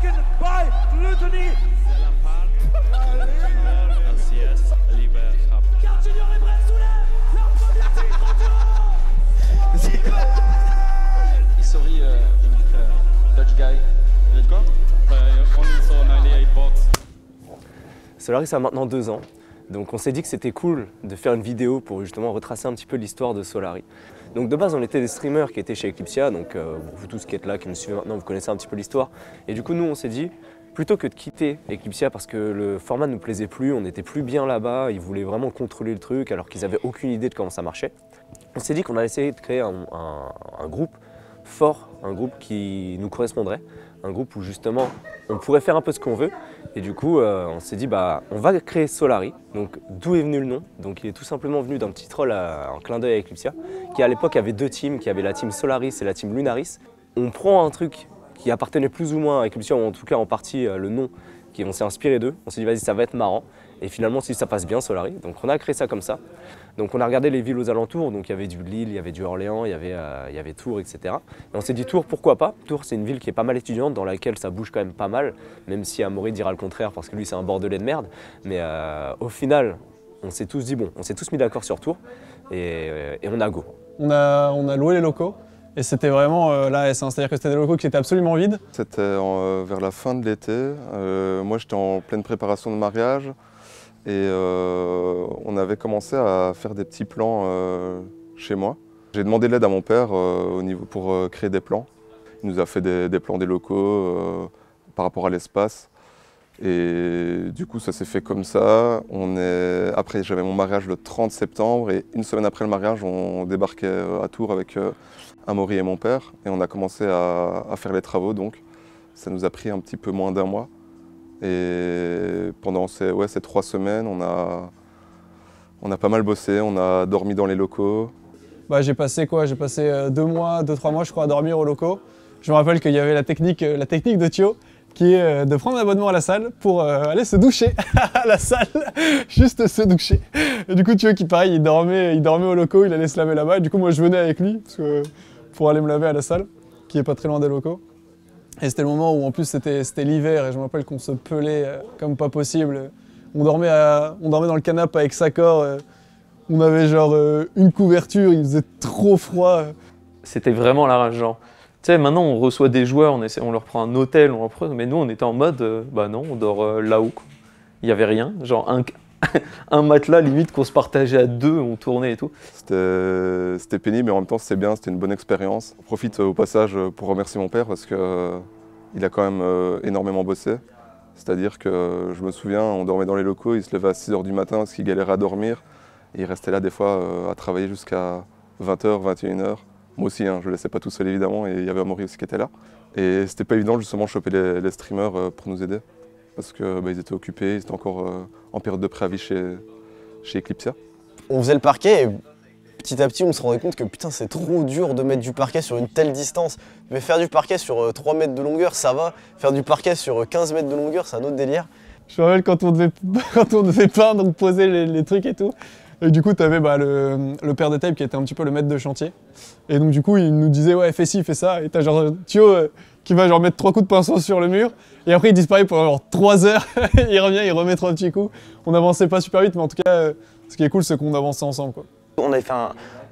taken by Gluttony. C'est la panne. La sieste libère. Car Junior et Brest soulèvent leur premier titre en duo. Il sourit, Dutch guy. Il est quoi? Solaris a maintenant 2 ans. Donc on s'est dit que c'était cool de faire une vidéo pour justement retracer un petit peu l'histoire de Solary. Donc de base on était des streamers qui étaient chez Eclipsia, donc vous tous qui êtes là, qui me suivez maintenant, vous connaissez un petit peu l'histoire. Et du coup nous on s'est dit, plutôt que de quitter Eclipsia parce que le format ne nous plaisait plus, on n'était plus bien là-bas, ils voulaient vraiment contrôler le truc alors qu'ils n'avaient aucune idée de comment ça marchait. On s'est dit qu'on allait essayer de créer un groupe fort, un groupe qui nous correspondrait, un groupe où justement on pourrait faire un peu ce qu'on veut. Et du coup, on s'est dit, bah, on va créer Solary. Donc, d'où est venu le nom? Donc, il est tout simplement venu d'un petit troll en clin d'œil à Eclipsia, qui à l'époque avait 2 teams, qui avait la team Solaris et la team Lunaris. On prend un truc qui appartenait plus ou moins à Eclipsia, ou en tout cas en partie le nom, qui on s'est inspiré d'eux. On s'est dit, vas-y, ça va être marrant. Et finalement, si ça passe bien, Solary. Donc, on a créé ça comme ça. Donc, on a regardé les villes aux alentours. Donc, il y avait du Lille, il y avait du Orléans, il y avait Tours, etc. Et on s'est dit, Tours, pourquoi pas? Tours, c'est une ville qui est pas mal étudiante, dans laquelle ça bouge quand même pas mal, même si Amaury dira le contraire parce que lui, c'est un bordelais de merde. Mais au final, on s'est tous dit, bon, on s'est tous mis d'accord sur Tours et on a go. On a loué les locaux. Et c'était vraiment la S1, c'est-à-dire que c'était des locaux qui étaient absolument vides. C'était vers la fin de l'été, moi j'étais en pleine préparation de mariage et on avait commencé à faire des petits plans chez moi. J'ai demandé de l'aide à mon père pour créer des plans. Il nous a fait des plans des locaux par rapport à l'espace et du coup ça s'est fait comme ça. Après j'avais mon mariage le 30 septembre et une semaine après le mariage on débarquait à Tours avec Amaury et mon père, et on a commencé à faire les travaux, donc ça nous a pris un petit peu moins d'1 mois. Et pendant ces 3 semaines, on a pas mal bossé, on a dormi dans les locaux. Bah, j'ai passé quoi? J'ai passé 2-3 mois je crois à dormir aux locaux. Je me rappelle qu'il y avait la technique de Thio, qui est de prendre un abonnement à la salle pour aller se doucher à la salle, juste se doucher. Et du coup Thio qui pareil, il dormait aux locaux, il allait se laver là-bas. Et du coup moi je venais avec lui parce que, pour aller me laver à la salle, qui est pas très loin des locaux. Et c'était le moment où en plus c'était l'hiver et je me rappelle qu'on se pelait comme pas possible. On dormait dans le canapé avec Saccor, on avait genre une couverture, il faisait trop froid. C'était vraiment la rage, genre. Tu sais, maintenant on reçoit des joueurs, on leur prend un hôtel, mais nous on était en mode, bah non, on dort là-haut. Il n'y avait rien, genre un matelas limite qu'on se partageait à 2, on tournait et tout. C'était pénible, mais en même temps c'était bien, c'était une bonne expérience. On profite au passage pour remercier mon père parce qu'il a quand même énormément bossé. C'est-à-dire que je me souviens, on dormait dans les locaux, il se levait à 6 h du matin parce qu'il galérait à dormir. Et il restait là des fois à travailler jusqu'à 20 h, 21 h. Moi aussi, hein, je ne le laissais pas tout seul évidemment, et il y avait Amaury aussi qui était là. Et c'était pas évident justement de choper les streamers pour nous aider, parce qu'ils étaient occupés, ils étaient encore en période de préavis chez Eclipsia. On faisait le parquet et petit à petit on se rendait compte que putain c'est trop dur de mettre du parquet sur une telle distance. Mais faire du parquet sur 3 mètres de longueur ça va, faire du parquet sur 15 mètres de longueur c'est un autre délire. Je me rappelle quand on devait peindre, on posait les trucs et tout. Et du coup, tu avais le père de Tape qui était un petit peu le maître de chantier. Et donc du coup, il nous disait ouais, fais ci, fais ça. Et t'as genre Thio qui va genre mettre 3 coups de pinceau sur le mur. Et après, il disparaît pendant genre 3 heures. Il revient, il remet 3 petits coups. On n'avançait pas super vite, mais en tout cas, ce qui est cool, c'est qu'on avançait ensemble, quoi. On avait fait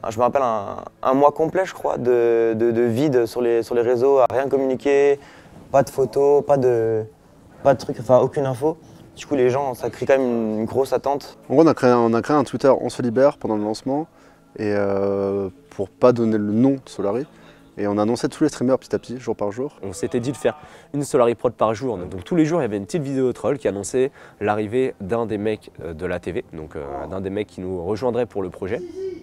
je me rappelle, un mois complet, je crois, de vide sur les réseaux, à rien communiquer, pas de photos, pas de trucs, enfin aucune info. Du coup, les gens, ça crée quand même une grosse attente. En gros, on a créé un Twitter On se libère pendant le lancement, et pour pas donner le nom de Solary. Et on annonçait tous les streamers petit à petit, jour par jour. On s'était dit de faire une Solary prod par jour. Donc tous les jours, il y avait une petite vidéo troll qui annonçait l'arrivée d'un des mecs de la TV, donc d'un des mecs qui nous rejoindrait pour le projet.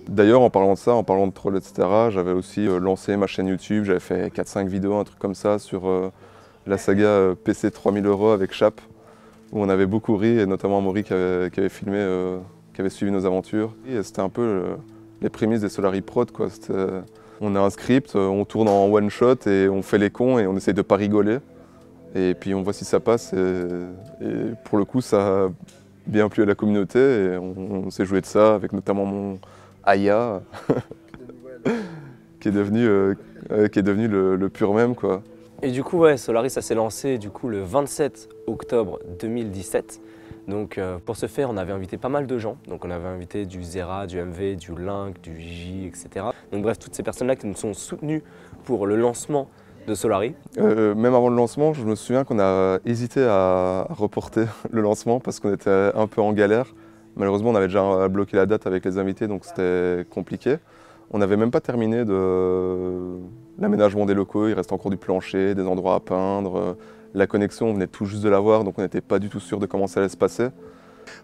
D'ailleurs, en parlant de ça, en parlant de troll, etc., j'avais aussi lancé ma chaîne YouTube. J'avais fait 4-5 vidéos, un truc comme ça, sur la saga PC 3000 € avec Chap, où on avait beaucoup ri, et notamment Amaury qui avait filmé, qui avait suivi nos aventures. C'était un peu les prémices des Solary Prod, quoi. On a un script, on tourne en one shot et on fait les cons et on essaye de pas rigoler. Et puis on voit si ça passe, et pour le coup ça a bien plu à la communauté et on s'est joué de ça avec notamment mon Aya, qui est devenu le pur mème, quoi. Et du coup, ouais, Solaris, ça s'est lancé du coup le 27 octobre 2017. Donc pour ce faire, on avait invité pas mal de gens. Donc on avait invité du Zera, du MV, du Link, du J, etc. Donc bref, toutes ces personnes-là qui nous sont soutenues pour le lancement de Solaris. Même avant le lancement, je me souviens qu'on a hésité à reporter le lancement parce qu'on était un peu en galère. Malheureusement, on avait déjà bloqué la date avec les invités, donc c'était compliqué. On n'avait même pas terminé de l'aménagement des locaux, il reste encore du plancher, des endroits à peindre. La connexion, on venait tout juste de l'avoir, donc on n'était pas du tout sûr de comment ça allait se passer.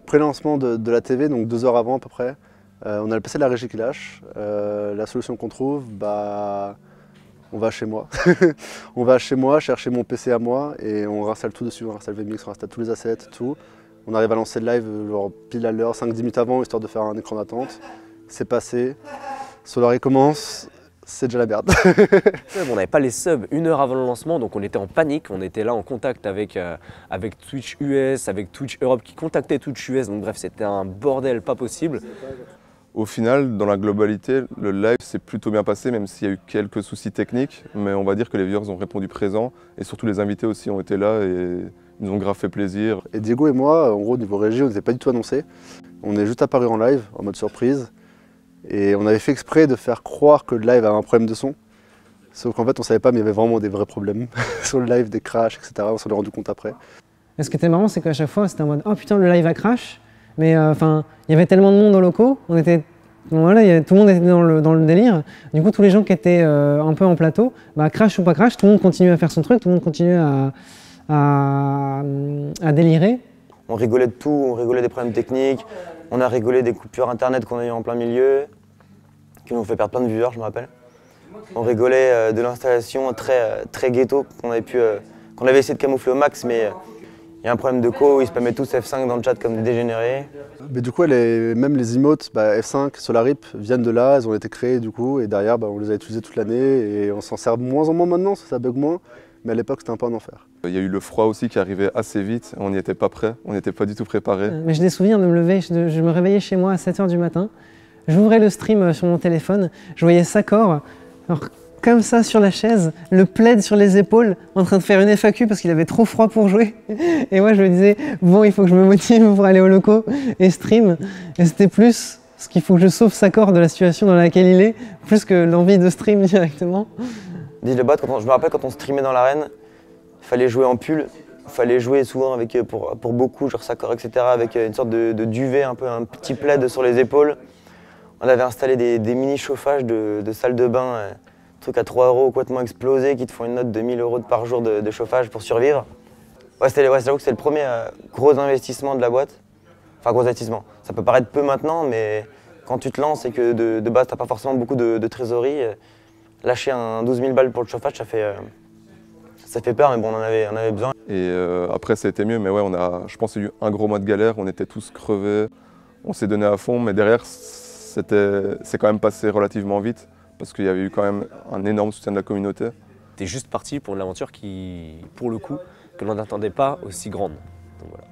Pré-lancement de la TV, donc 2 heures avant à peu près, on a le PC de la régie qui lâche. La solution qu'on trouve, bah, on va chez moi. On va chez moi, chercher mon PC à moi et on réinstalle tout dessus, on réinstalle VMix, on réinstalle tous les assets, tout. On arrive à lancer le live genre pile à l'heure, 5-10 minutes avant, histoire de faire un écran d'attente. C'est passé, Solaris commence. C'est déjà la merde. On n'avait pas les subs 1 heure avant le lancement, donc on était en panique. On était là en contact avec Twitch US, avec Twitch Europe qui contactait Twitch US. Donc bref, c'était un bordel pas possible. Au final, dans la globalité, le live s'est plutôt bien passé, même s'il y a eu quelques soucis techniques. Mais on va dire que les viewers ont répondu présents et surtout les invités aussi ont été là et ils nous ont grave fait plaisir. Et Diego et moi, en gros, niveau régie, on n'était pas du tout annoncés. On est juste apparus en live, en mode surprise. Et on avait fait exprès de faire croire que le live avait un problème de son. Sauf qu'en fait, on savait pas, mais il y avait vraiment des vrais problèmes sur le live, des crashs, etc. On s'en est rendu compte après. Ce qui était marrant, c'est qu'à chaque fois, c'était en mode « Oh putain, le live a crash !» Mais enfin, il y avait tellement de monde dans le locaux, on était... Voilà, tout le monde était dans le délire. Du coup, tous les gens qui étaient un peu en plateau, bah, crash ou pas crash, tout le monde continuait à faire son truc, tout le monde continuait à délirer. On rigolait de tout, on rigolait des problèmes techniques. On a rigolé des coupures internet qu'on a eues en plein milieu, qui nous ont fait perdre plein de viewers, je me rappelle. On rigolait de l'installation très ghetto qu'on avait essayé de camoufler au max, mais il y a un problème de co, ils spammaient tous F5 dans le chat comme des dégénérés. Mais du coup, même les emotes, bah, F5, Solarip, viennent de là, elles ont été créées du coup, et derrière, bah, on les a utilisées toute l'année, et on s'en sert de moins en moins maintenant, ça bug moins, mais à l'époque, c'était un peu un enfer. Il y a eu le froid aussi qui arrivait assez vite, on n'y était pas prêt, on n'était pas du tout préparé. Mais j'ai des souvenirs de me lever, je me réveillais chez moi à 7 h du matin, j'ouvrais le stream sur mon téléphone, je voyais Sakor, alors comme ça sur la chaise, le plaid sur les épaules, en train de faire une FAQ parce qu'il avait trop froid pour jouer. Et moi je me disais, bon il faut que je me motive pour aller au loco et stream, et c'était plus ce qu'il faut que je sauve Sakor de la situation dans laquelle il est, plus que l'envie de stream directement. Digibat, je me rappelle quand on streamait dans l'arène, il fallait jouer en pull, il fallait jouer souvent avec, pour beaucoup, genre Sakor, etc., avec une sorte de duvet, un peu un petit plaid sur les épaules. On avait installé des mini chauffages de salle de bain, trucs à 3 € complètement explosés qui te font une note de 1000 € par jour de chauffage pour survivre. Ouais, c'est j'avoue que c'est le premier gros investissement de la boîte. Enfin, gros investissement. Ça peut paraître peu maintenant, mais quand tu te lances et que de base, t'as pas forcément beaucoup de trésorerie, lâcher un 12 000 balles pour le chauffage, ça fait peur, mais bon, on en avait besoin. Et après, ça a été mieux, mais ouais, on a, je pense, eu un gros mois de galère, on était tous crevés, on s'est donné à fond, mais derrière, c'est quand même passé relativement vite, parce qu'il y avait eu quand même un énorme soutien de la communauté. T'es juste parti pour une aventure qui, pour le coup, que l'on n'attendait pas aussi grande. Donc voilà.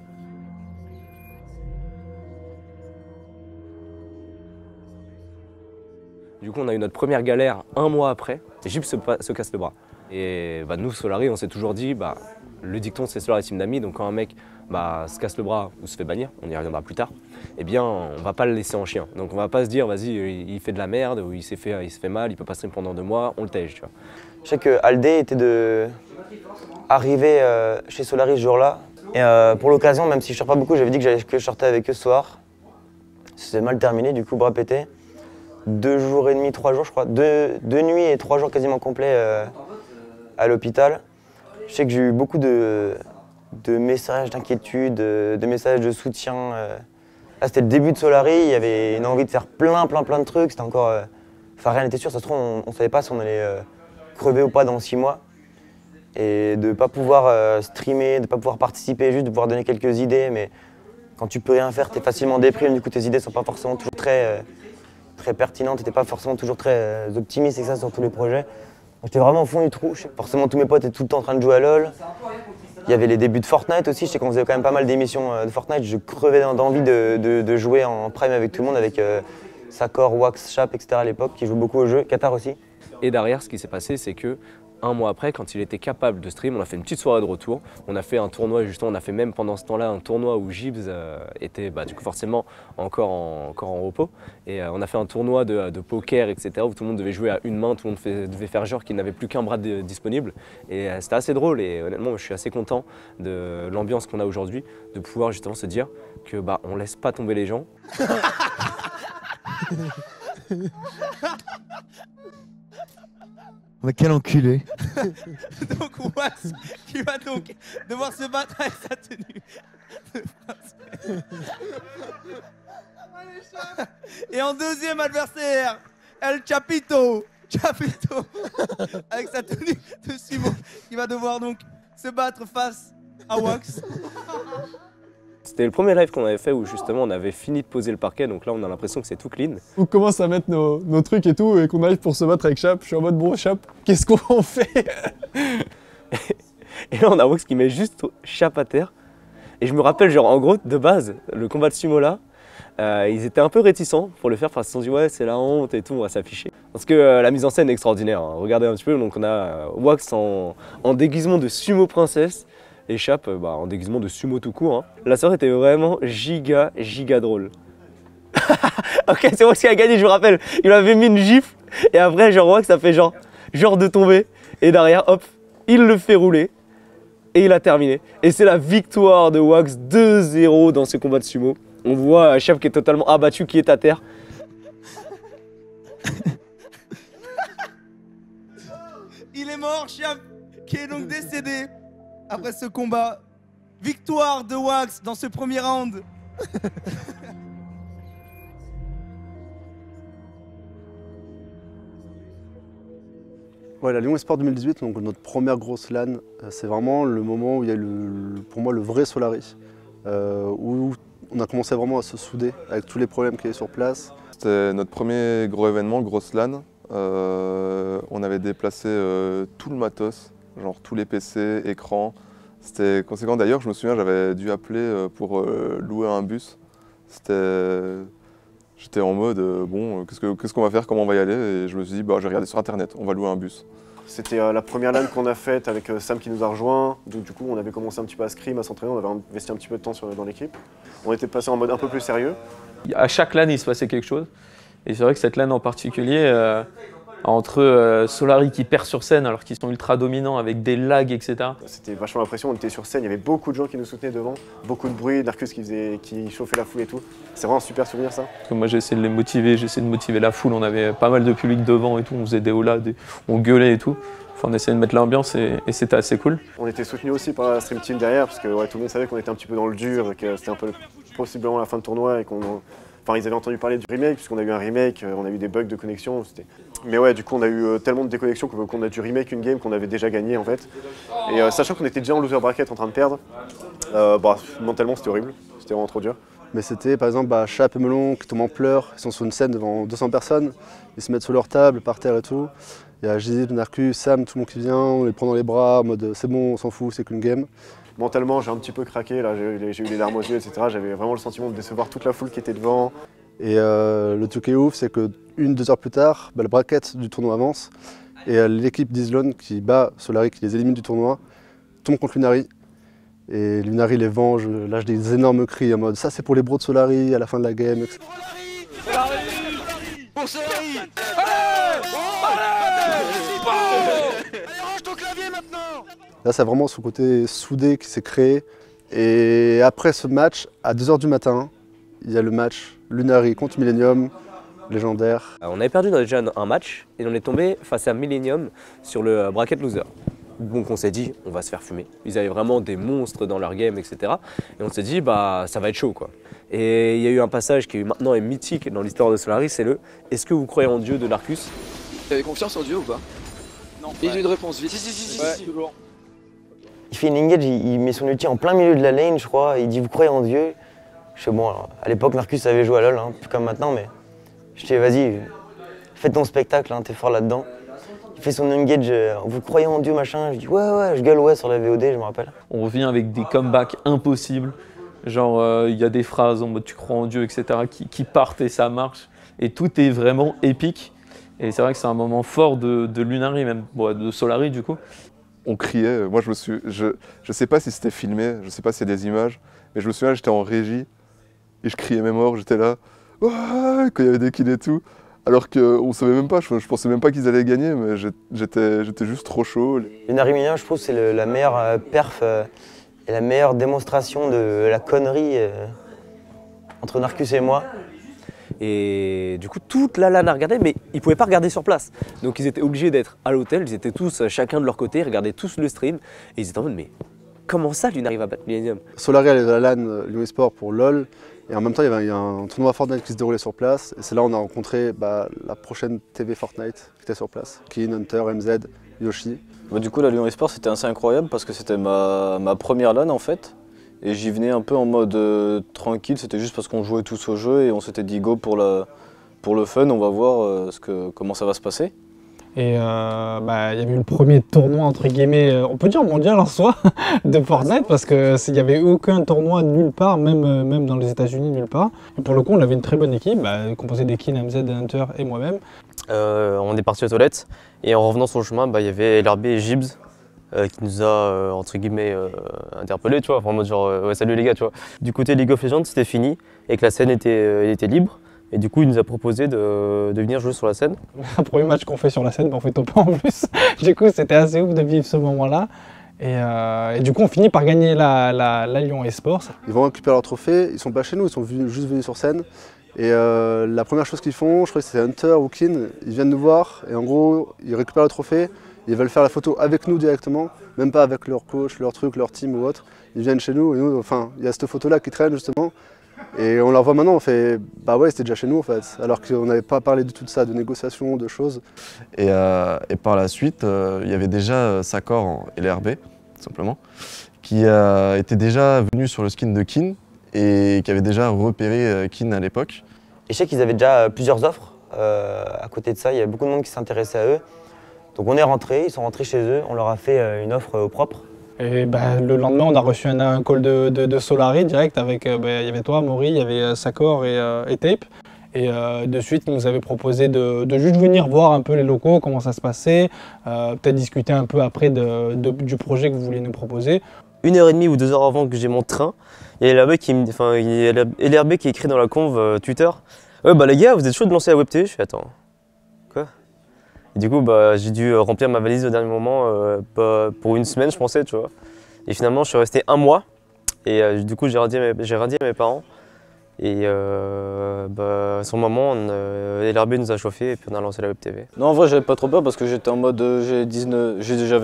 Du coup, on a eu notre première galère 1 mois après, et Jib se casse le bras. Et bah, nous, Solaris, on s'est toujours dit, bah, le dicton c'est Solaris Team Nami, donc quand un mec bah, se casse le bras ou se fait bannir, on y reviendra plus tard, eh bien on va pas le laisser en chien. Donc on va pas se dire, vas-y, il fait de la merde, ou il se fait mal, il peut pas stream pendant 2 mois, on le tège, tu vois. Je sais que Aldé était arrivé chez Solaris ce jour-là, et pour l'occasion, même si je sors pas beaucoup, j'avais dit que je sortais avec eux ce soir. C'était mal terminé, du coup, bras pété. 2 jours et demi, 3 jours, je crois, 2 nuits et 3 jours quasiment complets. À l'hôpital, je sais que j'ai eu beaucoup de messages d'inquiétude, de messages de soutien. Là, c'était le début de Solaris, il y avait une envie de faire plein de trucs. C'était encore, enfin rien n'était sûr. Ça se trouve, on savait pas si on allait crever ou pas dans 6 mois. Et de pas pouvoir streamer, de pas pouvoir participer, juste de pouvoir donner quelques idées. Mais quand tu peux rien faire, t'es facilement déprimé. Du coup, tes idées sont pas forcément toujours très pertinentes. T'es pas forcément toujours très optimiste et ça sur tous les projets. J'étais vraiment au fond du trou. Forcément, tous mes potes étaient tout le temps en train de jouer à LoL. Il y avait les débuts de Fortnite aussi. Je sais qu'on faisait quand même pas mal d'émissions de Fortnite. Je crevais d'envie de jouer en prime avec tout le monde, avec Sakor, Wax, Chap, etc. à l'époque, qui jouent beaucoup au jeu. Qatar aussi. Et derrière, ce qui s'est passé, c'est que un mois après, quand il était capable de stream, on a fait une petite soirée de retour. On a fait un tournoi, justement, on a fait même pendant ce temps-là un tournoi où Gibbs était du coup forcément encore en repos. Et on a fait un tournoi de poker, etc., où tout le monde devait jouer à une main, tout le monde devait faire genre qu'il n'avait plus qu'un bras disponible. Et c'était assez drôle et honnêtement, je suis assez content de l'ambiance qu'on a aujourd'hui, de pouvoir justement se dire que on laisse pas tomber les gens. Mais quel enculé. Donc Wass qui va donc devoir se battre avec sa tenue de princesse. Et en deuxième adversaire, El Chapito avec sa tenue de sumo qui va devoir donc se battre face à Wax. C'était le premier rêve qu'on avait fait où justement on avait fini de poser le parquet, donc là on a l'impression que c'est tout clean. On commence à mettre nos trucs et tout et qu'on arrive pour se battre avec Chap. Je suis en mode bon Chap, qu'est-ce qu'on fait? Et là on a Wax qui met juste Chap à terre. Et je me rappelle genre en gros de base le combat de sumo là, ils étaient un peu réticents pour le faire parce qu'ils se sont dit ouais c'est la honte et tout, on va s'afficher. Parce que la mise en scène est extraordinaire, hein. Regardez un petit peu, donc on a Wax en déguisement de sumo princesse. Échappe en déguisement de sumo tout court. Hein. La soirée était vraiment giga drôle. Ok, c'est moi qui a gagné, je me rappelle. Il m'avait mis une gifle et après, genre, Wax, ça fait genre de tomber. Et derrière, hop, il le fait rouler et il a terminé. Et c'est la victoire de Wax 2-0 dans ce combat de sumo. On voit Échappe qui est totalement abattu, qui est à terre. Il est mort, Échappe, qui est donc décédé. Après ce combat, victoire de Wax dans ce premier round. Ouais, la Lyon Esport 2018, donc notre première grosse LAN, c'est vraiment le moment où il y a pour moi le vrai Solary, où on a commencé vraiment à se souder avec tous les problèmes qu'il y avait sur place. C'était notre premier gros événement, grosse LAN. On avait déplacé tout le matos. Genre tous les PC, écrans, c'était conséquent. D'ailleurs, je me souviens, j'avais dû appeler pour louer un bus. J'étais en mode, bon, qu'est-ce qu'on va faire, comment on va y aller? Et je me suis dit, j'ai regardé sur internet, on va louer un bus. C'était la première LAN qu'on a faite avec Sam qui nous a rejoint. Donc du coup, on avait commencé un petit peu à scrim, à s'entraîner, on avait investi un petit peu de temps dans l'équipe. On était passé en mode un peu plus sérieux. À chaque LAN, il se passait quelque chose. Et c'est vrai que cette LAN en particulier, entre Solary qui perd sur scène alors qu'ils sont ultra dominants avec des lags, etc. C'était vachement l'impression, on était sur scène, il y avait beaucoup de gens qui nous soutenaient devant, beaucoup de bruit, Darkus qui chauffait la foule et tout. C'est vraiment un super souvenir ça. Parce que moi j'ai essayé de les motiver, j'ai essayé de motiver la foule, on avait pas mal de public devant et tout, on faisait des holas, on gueulait et tout. Enfin, on essayait de mettre l'ambiance et c'était assez cool. On était soutenus aussi par la Stream Team derrière parce que ouais, tout le monde savait qu'on était un petit peu dans le dur et que c'était un peu possiblement la fin de tournoi et qu'on... Enfin, ils avaient entendu parler du remake, puisqu'on a eu un remake, on a eu des bugs de connexion. Mais ouais, du coup, on a eu tellement de déconnexions qu'on a dû remake une game qu'on avait déjà gagnée, en fait. Et sachant qu'on était déjà en loser bracket en train de perdre, mentalement, c'était horrible. C'était vraiment trop dur. Mais c'était, par exemple, Chap et Melon qui tombent en pleurs. Ils sont sur une scène devant 200 personnes. Ils se mettent sur leur table, par terre et tout. Il y a Jizip, Narcus, Sam, tout le monde qui vient. On les prend dans les bras en mode c'est bon, on s'en fout, c'est qu'une game. Mentalement, j'ai un petit peu craqué, là, j'ai eu les larmes aux yeux, etc. J'avais vraiment le sentiment de décevoir toute la foule qui était devant. Et le truc qui est ouf, c'est que 1-2 heures plus tard, le bracket du tournoi avance. Et l'équipe d'Islone qui bat Solary, qui les élimine du tournoi, tombe contre Lunari. Et Lunari les venge, lâche des énormes cris en mode ça c'est pour les bros de Solary à la fin de la game, etc. Pour Solary! Là, c'est vraiment ce côté soudé qui s'est créé. Et après ce match, à 2 h du matin, il y a le match Lunari contre Millennium, légendaire. On avait perdu déjà un match et on est tombé face à Millennium sur le bracket loser. Donc on s'est dit, on va se faire fumer. Ils avaient vraiment des monstres dans leur game, etc. Et on s'est dit, ça va être chaud, quoi. Et il y a eu un passage qui maintenant est mythique dans l'histoire de Solary, c'est le « Est-ce que vous croyez en Dieu ?» de Narcus. Vous avez confiance en Dieu ou pas? Non. Et j'ai une réponse vite. Si, toujours. Il fait une engage, il met son ulti en plein milieu de la lane, je crois, il dit vous croyez en Dieu. Je sais, bon, alors, à l'époque, Narcus savait jouer à LoL, hein, plus comme maintenant, mais je dis vas-y, fais ton spectacle, hein, t'es fort là-dedans. Il fait son engage, vous croyez en Dieu, machin, je dis ouais, je gueule ouais sur la VOD, je me rappelle. On revient avec des comebacks impossibles, genre il y a des phrases en mode tu crois en Dieu, etc., qui partent et ça marche, et tout est vraiment épique. Et c'est vrai que c'est un moment fort de Lunari, même de Solari du coup. On criait, moi je me suis, je sais pas si c'était filmé, je sais pas s'il y a des images, mais je me souviens j'étais en régie et je criais mes morts, j'étais là, ouah, quand il y avait des kills et tout. Alors qu'on savait même pas, je pensais même pas qu'ils allaient gagner, mais j'étais juste trop chaud. Lunari Milien, je trouve que c'est la meilleure perf et la meilleure démonstration de la connerie entre Narcus et moi. Et du coup, toute la LAN a regardé, mais ils pouvaient pas regarder sur place. Donc ils étaient obligés d'être à l'hôtel, ils étaient tous chacun de leur côté, ils regardaient tous le stream. Et ils étaient en mode, mais comment ça Lunari va battre Millennium? Solari allait à la LAN Lyon Esport pour LoL. Et en même temps, il y avait un tournoi Fortnite qui se déroulait sur place. Et c'est là qu'on a rencontré la prochaine TV Fortnite qui était sur place. Kin, Hunter, MZ, Yoshi. Bah, du coup, la Lyon Esport, c'était assez incroyable parce que c'était ma première LAN en fait. Et j'y venais un peu en mode tranquille, c'était juste parce qu'on jouait tous au jeu et on s'était dit go pour le fun, on va voir comment ça va se passer. Et il y avait eu le premier tournoi, entre guillemets, on peut dire mondial en soi, de Fortnite, parce qu'il n'y avait aucun tournoi nulle part, même dans les États-Unis nulle part. Et pour le coup, on avait une très bonne équipe, composée des Kin, MZ, Hunter et moi-même. On est parti aux toilettes, et en revenant sur le chemin, il y avait LRB et Gibbs. Qui nous a, entre guillemets, interpellés, tu vois, en mode genre, ouais, salut les gars, tu vois. Du côté League of Legends, c'était fini et que la scène était libre. Et du coup, il nous a proposé de venir jouer sur la scène. Le premier match qu'on fait sur la scène, on fait top 1 en plus. Du coup, c'était assez ouf de vivre ce moment-là. Et du coup, on finit par gagner la Lyon Esports. Ils vont récupérer leur trophée, ils sont pas chez nous, ils sont juste venus sur scène. Et la première chose qu'ils font, je crois que c'est Hunter ou Kin, ils viennent nous voir et en gros, ils récupèrent le trophée. Ils veulent faire la photo avec nous directement, même pas avec leur coach, leur truc, leur team ou autre. Ils viennent chez nous et nous, enfin, il y a cette photo-là qui traîne justement. Et on la voit maintenant, on fait « bah ouais, c'était déjà chez nous en fait ». Alors qu'on n'avait pas parlé de tout ça, de négociations, de choses. Et par la suite, il y avait déjà Sakor et LRB, tout simplement, qui était déjà venu sur le skin de Kin et qui avait déjà repéré Kin à l'époque. Et je sais qu'ils avaient déjà plusieurs offres. À côté de ça, il y avait beaucoup de monde qui s'intéressait à eux. Donc on est rentrés, ils sont rentrés chez eux, on leur a fait une offre propre. Et le lendemain, on a reçu un call de Solari direct avec, il y avait toi, Maury, il y avait Sakor et Tape. Et de suite, ils nous avaient proposé de juste venir voir un peu les locaux, comment ça se passait, peut-être discuter un peu après du projet que vous voulez nous proposer. 1h30 ou 2 heures avant que j'ai mon train, il y a LRB qui écrit dans la conve Twitter « Ouais, les gars, vous êtes chaud de lancer la WebTV ?» Je fais « Attends, quoi ?» Et du coup, j'ai dû remplir ma valise au dernier moment pour une semaine, je pensais, tu vois. Et finalement, je suis resté un mois. Et du coup, j'ai rien dit à mes parents. Et sur le moment, LRB nous a chauffé et puis on a lancé la Web TV. Non, en vrai, j'avais pas trop peur parce que j'étais en mode, j'avais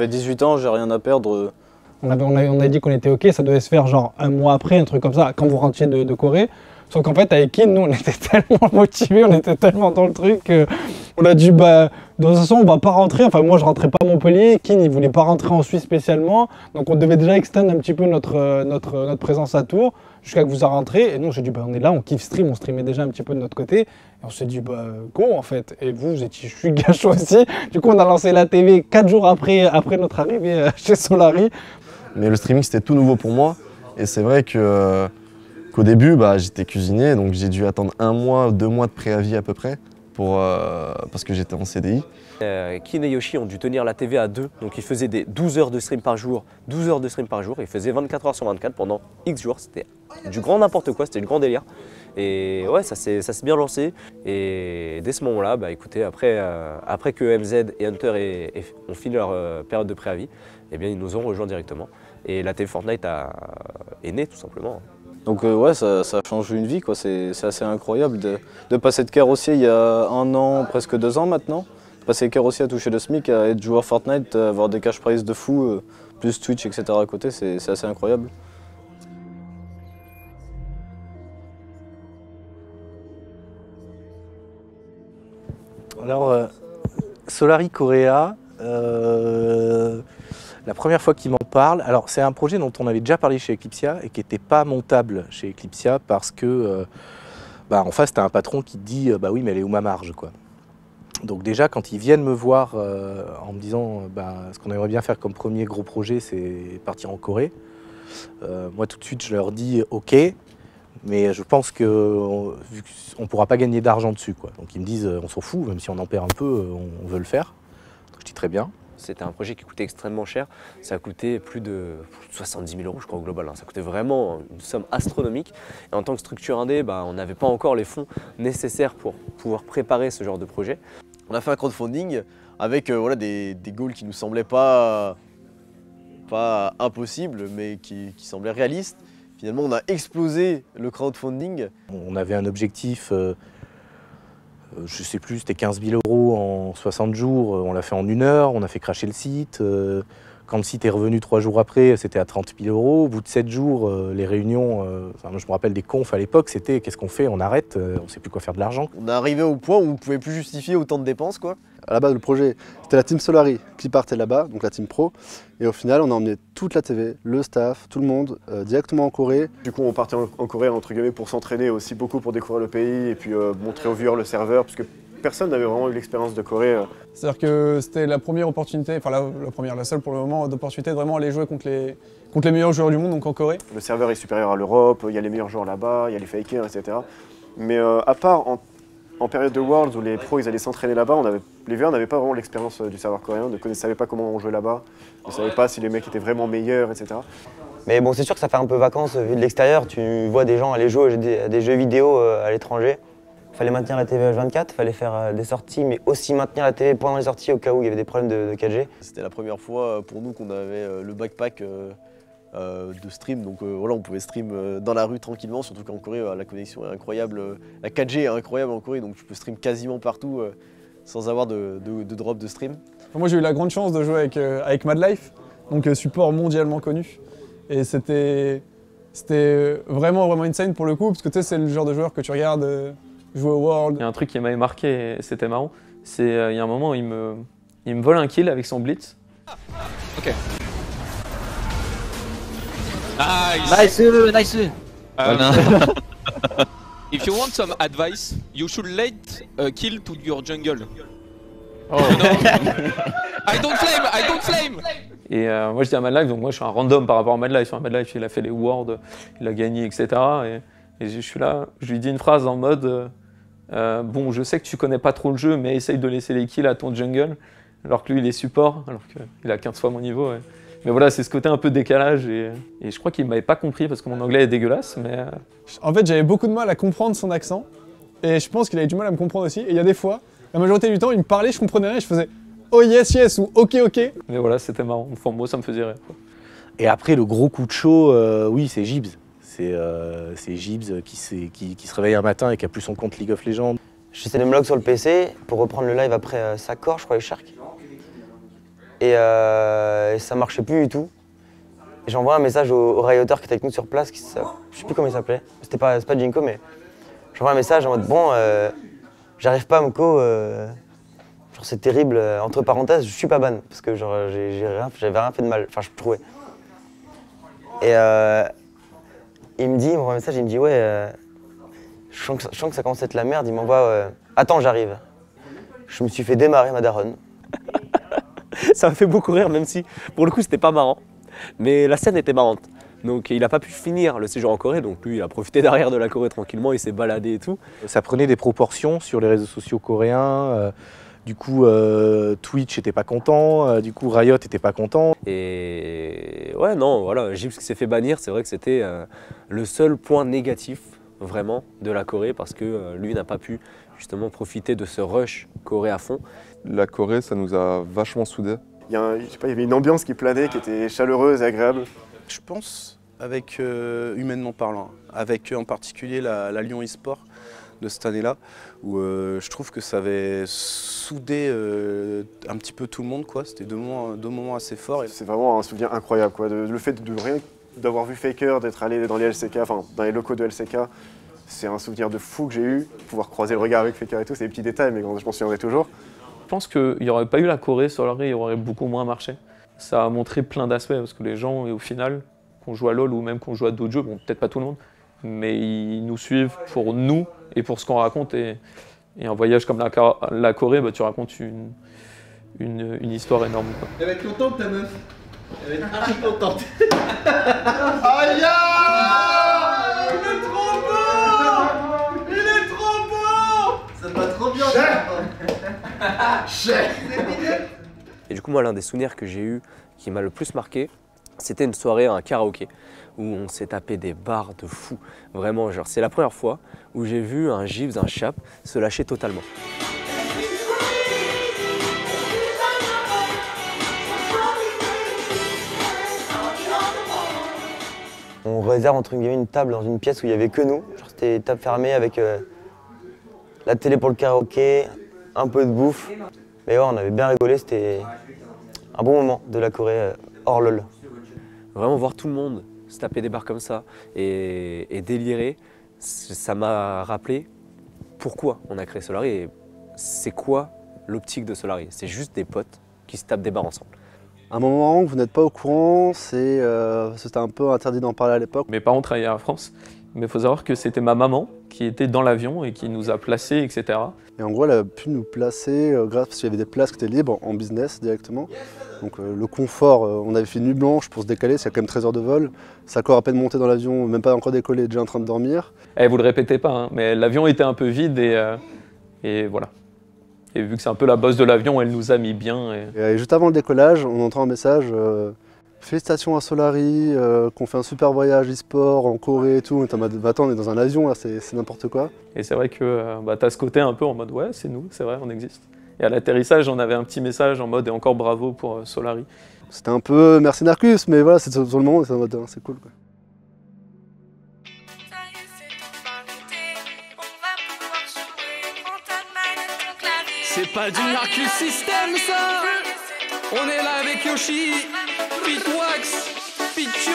18 ans, j'ai rien à perdre. On a dit qu'on était OK, ça devait se faire genre un mois après, un truc comme ça, quand vous rentriez de Corée. Sauf qu'en fait, avec Kin, nous, on était tellement motivés, on était tellement dans le truc qu'on a dit, de toute façon, on va pas rentrer. Enfin, moi, je rentrais pas à Montpellier, Kin, il voulait pas rentrer en Suisse spécialement. Donc, on devait déjà extendre un petit peu notre présence à Tours jusqu'à que vous en rentrez. Et nous, on s'est dit, on est là, on kiffe stream, on streamait déjà un petit peu de notre côté. Et on s'est dit, go, en fait. Et vous étiez, je suis gâcheux aussi. Du coup, on a lancé la TV 4 jours après notre arrivée chez Solari. Mais le streaming, c'était tout nouveau pour moi. Et c'est vrai que... Au début, j'étais cuisinier, donc j'ai dû attendre 1 mois, 2 mois de préavis à peu près, parce que j'étais en CDI. Kin et Yoshi ont dû tenir la TV à 2, donc ils faisaient des 12 heures de stream par jour, 12 heures de stream par jour, ils faisaient 24 heures sur 24 pendant X jours, c'était du grand n'importe quoi, c'était du grand délire. Et ouais, ça s'est bien lancé, et dès ce moment-là, écoutez, après que MZ et Hunter ont fini leur période de préavis, eh bien ils nous ont rejoints directement, et la TV Fortnite est née tout simplement. Donc ouais, ça change une vie, quoi. C'est assez incroyable de passer de carrossier il y a 1 an, presque 2 ans maintenant, de passer de carrossier à toucher le SMIC, à être joueur Fortnite, à avoir des cash prizes de fou, plus Twitch, etc. à côté, c'est assez incroyable. Alors, Solari Korea, la première fois qu'il m'en parle, alors c'est un projet dont on avait déjà parlé chez Eclipsia et qui n'était pas montable chez Eclipsia parce que en face t'as un patron qui te dit oui mais elle est où ma marge quoi. Donc déjà quand ils viennent me voir en me disant ce qu'on aimerait bien faire comme premier gros projet c'est partir en Corée, moi tout de suite je leur dis ok mais je pense qu'on ne pourra pas gagner d'argent dessus, quoi. Donc ils me disent, on s'en fout, même si on en perd un peu, on veut le faire. Donc, je dis très bien. C'était un projet qui coûtait extrêmement cher. Ça a coûté plus de 70 000 euros, je crois, au global. Ça coûtait vraiment une somme astronomique. Et en tant que structure indé, bah, on n'avait pas encore les fonds nécessaires pour pouvoir préparer ce genre de projet. On a fait un crowdfunding avec voilà, des goals qui ne nous semblaient pas impossibles, mais qui semblaient réalistes. Finalement, on a explosé le crowdfunding. On avait un objectif... je sais plus, c'était 15 000 euros en 60 jours, on l'a fait en 1 heure, on a fait cracher le site. Quand le site est revenu 3 jours après, c'était à 30 000 euros. Au bout de 7 jours, les réunions, enfin, moi, je me rappelle des confs à l'époque, c'était qu'est-ce qu'on fait, on arrête, on ne sait plus quoi faire de l'argent. On est arrivé au point où on ne pouvait plus justifier autant de dépenses, quoi. À la base, le projet, c'était la team Solari qui partait là-bas, donc la team pro. Et au final, on a emmené toute la TV, le staff, tout le monde, directement en Corée. Du coup, on partait en Corée, entre guillemets, pour s'entraîner aussi beaucoup, pour découvrir le pays et puis montrer aux viewers le serveur, puisque personne n'avait vraiment eu l'expérience de Corée. C'est-à-dire que c'était la première opportunité, enfin la seule pour le moment, d'opportunité de vraiment aller jouer contre les meilleurs joueurs du monde, donc en Corée. Le serveur est supérieur à l'Europe, il y a les meilleurs joueurs là-bas, il y a les fakers, etc. Mais à part en période de Worlds où les pros ils allaient s'entraîner là-bas, les viewers n'avaient pas vraiment l'expérience du serveur coréen, ne savaient pas comment on jouait là-bas, ne savaient pas si les mecs étaient vraiment meilleurs, etc. Mais bon, c'est sûr que ça fait un peu vacances vu de l'extérieur, tu vois des gens aller jouer à des jeux vidéo à l'étranger. Fallait maintenir la TV H24, fallait faire des sorties, mais aussi maintenir la TV pendant les sorties au cas où il y avait des problèmes de 4G. C'était la première fois pour nous qu'on avait le backpack de stream, donc voilà, on pouvait stream dans la rue tranquillement, surtout qu'en Corée la connexion est incroyable, la 4G est incroyable en Corée, donc tu peux stream quasiment partout sans avoir de drop de stream. Moi j'ai eu la grande chance de jouer avec Mad Life, donc support mondialement connu, et c'était vraiment insane pour le coup, parce que tu sais, c'est le genre de joueur que tu regardes jouer au World. Il y a un truc qui m'avait marqué, c'était marrant, c'est il y a un moment où il me vole un kill avec son blitz. Ok. Nice, nice. If you want some advice, you should let a kill to your jungle. Oh. You know? I don't flame. Et moi j'étais à Mad Life, donc moi je suis un random par rapport à Mad Life. Enfin, Mad Life il a fait les Worlds, il a gagné, etc. Et je suis là, je lui dis une phrase en mode bon, je sais que tu connais pas trop le jeu, mais essaye de laisser les kills à ton jungle. Alors que lui il est support, alors qu'il a 15 fois mon niveau. Ouais. Mais voilà, c'est ce côté un peu décalage et je crois qu'il ne m'avait pas compris parce que mon anglais est dégueulasse, mais... En fait, j'avais beaucoup de mal à comprendre son accent et je pense qu'il avait du mal à me comprendre aussi. Et il y a des fois, la majorité du temps, il me parlait, je comprenais rien, je faisais « oh yes, yes » ou « ok, ok ». Mais voilà, c'était marrant. Enfin, moi, ça me faisait rire, quoi. Et après, le gros coup de chaud, oui, c'est Gibbs. C'est Gibbs qui se réveille un matin et qui a plus son compte League of Legends. J'essaie de me log sur le PC pour reprendre le live après Sakor, je crois, et Shark. Et ça marchait plus du tout. J'envoie un message au rioter qui était avec nous sur place, je sais plus comment il s'appelait, c'était pas Jinko, mais j'envoie un message en mode bon, j'arrive pas à Moko, genre c'est terrible, entre parenthèses, je suis pas ban, parce que genre j'avais rien fait de mal, enfin je trouvais. Et il m'envoie un message, il me dit ouais, je sens que ça commence à être la merde, il m'envoie attends, j'arrive. Je me suis fait démarrer ma daronne. Ça m'a fait beaucoup rire, même si pour le coup c'était pas marrant, mais la scène était marrante. Donc il n'a pas pu finir le séjour en Corée, donc lui il a profité derrière de la Corée tranquillement, il s'est baladé et tout. Ça prenait des proportions sur les réseaux sociaux coréens, du coup Twitch était pas content, du coup Riot était pas content. Et ouais non, voilà, Gibbs qui s'est fait bannir, c'est vrai que c'était le seul point négatif vraiment de la Corée, parce que lui n'a pas pu justement profiter de ce rush Corée à fond. La Corée, ça nous a vachement soudés. Il y avait une ambiance qui planait, qui était chaleureuse et agréable. Je pense, avec humainement parlant, avec en particulier la Lyon eSport de cette année-là, où je trouve que ça avait soudé un petit peu tout le monde, quoi. C'était deux moments assez forts. C'est vraiment un souvenir incroyable, quoi. Le fait de rien d'avoir vu Faker, d'être allé dans les LCK, enfin dans les locaux de LCK, c'est un souvenir de fou que j'ai eu. Pouvoir croiser le regard avec Faker et tout, c'est des petits détails, mais je m'en souviendrai toujours. Je pense qu'il n'y aurait pas eu la Corée, Solari aurait beaucoup moins marché. Ça a montré plein d'aspects, parce que les gens, au final, qu'on joue à LoL ou même qu'on joue à d'autres jeux, bon, peut-être pas tout le monde, mais ils nous suivent pour nous et pour ce qu'on raconte. Et un voyage comme la Corée, bah, tu racontes une histoire énorme, quoi. Elle va être contente, ta meuf. Elle va être archi contente. Aïe, il est trop beau. Et du coup, moi, l'un des souvenirs que j'ai eu qui m'a le plus marqué, c'était une soirée à un karaoké où on s'est tapé des barres de fou. Vraiment, genre, c'est la première fois où j'ai vu un Gibbs, un Chape se lâcher totalement. On réserve entre guillemets une table dans une pièce où il n'y avait que nous. C'était une table fermée avec la télé pour le karaoké, un peu de bouffe. Mais ouais, on avait bien rigolé, c'était un bon moment de la Corée hors lol. Vraiment voir tout le monde se taper des barres comme ça et délirer, ça m'a rappelé pourquoi on a créé Solary et c'est quoi l'optique de Solary. C'est juste des potes qui se tapent des barres ensemble. Un moment que vous n'êtes pas au courant, c'était un peu interdit d'en parler à l'époque. Mes parents travaillaient en France, mais il faut savoir que c'était ma maman qui était dans l'avion et qui nous a placés, etc. Et en gros, elle a pu nous placer grâce parce qu'il y avait des places qui étaient libres en business directement. Donc le confort, on avait fait nuit blanche pour se décaler, c'est quand même 13 heures de vol. Sa corps à peine monté dans l'avion, même pas encore décollé, déjà en train de dormir. Eh, vous le répétez pas, hein, mais l'avion était un peu vide et voilà. Et vu que c'est un peu la bosse de l'avion, elle nous a mis bien. Et juste avant le décollage, on entend un message « Félicitations à Solary, qu'on fait un super voyage e-sport en Corée et tout ». On est en mode « Attends, on est dans un avion, c'est n'importe quoi ». Et c'est vrai que bah, tu as ce côté un peu en mode « Ouais, c'est nous, c'est vrai, on existe ». Et à l'atterrissage, on avait un petit message en mode « Et encore bravo pour Solary ». C'était un peu « Merci Narcus », mais voilà, c'est sur le moment, c'est en mode « C'est cool ». C'est pas du Narcus System ça. On est là avec Yoshi, Pitwax, Pitcho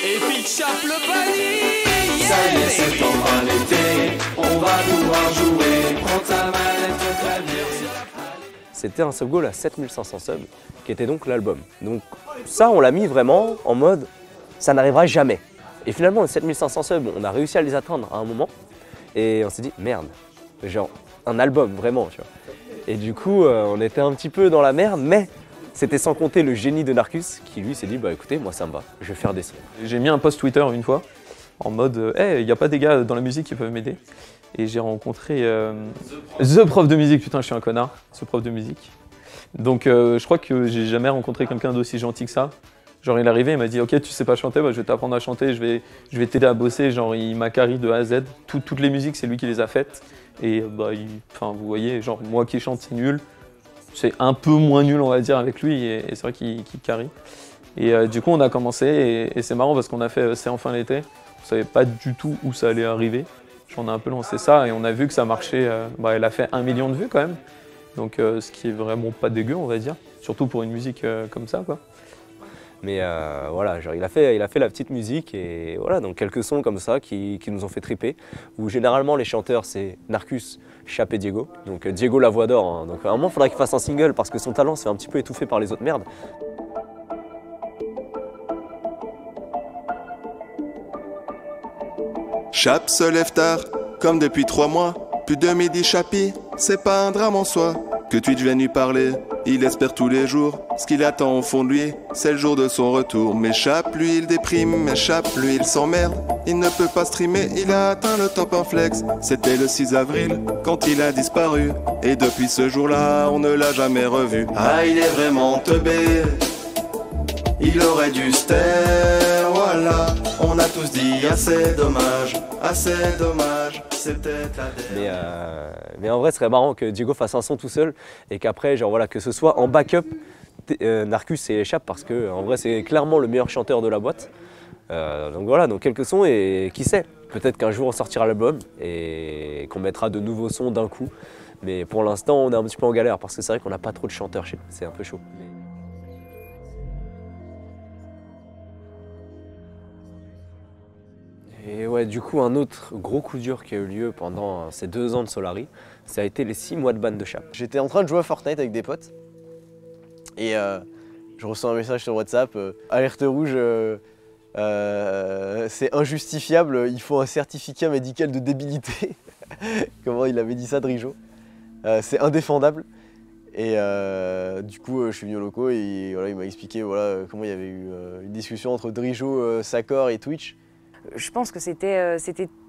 et Pitchap le panier. Ça y est, c'est en fin d'été, on va pouvoir jouer. Prends ta manette, ton clavier. C'était un sub goal à 7500 subs, qui était donc l'album. Donc ça, on l'a mis vraiment en mode, ça n'arrivera jamais. Et finalement, les 7500 subs, on a réussi à les atteindre à un moment. Et on s'est dit, merde, genre un album vraiment, tu vois. Et du coup, on était un petit peu dans la merde, mais c'était sans compter le génie de Narcus qui lui s'est dit « Bah écoutez, moi ça me va, je vais faire des sons ». J'ai mis un post Twitter une fois, en mode « Hey, il n'y a pas des gars dans la musique qui peuvent m'aider ». Et j'ai rencontré The prof de musique, putain je suis un connard, ce prof de musique. Donc je crois que j'ai jamais rencontré quelqu'un d'aussi gentil que ça. Genre il est arrivé, il m'a dit « Ok, tu sais pas chanter, bah, je vais t'apprendre à chanter, je vais t'aider à bosser ». Genre il m'a carré de A à Z, toutes les musiques c'est lui qui les a faites. Et bah, vous voyez, genre moi qui chante c'est nul, c'est un peu moins nul on va dire avec lui et c'est vrai qu'il carry. Et du coup on a commencé et c'est marrant parce qu'on a fait c'est enfin l'été, on savait pas du tout où ça allait arriver. J'en ai un peu lancé ça et on a vu que ça marchait, bah, elle a fait 1 million de vues quand même. Donc ce qui est vraiment pas dégueu on va dire, surtout pour une musique comme ça quoi. Mais voilà, genre, il a fait la petite musique et voilà, donc quelques sons comme ça qui nous ont fait triper. Où généralement les chanteurs c'est Narcus, Chape et Diego. Donc Diego la voix d'or, hein. Donc à un moment il faudra qu'il fasse un single parce que son talent se fait un petit peu étouffé par les autres merdes. Chape se lève tard, comme depuis 3 mois. Plus de midi Chapi, c'est pas un drame en soi. Que Twitch vienne lui parler, il espère tous les jours. Ce qu'il attend au fond de lui, c'est le jour de son retour. Mais Chape, lui, il déprime. Mais Chape, lui, il s'emmerde. Il ne peut pas streamer, il a atteint le top inflex. C'était le 6 avril, quand il a disparu. Et depuis ce jour-là, on ne l'a jamais revu. Ah, il est vraiment teubé. Il aurait dû se taire, voilà. On a tous dit, assez dommage, c'est peut-être la dernière. Mais en vrai, ce serait marrant que Diego fasse un son tout seul et qu'après, genre voilà, que ce soit en backup, Narcus et Chape parce que en vrai, c'est clairement le meilleur chanteur de la boîte. Donc voilà, donc quelques sons et qui sait, peut-être qu'un jour on sortira l'album et qu'on mettra de nouveaux sons d'un coup. Mais pour l'instant, on est un petit peu en galère parce que c'est vrai qu'on n'a pas trop de chanteurs, c'est un peu chaud. Et ouais, du coup, un autre gros coup dur qui a eu lieu pendant ces 2 ans de Solary, ça a été les 6 mois de ban de Chape. J'étais en train de jouer à Fortnite avec des potes et je reçois un message sur WhatsApp, alerte rouge, c'est injustifiable, il faut un certificat médical de débilité. Comment il avait dit ça, Drijo? C'est indéfendable. Et du coup, je suis venu au locaux et voilà, il m'a expliqué voilà, comment il y avait eu une discussion entre Drijo, Sakor et Twitch. je pense que c'était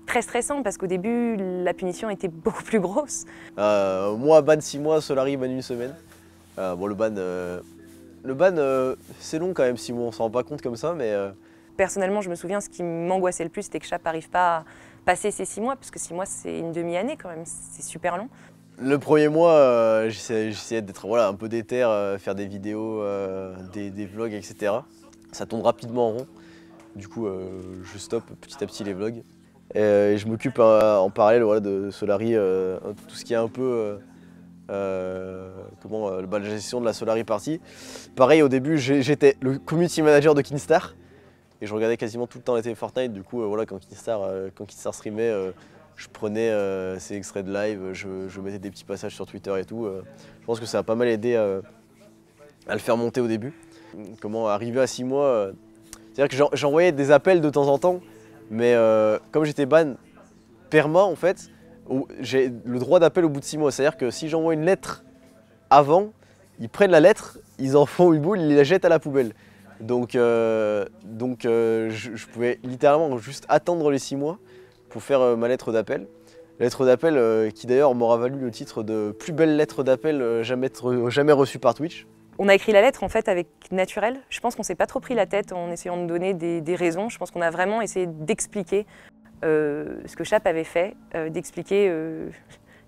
très stressant parce qu'au début, la punition était beaucoup plus grosse. Moi, ban 6 mois, Solari, ban 1 semaine. Bon, le ban, c'est long quand même, 6 mois, on s'en rend pas compte comme ça, mais... Personnellement, je me souviens, ce qui m'angoissait le plus, c'était que Chap n'arrive pas à passer ces 6 mois, parce que 6 mois, c'est une demi-année quand même, c'est super long. Le premier mois, j'essayais d'être un peu déter, faire des vidéos, des vlogs, etc. Ça tourne rapidement en rond. Du coup, je stoppe petit à petit les vlogs. Et je m'occupe en parallèle de Solari, tout ce qui est un peu la gestion de la Solari Party. Pareil, au début, j'étais le community manager de Kinstar. Et je regardais quasiment tout le temps les télé Fortnite. Du coup, quand Kinstar streamait, je prenais ces extraits de live, je mettais des petits passages sur Twitter et tout. Je pense que ça a pas mal aidé à le faire monter au début. Comment arriver à 6 mois c'est-à-dire que j'envoyais des appels de temps en temps, mais comme j'étais ban perma en fait, j'ai le droit d'appel au bout de 6 mois. C'est-à-dire que si j'envoie une lettre avant, ils prennent la lettre, ils en font une boule, ils la jettent à la poubelle. Donc je pouvais littéralement juste attendre les 6 mois pour faire ma lettre d'appel. Lettre d'appel qui d'ailleurs m'aura valu le titre de plus belle lettre d'appel jamais reçue par Twitch. On a écrit la lettre en fait avec naturel. Je pense qu'on s'est pas trop pris la tête en essayant de donner des raisons. Je pense qu'on a vraiment essayé d'expliquer ce que Chap avait fait, d'expliquer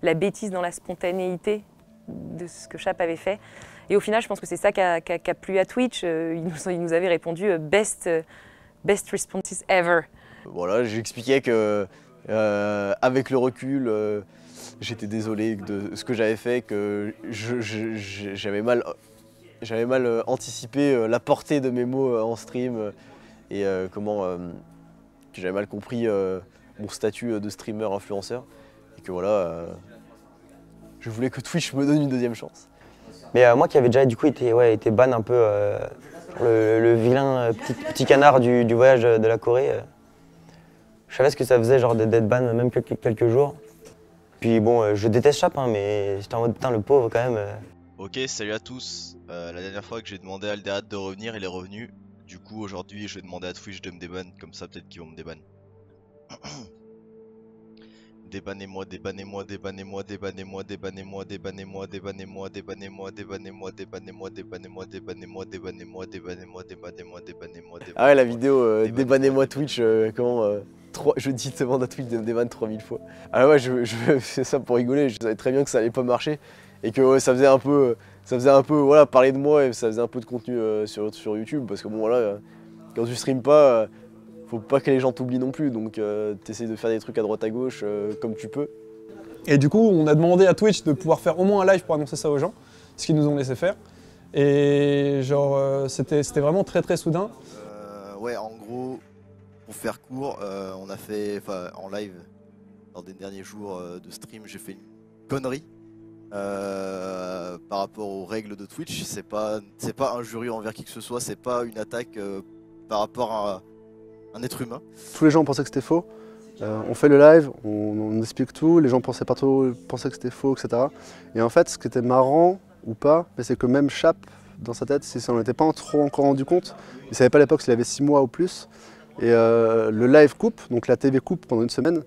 la bêtise dans la spontanéité de ce que Chap avait fait. Et au final, je pense que c'est ça qui a plu à Twitch. Il nous avait répondu best responses ever. Voilà, j'expliquais que avec le recul, j'étais désolé de ce que j'avais fait, que j'avais mal anticipé la portée de mes mots en stream et que j'avais mal compris mon statut de streamer influenceur et que voilà, je voulais que Twitch me donne une deuxième chance. Mais moi qui avais déjà du coup été ban un peu le vilain petit canard du voyage de la Corée. Je savais ce que ça faisait genre d'être ban même quelques jours. Puis bon, je déteste Chap, hein, mais j'étais en mode putain le pauvre quand même. Ok, salut à tous. La dernière fois que j'ai demandé à Alderad de revenir, il est revenu. Du coup aujourd'hui je vais demander à Twitch de me déban, comme ça peut-être qu'ils vont me déban. Débannez-moi, débannez-moi, débannez-moi, débannez-moi, débannez-moi, débannez-moi, débannez-moi, débannez-moi, débannez-moi, débannez-moi, débannez-moi, débannez-moi, débannez-moi, débannez-moi, débannez-moi, débannez-moi. Ah ouais, la vidéo débannez-moi Twitch, je demande à Twitch de me débanner 3000 fois. Ah ouais, je fais ça pour rigoler, je savais très bien que ça allait pas marcher et que ça faisait un peu voilà, parler de moi et ça faisait un peu de contenu sur YouTube parce que bon voilà, quand tu stream pas, faut pas que les gens t'oublient non plus, donc t'essayes de faire des trucs à droite à gauche comme tu peux. Et du coup, on a demandé à Twitch de pouvoir faire au moins un live pour annoncer ça aux gens, ce qu'ils nous ont laissé faire. Et genre, c'était vraiment très soudain. Ouais, en gros, pour faire court, on a fait, en live, dans des derniers jours de stream, j'ai fait une connerie par rapport aux règles de Twitch. C'est pas injurieux envers qui que ce soit, c'est pas une attaque par rapport à un être humain. Tous les gens pensaient que c'était faux. On fait le live, on explique tout, les gens pensaient pas trop, pensaient que c'était faux, etc. Et en fait, ce qui était marrant ou pas, c'est que même Chap, dans sa tête, si ça n'en était pas trop encore rendu compte, il savait pas à l'époque s'il avait 6 mois ou plus. Et le live coupe, donc la TV coupe pendant une semaine.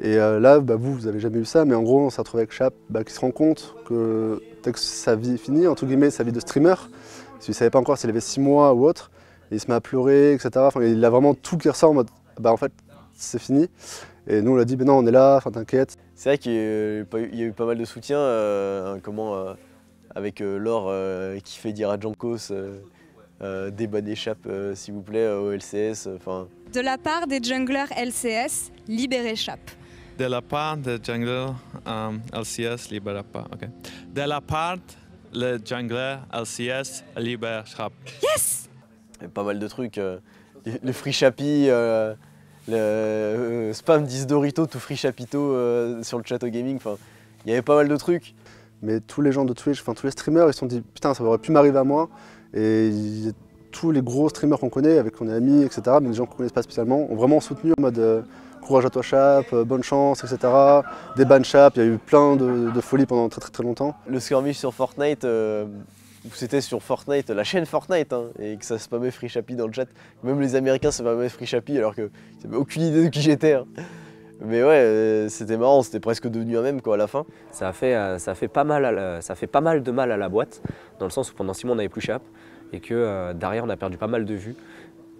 Et là, vous avez jamais eu ça, mais en gros, on s'est retrouvé avec Chap qui se rend compte que dès que sa vie est finie, entre guillemets, sa vie de streamer, s'il savait pas encore s'il avait 6 mois ou autre, il se met à pleurer, etc. Enfin, il a vraiment tout qui ressort en mode en fait c'est fini. Et nous on lui a dit non on est là, t'inquiète. C'est vrai qu'il y a eu pas mal de soutien avec Laure qui fait dire à Jankos débanner Chap s'il vous plaît au LCS. De la part des junglers LCS, libérez Chap. De la part des junglers LCS, libérez Chap. Okay. De la part des junglers LCS, libérez Chap. Yes. Pas mal de trucs, le free chapi, le spam 10 Dorito, tout free chapito sur le Chateau Gaming, il y avait pas mal de trucs. Mais tous les gens de Twitch, tous les streamers, ils se sont dit putain ça aurait pu m'arriver à moi. Et tous les gros streamers qu'on connaît, avec qu'on est amis, etc., mais les gens qu'on connaît pas spécialement, ont vraiment soutenu en mode courage à toi Chap, bonne chance, etc. Des ban Chap, il y a eu plein de folies pendant très longtemps. Le skirmish sur Fortnite, où c'était sur Fortnite, la chaîne Fortnite, hein, et que ça spammait Free Chappie dans le chat. Même les Américains spammaient Free Chappie alors qu'ils n'avaient aucune idée de qui j'étais. Hein. Mais ouais, c'était marrant, c'était presque devenu un mème quoi à la fin. Ça a fait pas mal de mal à la boîte, dans le sens où pendant 6 mois on n'avait plus Chapp et que derrière on a perdu pas mal de vues.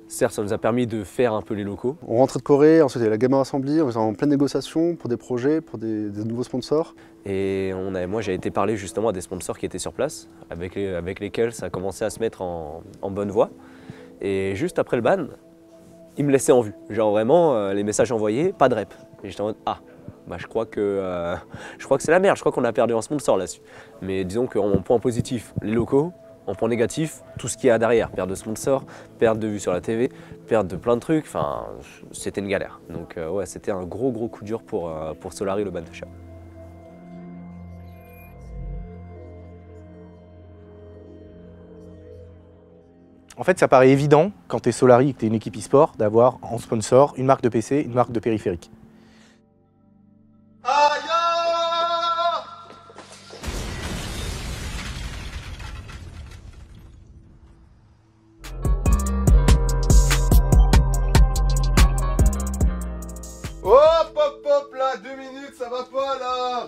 Certes, ça nous a permis de faire un peu les locaux. On rentrait de Corée, ensuite il y avait la Gamer Assembly, on était en pleine négociation pour des projets, pour des nouveaux sponsors. Et moi j'ai été parler justement à des sponsors qui étaient sur place, avec lesquels ça a commencé à se mettre en bonne voie. Et juste après le ban, ils me laissaient en vue. Genre vraiment, les messages envoyés, pas de rep. Et j'étais en mode, ah, bah je crois que c'est la merde, je crois qu'on a perdu un sponsor là-dessus. Mais disons qu'en point positif, les locaux. En point négatif, tout ce qu'il y a derrière, perte de sponsors, perte de vues sur la TV, perte de plein de trucs, enfin, c'était une galère. Donc ouais, c'était un gros coup dur pour Solary, le ban de Chapp. En fait, ça paraît évident, quand tu es Solary et que tu es une équipe e-sport, d'avoir en sponsor une marque de PC, une marque de périphérique.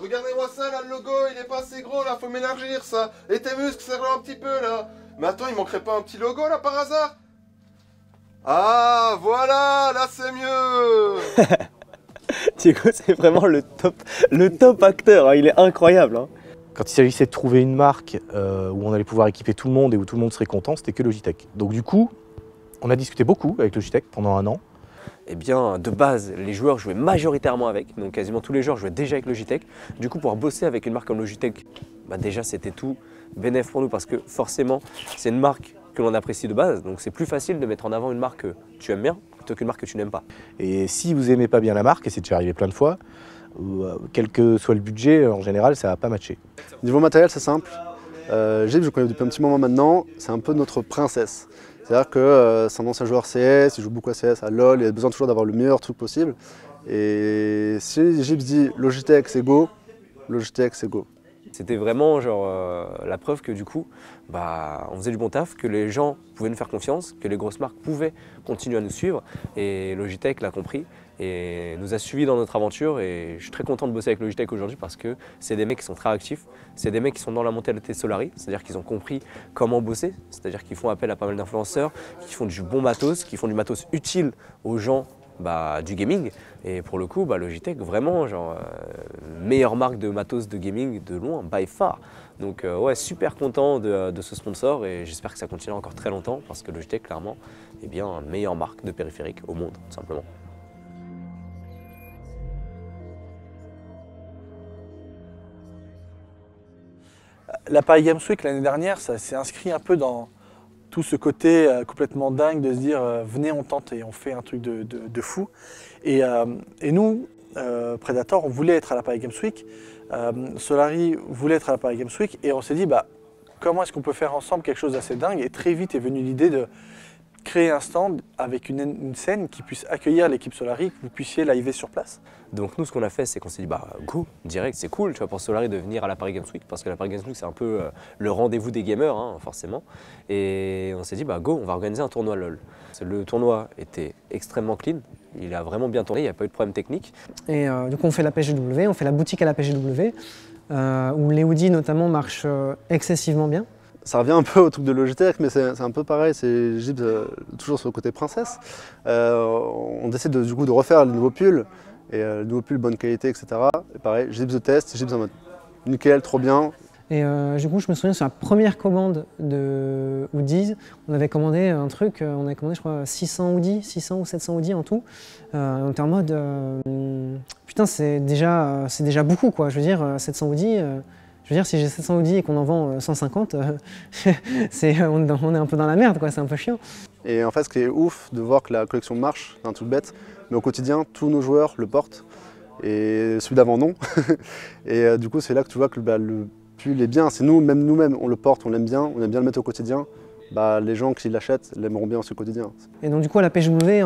Regardez-moi ça là, le logo il est pas assez gros là, faut m'élargir ça. Et tes muscles serre un petit peu là. Mais attends, il manquerait pas un petit logo là par hasard? Ah voilà, là c'est mieux. Diego c'est vraiment le top acteur, hein, il est incroyable. Hein. Quand il s'agissait de trouver une marque où on allait pouvoir équiper tout le monde et où tout le monde serait content, c'était que Logitech. Donc du coup, on a discuté beaucoup avec Logitech pendant 1 an. Eh bien, de base, les joueurs jouaient majoritairement avec, donc quasiment tous les joueurs jouaient déjà avec Logitech. Du coup, pouvoir bosser avec une marque comme Logitech, bah déjà, c'était tout bénéf pour nous parce que forcément, c'est une marque que l'on apprécie de base, donc c'est plus facile de mettre en avant une marque que tu aimes bien plutôt qu'une marque que tu n'aimes pas. Et si vous n'aimez pas bien la marque, et c'est déjà arrivé plein de fois, quel que soit le budget, en général, ça va pas matcher. Niveau matériel, c'est simple. Jib, je connais depuis un petit moment maintenant, c'est un peu notre princesse. C'est-à-dire que c'est un ancien joueur CS, il joue beaucoup à CS, à LoL, il a besoin toujours d'avoir le meilleur truc possible. Et si Gibbs dit Logitech c'est go, Logitech c'est go. C'était vraiment genre la preuve que du coup, bah, on faisait du bon taf, que les gens pouvaient nous faire confiance, que les grosses marques pouvaient continuer à nous suivre. Et Logitech l'a compris et nous a suivis dans notre aventure. Et je suis très content de bosser avec Logitech aujourd'hui parce que c'est des mecs qui sont très actifs, c'est des mecs qui sont dans la mentalité Solary, c'est-à-dire qu'ils ont compris comment bosser, c'est-à-dire qu'ils font appel à pas mal d'influenceurs, qui font du bon matos, qui font du matos utile aux gens bah, du gaming. Et pour le coup, bah, Logitech, vraiment, genre, meilleure marque de matos de gaming de loin, by far. Donc ouais, super content de ce sponsor et j'espère que ça continuera encore très longtemps parce que Logitech, clairement, est bien meilleure marque de périphérique au monde, tout simplement. La Paris Games Week l'année dernière, ça s'est inscrit un peu dans tout ce côté complètement dingue de se dire venez, on tente et on fait un truc de fou. Et nous, Predator, on voulait être à la Paris Games Week, Solary voulait être à la Paris Games Week et on s'est dit bah, comment est-ce qu'on peut faire ensemble quelque chose d'assez dingue et très vite est venue l'idée de créer un stand avec une scène qui puisse accueillir l'équipe Solary, que vous puissiez liver sur place. Donc nous, ce qu'on a fait, c'est qu'on s'est dit, bah go, direct, c'est cool tu vois, pour Solary de venir à la Paris Games Week, parce que la Paris Games Week, c'est un peu le rendez-vous des gamers, hein, forcément. Et on s'est dit, bah go, on va organiser un tournoi LoL. Le tournoi était extrêmement clean, il a vraiment bien tourné, il n'y a pas eu de problème technique. Et donc on fait la PGW, on fait la boutique à la PGW, où les hoodies notamment marchent excessivement bien. Ça revient un peu au truc de Logitech, mais c'est un peu pareil, c'est Gibbs toujours sur le côté princesse. On décide du coup de refaire le nouveau pull, et le nouveau pull bonne qualité, etc. Et pareil, Gibbs teste, Gibbs en mode nickel, trop bien. Et du coup, je me souviens sur la première commande de hoodies, on avait commandé un truc, on avait commandé je crois 600 hoodies, 600 ou 700 hoodies en tout. On était en mode, putain c'est déjà beaucoup quoi, je veux dire 700 hoodies. Je veux dire, si j'ai 700 hoodies et qu'on en vend 150, on est un peu dans la merde, quoi. C'est un peu chiant. Et en fait, ce qui est ouf de voir que la collection marche, c'est un truc bête, mais au quotidien, tous nos joueurs le portent, et celui d'avant non. Et du coup, c'est là que tu vois que bah, le pull est bien. C'est nous-mêmes, on le porte, on l'aime bien, on aime bien le mettre au quotidien. Bah, les gens qui l'achètent l'aimeront bien aussi au quotidien. Et donc du coup, à la PGW,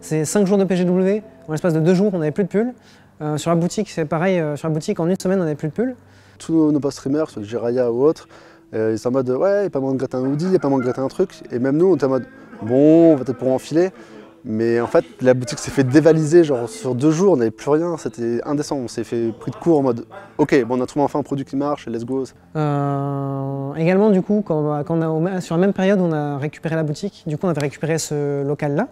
c'est 5 jours de PGW, en l'espace de 2 jours, on n'avait plus de pull. Sur la boutique, c'est pareil, sur la boutique, en 1 semaine, on n'avait plus de pull. Tous nos post-streamers, sur le Jiraya ou autre, Ils sont en mode ouais, il n'y a pas moyen de gratter un hoodie, il n'y a pas moyen de gratter un truc. Et même nous, on était en mode bon, on va peut-être pour enfiler. Mais en fait, la boutique s'est fait dévaliser, genre sur 2 jours, on n'avait plus rien, c'était indécent. On s'est fait pris de court en mode ok, bon, on a trouvé enfin un produit qui marche, let's go. Également, du coup, quand on a, sur la même période, on a récupéré la boutique, du coup, on avait récupéré ce local-là.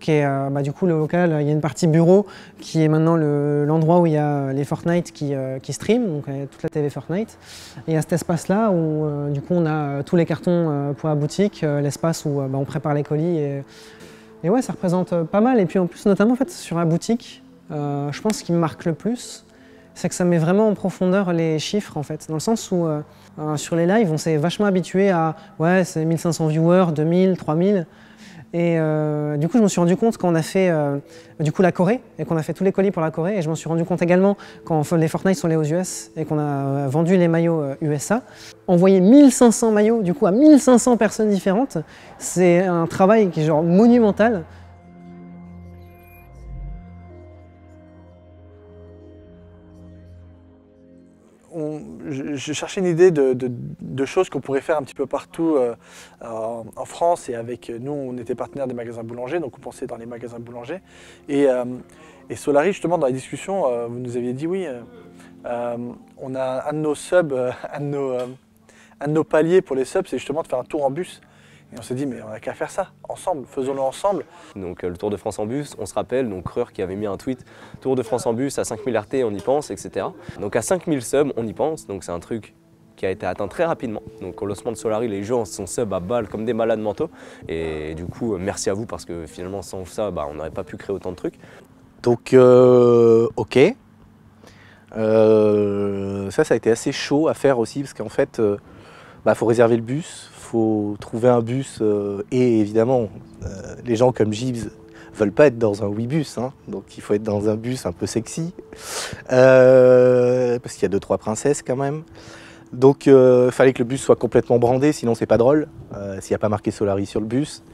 Qui est, du coup, le local, il y a une partie bureau qui est maintenant l'endroit où il y a les Fortnite qui stream, donc toute la TV Fortnite. Et il y a cet espace-là où, du coup, on a tous les cartons pour la boutique, l'espace où on prépare les colis. Et ouais, ça représente pas mal. Et puis en plus, notamment en fait, sur la boutique, je pense qu'il me marque le plus, c'est que ça met vraiment en profondeur les chiffres, en fait, dans le sens où sur les lives, on s'est vachement habitué à ouais, c'est 1500 viewers, 2000, 3000. Et du coup, je me suis rendu compte quand on a fait du coup, la Corée, et qu'on a fait tous les colis pour la Corée, et je m'en suis rendu compte également quand les Fortnite sont allés aux US et qu'on a vendu les maillots USA. Envoyer 1500 maillots du coup à 1500 personnes différentes, c'est un travail qui est genre monumental. Je cherchais une idée de choses qu'on pourrait faire un petit peu partout en France, et avec nous, on était partenaire des magasins boulangers, donc on pensait dans les magasins boulangers. Et Solary, justement, dans la discussion, vous nous aviez dit oui, on a un de nos subs, un de nos paliers pour les subs, c'est justement de faire un tour en bus. Et on s'est dit, mais on n'a qu'à faire ça, ensemble, faisons-le ensemble. Donc le Tour de France en bus, on se rappelle, donc Kreur qui avait mis un tweet « Tour de France en bus à 5000 RT, on y pense, etc. » Donc à 5000 subs, on y pense, donc c'est un truc qui a été atteint très rapidement. Donc au lancement de Solary, les gens sont sub à balle comme des malades mentaux. Et du coup, merci à vous, parce que finalement, sans ça, on n'aurait pas pu créer autant de trucs. Donc, ok. Ça a été assez chaud à faire aussi, parce qu'en fait, faut réserver le bus. Faut trouver un bus et évidemment les gens comme Gibbs veulent pas être dans un Ouibus, hein, donc il faut être dans un bus un peu sexy parce qu'il y a 2-3 princesses quand même, donc fallait que le bus soit complètement brandé, sinon c'est pas drôle s'il n'y a pas marqué Solary sur le bus.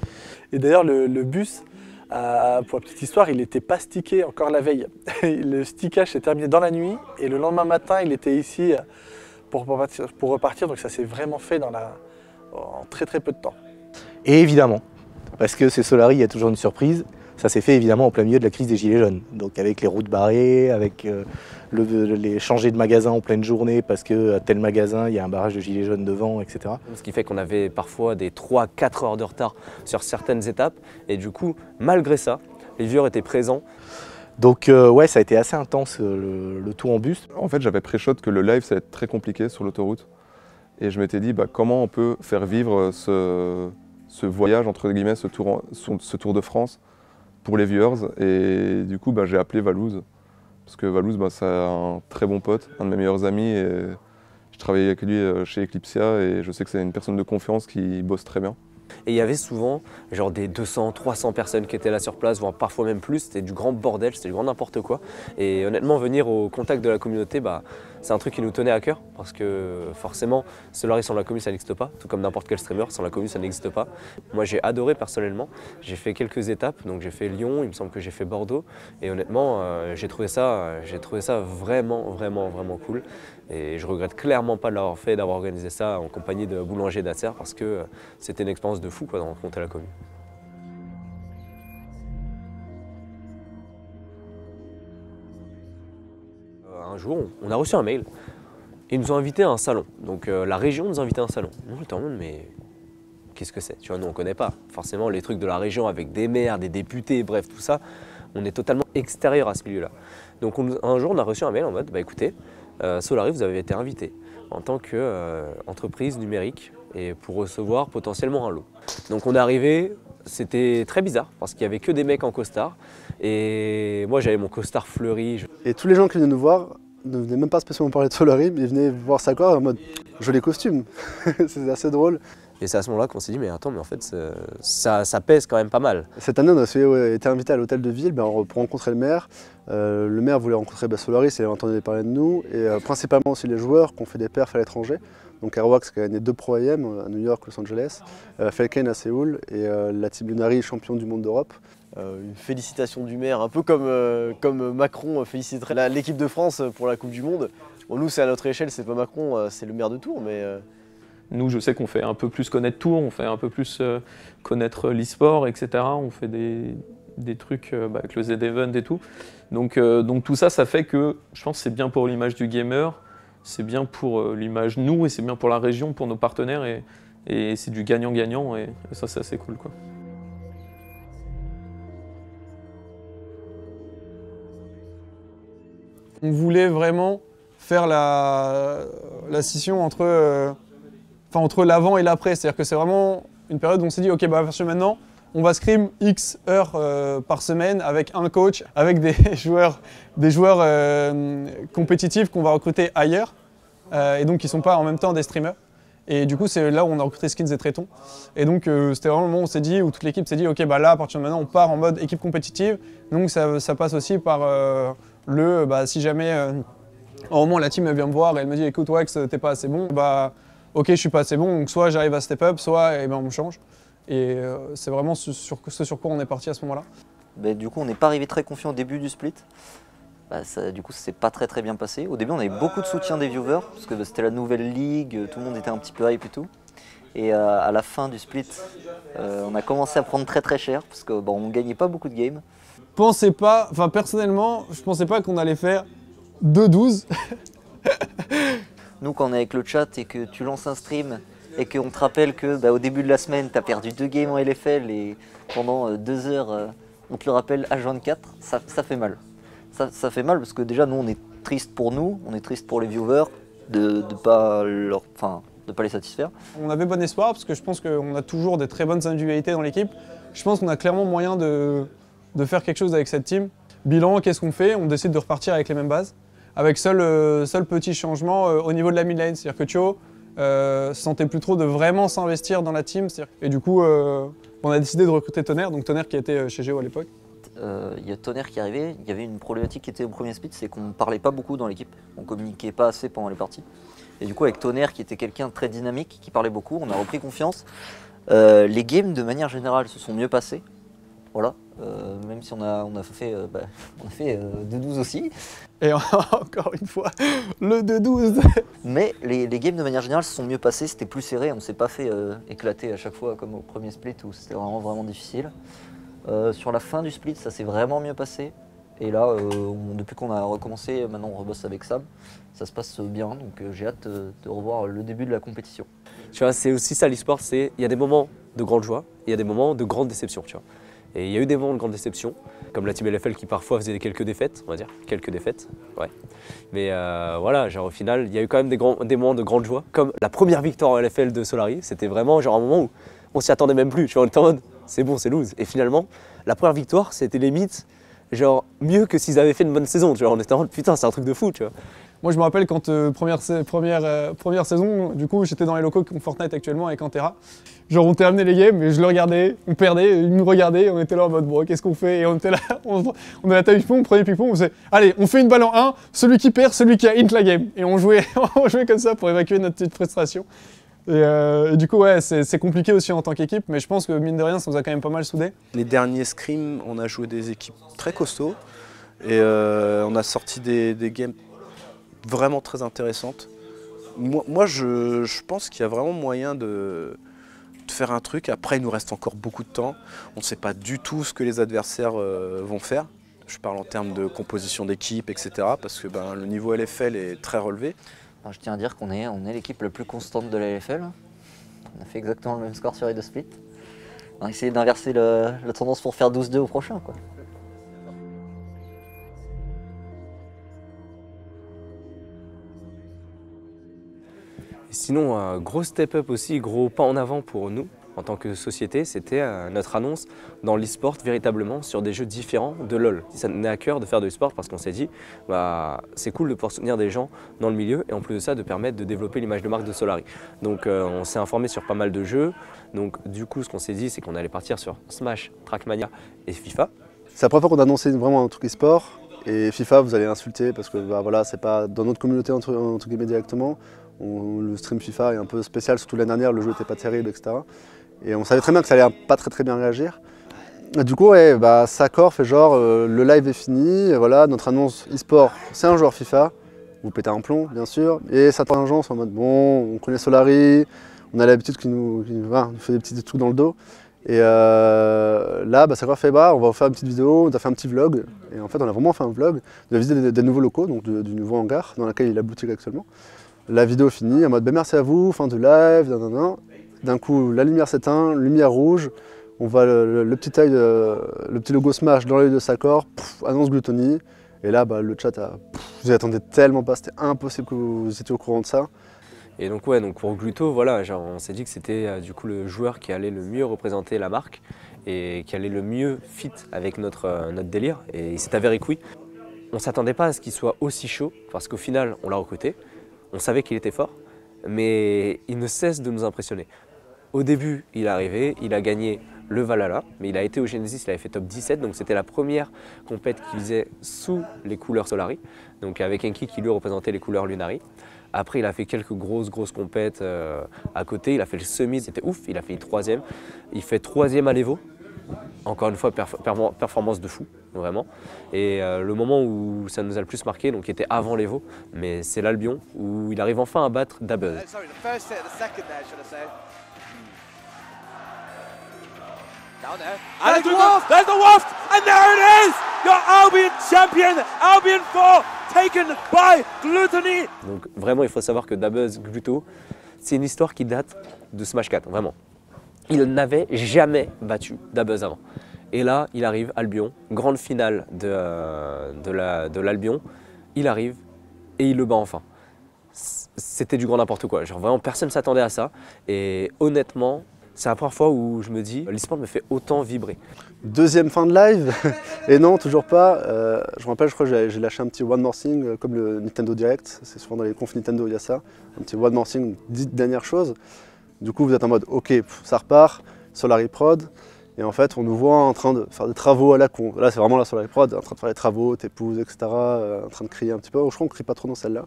Et d'ailleurs le bus, pour la petite histoire, il était pas stické encore la veille. Le stickage s'est terminé dans la nuit et le lendemain matin il était ici pour repartir, donc ça s'est vraiment fait dans en très très peu de temps. Et évidemment, parce que c'est Solary, il y a toujours une surprise, ça s'est fait évidemment en plein milieu de la crise des gilets jaunes. Donc avec les routes barrées, avec les changer de magasin en pleine journée parce que à tel magasin il y a un barrage de gilets jaunes devant, etc. Ce qui fait qu'on avait parfois des 3-4 heures de retard sur certaines étapes, et du coup, malgré ça, les viewers étaient présents. Donc ouais, ça a été assez intense le tour en bus. En fait, j'avais pré-shot que le live ça va être très compliqué sur l'autoroute. Et je m'étais dit, comment on peut faire vivre ce voyage, entre guillemets, ce tour de France pour les viewers. Et du coup, j'ai appelé Valouz, parce que Valouz, c'est un très bon pote, un de mes meilleurs amis. Et je travaillais avec lui chez Eclipsia et je sais que c'est une personne de confiance qui bosse très bien. Et il y avait souvent genre des 200, 300 personnes qui étaient là sur place, voire parfois même plus. C'était du grand bordel, c'était du grand n'importe quoi. Et honnêtement, venir au contact de la communauté, c'est un truc qui nous tenait à cœur. Parce que forcément, Solary sans la commu, ça n'existe pas. Tout comme n'importe quel streamer, sans la commu, ça n'existe pas. Moi, j'ai adoré personnellement. J'ai fait quelques étapes. Donc j'ai fait Lyon, il me semble que j'ai fait Bordeaux. Et honnêtement, j'ai trouvé ça vraiment, vraiment, vraiment cool. Et je regrette clairement pas de l'avoir fait, d'avoir organisé ça en compagnie de Boulanger et d'Acer, parce que c'était une expérience de fou de rencontrer la commune. Un jour, on a reçu un mail et ils nous ont invités à un salon. Donc la région nous a invités à un salon. On était en mode mais qu'est-ce que c'est? Tu vois, nous on connaît pas forcément les trucs de la région avec des maires, des députés, bref tout ça. On est totalement extérieur à ce milieu-là. Donc un jour, on a reçu un mail en mode écoutez, Solary, vous avez été invité en tant qu'entreprise numérique et pour recevoir potentiellement un lot. Donc on est arrivé, c'était très bizarre parce qu'il n'y avait que des mecs en costard et moi j'avais mon costard fleuri. Et tous les gens qui venaient nous voir ne venaient même pas spécialement parler de Solary, mais ils venaient voir ça en mode joli costume, c'est assez drôle. Et c'est à ce moment-là qu'on s'est dit, mais attends, mais en fait, ça pèse quand même pas mal. Cette année, on a été invité à l'hôtel de ville pour rencontrer le maire. Le maire voulait rencontrer Solary, il entendait parler de nous, et principalement aussi les joueurs qui ont fait des perfs à l'étranger. Donc Airwax qui a gagné 2 Pro AM à New York, Los Angeles, Falcon à Séoul, et la team Lunari, champion du monde d'Europe. Une félicitation du maire, un peu comme Macron féliciterait l'équipe de France pour la Coupe du Monde. Bon, nous, c'est à notre échelle, c'est pas Macron, c'est le maire de Tours, mais... Nous, je sais qu'on fait un peu plus connaître Tours, on fait un peu plus connaître l'e-sport, etc. On fait des trucs avec le Z-Event et tout. Donc tout ça, ça fait que je pense que c'est bien pour l'image du gamer, c'est bien pour l'image nous et c'est bien pour la région, pour nos partenaires. Et c'est du gagnant-gagnant et ça, c'est assez cool, quoi. On voulait vraiment faire la scission entre, entre l'avant et l'après. C'est-à-dire que c'est vraiment une période où on s'est dit « Ok, bah, à partir de maintenant, on va scrim X heures par semaine avec un coach, avec des joueurs compétitifs qu'on va recruter ailleurs et donc qui ne sont pas en même temps des streamers. » Et du coup, c'est là où on a recruté Skins et Tréton. Et donc, c'était vraiment le moment où on s'est dit, où toute l'équipe s'est dit, ok, bah là, à partir de maintenant, on part en mode équipe compétitive. Donc, ça passe aussi par si jamais, à un moment, la team elle vient me voir et elle me dit, écoute, Wax, t'es pas assez bon. Bah, ok, je suis pas assez bon. Donc, soit j'arrive à step up, soit eh ben, on me change. Et c'est vraiment ce sur quoi on est parti à ce moment-là. Bah, du coup, on n'est pas arrivé très confiant au début du split. Bah ça, du coup, c'est pas très bien passé. Au début, on avait beaucoup de soutien des viewers, parce que c'était la nouvelle ligue, tout le monde était un petit peu hype et tout. Et à la fin du split, on a commencé à prendre très cher, parce qu'on ne gagnait pas beaucoup de games. Personnellement, je pensais pas qu'on allait faire 2-12. Nous, quand on est avec le chat et que tu lances un stream, et qu'on te rappelle que bah, au début de la semaine, tu as perdu 2 games en LFL, et pendant 2 heures, on te le rappelle H24, ça fait mal. Ça fait mal parce que déjà, nous, on est triste pour nous, on est triste pour les viewers de ne pas, les satisfaire. On avait bon espoir parce que je pense qu'on a toujours des très bonnes individualités dans l'équipe. Je pense qu'on a clairement moyen de faire quelque chose avec cette team. Bilan, qu'est-ce qu'on fait? On décide de repartir avec les mêmes bases, avec seul petit changement au niveau de la mid lane. C'est-à-dire que Thio ne sentait plus trop de vraiment s'investir dans la team. Et du coup, on a décidé de recruter Tonnerre, donc Tonnerre qui était chez Géo à l'époque. Il y a Tonnerre qui arrivait, il y avait une problématique qui était au premier split, c'est qu'on ne parlait pas beaucoup dans l'équipe, on ne communiquait pas assez pendant les parties. Et du coup avec Tonnerre qui était quelqu'un de très dynamique, qui parlait beaucoup, on a repris confiance. Les games de manière générale se sont mieux passées, voilà. Même si on a fait 2-12 aussi. Et encore une fois, le 2-12. Mais les games de manière générale se sont mieux passées, c'était plus serré, on ne s'est pas fait éclater à chaque fois comme au premier split où c'était vraiment difficile. Sur la fin du split, ça s'est vraiment mieux passé. Et là, depuis qu'on a recommencé, maintenant on rebosse avec Sam. Ça se passe bien, donc j'ai hâte de revoir le début de la compétition. Tu vois, c'est aussi ça l'e-sport, c'est il y a des moments de grande joie, il y a des moments de grande déception. Tu vois. Et il y a eu des moments de grande déception, comme la team LFL qui parfois faisait quelques défaites, on va dire. Quelques défaites, ouais. Mais voilà, genre au final, il y a eu quand même des moments de grande joie. Comme la première victoire en LFL de Solary, c'était vraiment genre un moment où on s'y attendait même plus, tu vois, on était en mode. C'est bon, c'est lose. Et finalement, la première victoire, c'était limite, genre, mieux que s'ils avaient fait une bonne saison. Tu vois, on était en mode, putain, c'est un truc de fou, tu vois. Moi, je me rappelle quand, première saison, du coup, j'étais dans les locaux comme Fortnite actuellement avec Antera. Genre, on terminait les games et je le regardais, on perdait, il me regardait, on était là en mode, bon, qu'est-ce qu'on fait? Et on était là, on avait la taille ping-pong, on prenait ping-pong, on faisait, allez, on fait une balle en 1, celui qui perd, celui qui a hint la game. Et on jouait comme ça pour évacuer notre petite frustration. Et du coup, ouais, c'est compliqué aussi en tant qu'équipe, mais je pense que mine de rien, ça nous a quand même pas mal soudés. Les derniers scrims, on a joué des équipes très costauds et on a sorti des games vraiment très intéressantes. Moi je pense qu'il y a vraiment moyen de faire un truc. Après, il nous reste encore beaucoup de temps. On ne sait pas du tout ce que les adversaires vont faire. Je parle en termes de composition d'équipe, etc. Parce que ben, le niveau LFL est très relevé. Alors, je tiens à dire qu'on est l'équipe la plus constante de la LFL. On a fait exactement le même score sur les 2 splits. On a essayé d'inverser la tendance pour faire 12-2 au prochain, quoi. Et sinon, gros step-up aussi, gros pas en avant pour nous en tant que société, c'était notre annonce dans l'e-sport véritablement sur des jeux différents de LoL. Ça nous tenait à cœur de faire de l'e-sport parce qu'on s'est dit bah, c'est cool de pouvoir soutenir des gens dans le milieu et en plus de ça de permettre de développer l'image de marque de Solary. Donc on s'est informé sur pas mal de jeux. Donc du coup ce qu'on s'est dit c'est qu'on allait partir sur Smash, Trackmania et FIFA. C'est la première fois qu'on a annoncé vraiment un truc e-sport et FIFA vous allez insulter parce que bah, voilà, c'est pas dans notre communauté entre guillemets directement. Le stream FIFA est un peu spécial, surtout l'année dernière le jeu n'était pas terrible etc. Et on savait très bien que ça allait pas très bien réagir. Et du coup, ouais, bah, Saccor fait genre, le live est fini, voilà, notre annonce e-sport, c'est un joueur FIFA, vous pétez un plomb, bien sûr, et certains gens sont en mode, bon, on connaît Solary, on a l'habitude qu'il nous fait des petits trucs dans le dos. Et là, bah, ça va faire bah, on va faire une petite vidéo, on a fait un petit vlog. Et en fait, on a vraiment fait un vlog de la visite des nouveaux locaux, donc du nouveau hangar dans lequel il a boutique actuellement. La vidéo finie, en mode bah, merci à vous, fin du live, d'un coup la lumière s'éteint, lumière rouge, on voit le petit logo Smash dans l'œil de Sakor, annonce Gluttony. Et là, bah, le chat, vous y attendez tellement pas, c'était impossible que vous étiez au courant de ça. Et donc ouais, donc pour Glutto, voilà, genre on s'est dit que c'était du coup le joueur qui allait le mieux représenter la marque et qui allait le mieux fit avec notre délire, et il s'est avéré que oui. On ne s'attendait pas à ce qu'il soit aussi chaud, parce qu'au final on l'a recruté, on savait qu'il était fort, mais il ne cesse de nous impressionner. Au début, il est arrivé, il a gagné le Valhalla, mais il a été au Genesis, il avait fait top 17, donc c'était la première compète qu'il faisait sous les couleurs Solari, donc avec Enki qui lui représentait les couleurs Lunari. Après, il a fait quelques grosses compètes à côté. Il a fait le semi, c'était ouf. Il a fait 3e. Il fait 3e à l'Evo. Encore une fois, performance de fou, vraiment. Et le moment où ça nous a le plus marqué, donc était avant l'Evo, mais c'est l'Albion où il arrive enfin à battre Dabuzz. And the waft! There's the waft! And there it is! Your Albion champion, Albion 4, taken by Gluttony! Donc vraiment, il faut savoir que Dabuzz Glutto, c'est une histoire qui date de Smash 4, vraiment. Il n'avait jamais battu Dabuzz avant. Et là, il arrive Albion, grande finale de l'Albion. Il arrive et il le bat enfin. C'était du grand n'importe quoi. Genre vraiment, personne ne s'attendait à ça. Et honnêtement, c'est la première fois où je me dis, l'e-sport me fait autant vibrer. Deuxième fin de live, et non, toujours pas. Je me rappelle, je crois que j'ai lâché un petit One More Thing, comme le Nintendo Direct. C'est souvent dans les confs Nintendo, il y a ça. Un petit One More Thing, dite dernière chose. Du coup, vous êtes en mode, ok, ça repart, Solari Prod. Et en fait, on nous voit en train de faire des travaux à la con. Là, c'est vraiment la Solari Prod, en train de faire les travaux, t'épouses, etc. En train de crier un petit peu. Je crois qu'on crie pas trop dans celle-là.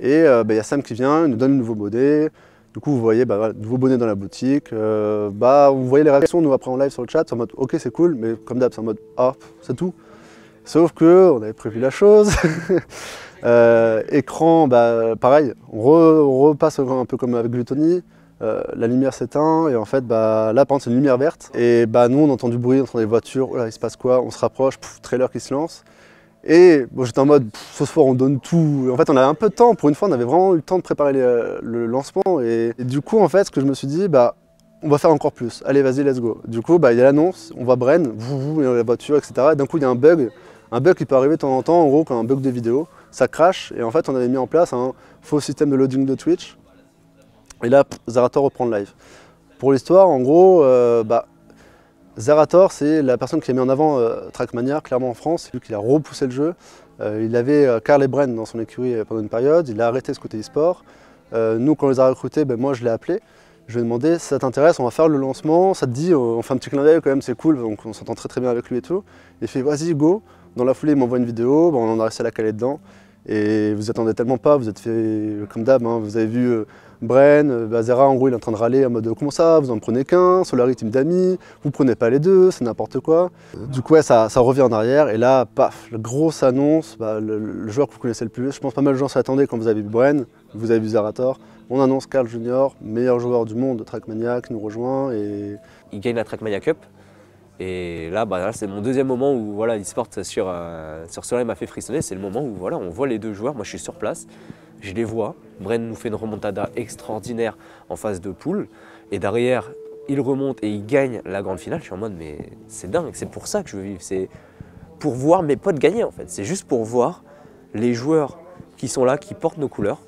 Et bah, y a Sam qui vient, il nous donne le nouveau modé. Du coup, vous voyez, bah, voilà, nouveau bonnet dans la boutique, vous voyez les réactions, nous, après en live sur le chat, c'est en mode, ok, c'est cool, mais comme d'hab, c'est en mode, ah, c'est tout. Sauf que, on avait prévu la chose. Écran, bah, pareil, on repasse un peu comme avec Gluttony, la lumière s'éteint, et en fait, bah, là, par contre, c'est une lumière verte. Et bah, nous, on entend du bruit, on entend des voitures, oh là, il se passe quoi, on se rapproche, trailer qui se lance. Et bon, j'étais en mode, ce soir on donne tout. En fait, on avait un peu de temps, pour une fois, on avait vraiment eu le temps de préparer le lancement. Et du coup, en fait, ce que je me suis dit, bah, on va faire encore plus. Allez, vas-y, let's go. Du coup, bah, il y a l'annonce, on voit Bren, la voiture, etc. Et d'un coup, il y a un bug. Un bug qui peut arriver de temps en temps, en gros, quand un bug de vidéo, ça crash. Et en fait, on avait mis en place un faux système de loading de Twitch. Et là, Zerator reprend le live. Pour l'histoire, en gros, Zerator, c'est la personne qui a mis en avant Trackmania, clairement en France, c'est lui qui a repoussé le jeu. Il avait Karl et Bren dans son écurie pendant une période, il a arrêté ce côté e-sport. Nous, quand on les a recrutés, ben, moi je l'ai appelé, je lui ai demandé si ça t'intéresse, on va faire le lancement, ça te dit, on fait un petit clin d'œil quand même, c'est cool, donc on s'entend très bien avec lui et tout. Il fait vas-y, go, dans la foulée, il m'envoie une vidéo, ben, on en a réussi à la caler dedans. Et vous attendez tellement pas, vous êtes fait comme d'hab, hein, vous avez vu Bren, Zera en gros il est en train de râler en mode comment ça, vous en prenez qu'un, Solari team d'amis, vous prenez pas les deux, c'est n'importe quoi. Du coup ouais, ça revient en arrière et là paf, la grosse annonce, bah, le joueur que vous connaissez le plus, je pense pas mal de gens s'attendaient quand vous avez vu Bren, vous avez vu Zerator, on annonce Karl Junior, meilleur joueur du monde de Trackmania qui nous rejoint et... Il gagne la Trackmania Cup. Et là, bah, là c'est mon deuxième moment où voilà, l'e-sport sur Solari m'a fait frissonner. C'est le moment où voilà, on voit les deux joueurs. Moi, je suis sur place, je les vois. Bren nous fait une remontada extraordinaire en phase de poule. Et derrière, il remonte et il gagne la grande finale. Je suis en mode, mais c'est dingue, c'est pour ça que je veux vivre. C'est pour voir mes potes gagner, en fait. C'est juste pour voir les joueurs qui sont là, qui portent nos couleurs,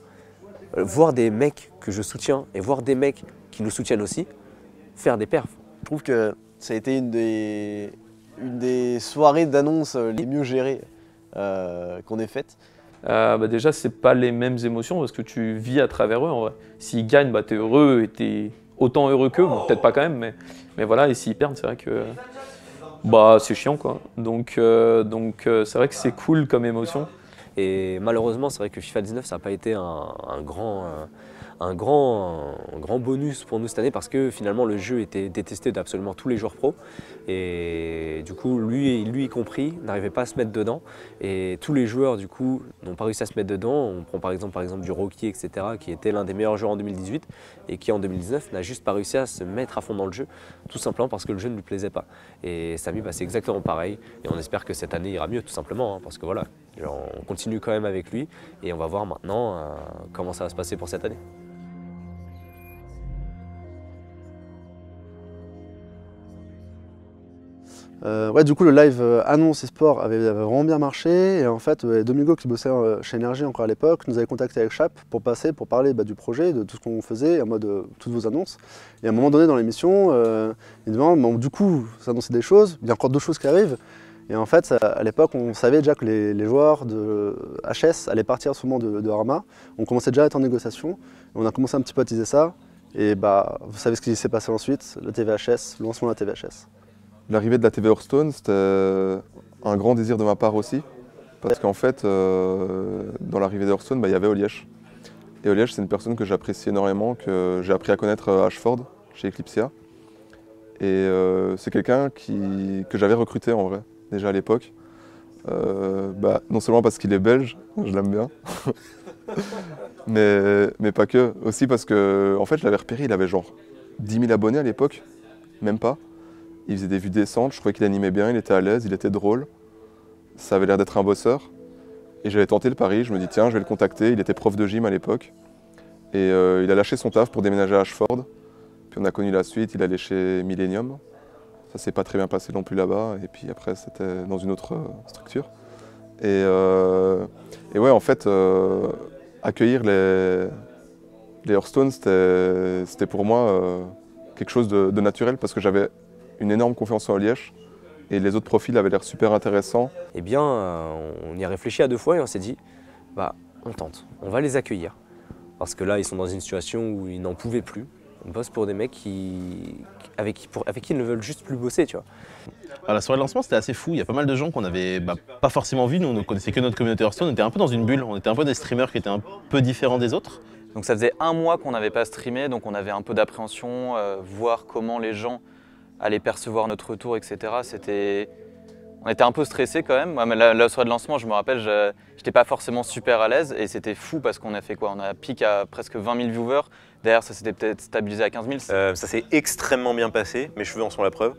voir des mecs que je soutiens et voir des mecs qui nous soutiennent aussi, faire des perfs. Je trouve que ça a été une des soirées d'annonces les mieux gérées qu'on ait faites. Bah déjà, ce n'est pas les mêmes émotions parce que tu vis à travers eux en vrai. S'ils gagnent, bah, tu es heureux et tu es autant heureux qu'eux, bon, peut-être pas quand même, mais voilà. Et s'ils perdent, c'est vrai que bah, c'est chiant, quoi. Donc c'est vrai que c'est cool comme émotion. Et malheureusement, c'est vrai que FIFA 19, ça n'a pas été un grand... un grand bonus pour nous cette année parce que finalement le jeu était détesté d'absolument tous les joueurs pros et du coup lui y compris n'arrivait pas à se mettre dedans et tous les joueurs du coup n'ont pas réussi à se mettre dedans. On prend par exemple du Rocky etc qui était l'un des meilleurs joueurs en 2018 et qui en 2019 n'a juste pas réussi à se mettre à fond dans le jeu tout simplement parce que le jeu ne lui plaisait pas. Et Samy bah, c'est exactement pareil et on espère que cette année ira mieux tout simplement hein, parce que voilà genre, on continue quand même avec lui et on va voir maintenant comment ça va se passer pour cette année. Ouais, du coup, le live annonce et sport avait vraiment bien marché. Et en fait, Domingo, qui bossait chez Energy encore à l'époque, nous avait contacté avec Chap pour parler bah, du projet, de tout ce qu'on faisait, en mode toutes vos annonces. Et à un moment donné dans l'émission, il demande bah, du coup, vous annoncez des choses, il y a encore d'autres choses qui arrivent. Et en fait, à l'époque, on savait déjà que les joueurs de HS allaient partir souvent de Arma. On commençait déjà à être en négociation. On a commencé un petit peu à teaser ça. Et bah, vous savez ce qui s'est passé ensuite, le TVHS, le lancement de la TVHS. L'arrivée de la TV Hearthstone, c'était un grand désir de ma part aussi. Parce qu'en fait, dans l'arrivée de Hearthstone, bah, il y avait Oliège. Et Oliège, c'est une personne que j'apprécie énormément, que j'ai appris à connaître à Ashford, chez Eclipsia. Et c'est quelqu'un que j'avais recruté en vrai, déjà à l'époque. Bah, non seulement parce qu'il est belge, je l'aime bien, mais pas que. Aussi parce que, en fait, je l'avais repéré, il avait genre 10 000 abonnés à l'époque, même pas. Il faisait des vues décentes, je trouvais qu'il animait bien, il était à l'aise, il était drôle. Ça avait l'air d'être un bosseur. Et j'avais tenté le pari, je me dis tiens, je vais le contacter. Il était prof de gym à l'époque. Et il a lâché son taf pour déménager à Ashford. Puis on a connu la suite, il allait chez Millennium. Ça s'est pas très bien passé non plus là-bas. Et puis après, c'était dans une autre structure. Et ouais, en fait, accueillir les Hearthstone, c'était pour moi quelque chose de naturel parce que j'avais une énorme confiance en Oliège et les autres profils avaient l'air super intéressants. Eh bien, on y a réfléchi à deux fois et on s'est dit, bah, on tente, on va les accueillir. Parce que là, ils sont dans une situation où ils n'en pouvaient plus. On bosse pour des mecs avec qui ils ne veulent juste plus bosser, tu vois. Alors, la soirée de lancement, c'était assez fou. Il y a pas mal de gens qu'on n'avait bah, pas forcément vus. Nous, on ne connaissait que notre communauté Hearthstone. On était un peu dans une bulle. On était un peu des streamers qui étaient un peu différents des autres. Donc, ça faisait un mois qu'on n'avait pas streamé. Donc, on avait un peu d'appréhension, voir comment les gens aller percevoir notre retour, etc. On était un peu stressés quand même. Ouais, mais la soirée de lancement, je me rappelle, je n'étais pas forcément super à l'aise et c'était fou parce qu'on a fait quoi? On a piqué à presque 20 000 viewers. Derrière, ça s'était peut-être stabilisé à 15 000. Ça s'est extrêmement bien passé. Mes cheveux en sont la preuve.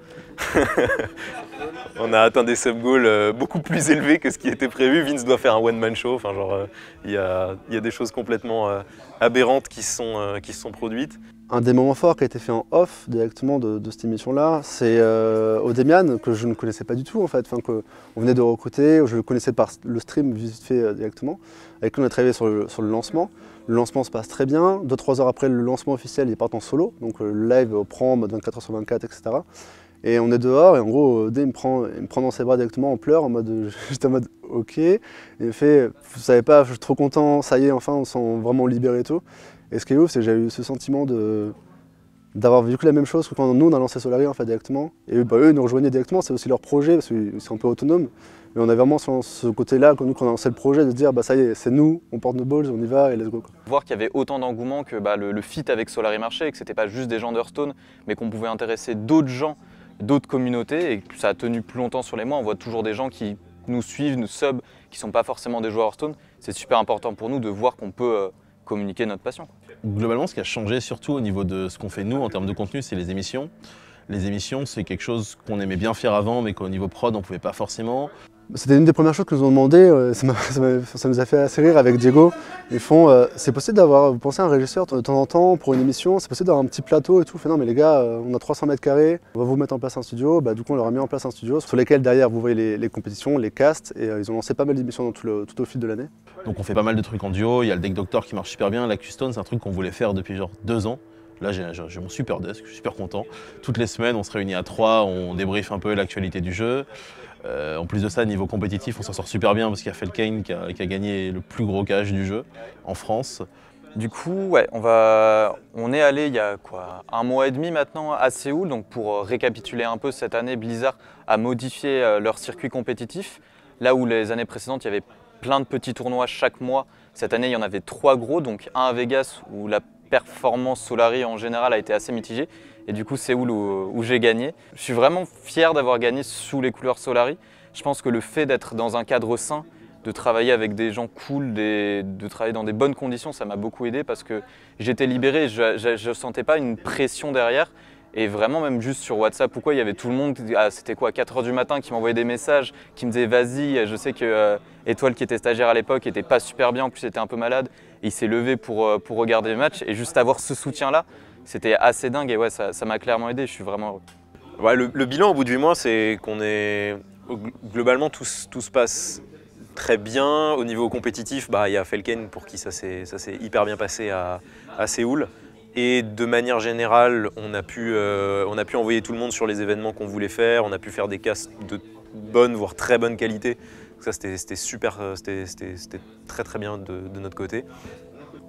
On a atteint des sub-goals beaucoup plus élevés que ce qui était prévu. Vince doit faire un one-man show. Enfin, genre, il y a des choses complètement aberrantes qui se sont produites. Un des moments forts qui a été fait en off directement de cette émission-là, c'est Odemian, que je ne connaissais pas du tout en fait, enfin, on venait de recruter, je le connaissais par le stream vite fait directement, avec qui on a travaillé sur le lancement. Le lancement se passe très bien, 2-3 heures après le lancement officiel, ils partent en solo, donc le live prend en mode 24h/24, etc. Et on est dehors et en gros, Odé il me prend dans ses bras directement en pleurs, j'étais en mode ok, et il me fait, vous savez pas, je suis trop content, ça y est, enfin on se sent vraiment libéré et tout. Et ce qui est ouf, c'est que j'ai eu ce sentiment d'avoir vécu la même chose que quand nous on a lancé Solary en fait directement. Et bah, eux ils nous rejoignaient directement, c'est aussi leur projet, parce qu'ils sont un peu autonomes. Mais on a vraiment ce côté-là, quand on a lancé le projet, de se dire bah ça y est, c'est nous, on porte nos balls, on y va et let's go. Quoi. Voir qu'il y avait autant d'engouement que bah, le fit avec Solary marchait, et que c'était pas juste des gens d'Hearthstone, mais qu'on pouvait intéresser d'autres gens, d'autres communautés, et que ça a tenu plus longtemps sur les mois. On voit toujours des gens qui nous suivent, nous subs, qui sont pas forcément des joueurs Hearthstone. C'est super important pour nous de voir qu'on peut communiquer notre passion. Globalement, ce qui a changé surtout au niveau de ce qu'on fait nous en termes de contenu, c'est les émissions. Les émissions, c'est quelque chose qu'on aimait bien faire avant, mais qu'au niveau prod, on ne pouvait pas forcément. C'était une des premières choses que nous ont demandé, ça nous a fait assez rire avec Diego. Ils font, c'est possible d'avoir, vous pensez à un régisseur de temps en temps pour une émission, c'est possible d'avoir un petit plateau et tout. Fait, non mais les gars, on a 300 mètres carrés, on va vous mettre en place un studio. Bah, du coup, on leur a mis en place un studio sur lesquels derrière, vous voyez les compétitions, les casts, et ils ont lancé pas mal d'émissions tout au fil de l'année. Donc on fait pas mal de trucs en duo, il y a le Deck Doctor qui marche super bien, la Custone, c'est un truc qu'on voulait faire depuis genre 2 ans. Là, j'ai mon super desk, je suis super content. Toutes les semaines, on se réunit à 3, on débriefe un peu l'actualité du jeu. En plus de ça, niveau compétitif, on s'en sort super bien parce qu'il y a Felkane qui a gagné le plus gros cash du jeu en France. Du coup, ouais, on est allé il y a quoi, 1 mois et demi maintenant à Séoul. Donc pour récapituler un peu, cette année, Blizzard a modifié leur circuit compétitif. Là où les années précédentes, il y avait plein de petits tournois chaque mois. Cette année, il y en avait 3 gros, donc un à Vegas où la performance Solari en général a été assez mitigée. Et du coup, c'est où j'ai gagné. Je suis vraiment fier d'avoir gagné sous les couleurs Solari. Je pense que le fait d'être dans un cadre sain, de travailler avec des gens cool, de travailler dans des bonnes conditions, ça m'a beaucoup aidé parce que j'étais libéré, je ne sentais pas une pression derrière. Et vraiment, même juste sur WhatsApp ou quoi, il y avait tout le monde, ah, c'était quoi, à 4 h du matin, qui m'envoyait des messages, qui me disait vas-y. Je sais que Étoile, qui était stagiaire à l'époque, n'était pas super bien, en plus était un peu malade. Il s'est levé pour regarder le match et juste avoir ce soutien-là, c'était assez dingue et ouais, ça m'a clairement aidé, je suis vraiment heureux. Ouais, le bilan au bout du mois, c'est qu'on est... Globalement, tout se passe très bien. Au niveau compétitif, bah, il y a Felken pour qui ça s'est hyper bien passé à Séoul. Et de manière générale, on a pu envoyer tout le monde sur les événements qu'on voulait faire. On a pu faire des castes de bonne, voire très bonne qualité. Ça, c'était super, c'était très bien de notre côté.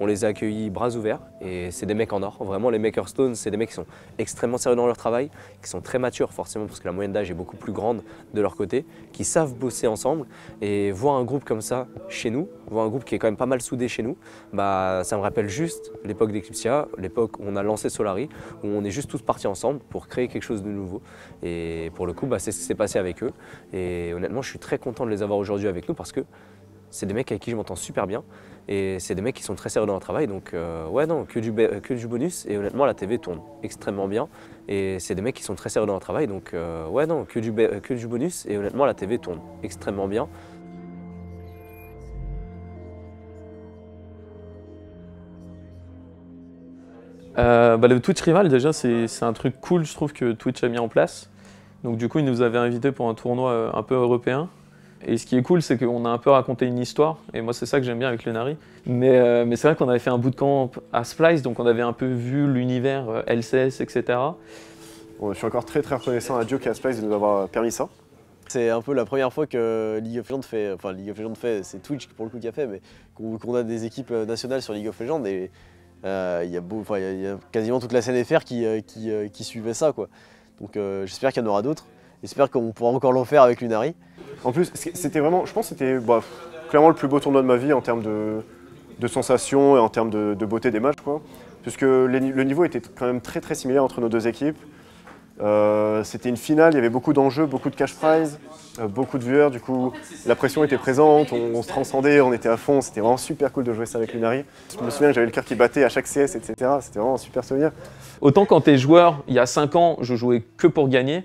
On les a accueillis bras ouverts et c'est des mecs en or. Vraiment, les Maker Stones, c'est des mecs qui sont extrêmement sérieux dans leur travail, qui sont très matures forcément parce que la moyenne d'âge est beaucoup plus grande de leur côté, qui savent bosser ensemble. Et voir un groupe comme ça chez nous, voir un groupe qui est quand même pas mal soudé chez nous, bah, ça me rappelle juste l'époque d'Eclipsia, l'époque où on a lancé Solari, où on est juste tous partis ensemble pour créer quelque chose de nouveau. Et pour le coup, bah, c'est ce qui s'est passé avec eux. Et honnêtement, je suis très content de les avoir aujourd'hui avec nous parce que c'est des mecs avec qui je m'entends super bien et c'est des mecs qui sont très sérieux dans leur travail. Donc ouais, non, que du bonus. Et honnêtement, la TV tourne extrêmement bien et c'est des mecs qui sont très sérieux dans leur travail. Donc ouais, non, que du bonus. Et honnêtement, la TV tourne extrêmement bien. Bah, le Twitch Rival, déjà, c'est un truc cool, je trouve, que Twitch a mis en place. Donc du coup, ils nous avaient invités pour un tournoi un peu européen. Et ce qui est cool, c'est qu'on a un peu raconté une histoire, et moi c'est ça que j'aime bien avec Lenari. Mais c'est vrai qu'on avait fait un bootcamp à Splice, donc on avait un peu vu l'univers LCS, etc. Bon, je suis encore très reconnaissant à Duke et à Splice de nous avoir permis ça. C'est un peu la première fois que League of Legends fait, enfin League of Legends fait, c'est Twitch pour le coup qui a fait, mais qu'on a des équipes nationales sur League of Legends, et il y a quasiment toute la scène FR qui suivait ça, quoi. Donc j'espère qu'il y en aura d'autres. J'espère qu'on pourra encore l'en faire avec Lunari. En plus, c'était vraiment, je pense que c'était bah, clairement le plus beau tournoi de ma vie en termes de sensations et en termes de beauté des matchs, quoi. Puisque le niveau était quand même très similaire entre nos deux équipes. C'était une finale, il y avait beaucoup d'enjeux, beaucoup de cash prize, beaucoup de viewers, du coup la pression était présente, on se transcendait, on était à fond, c'était vraiment super cool de jouer ça avec Lunari. Je me souviens que j'avais le cœur qui battait à chaque CS, etc. C'était vraiment un super souvenir. Autant quand t'es joueur, il y a 5 ans, je jouais que pour gagner.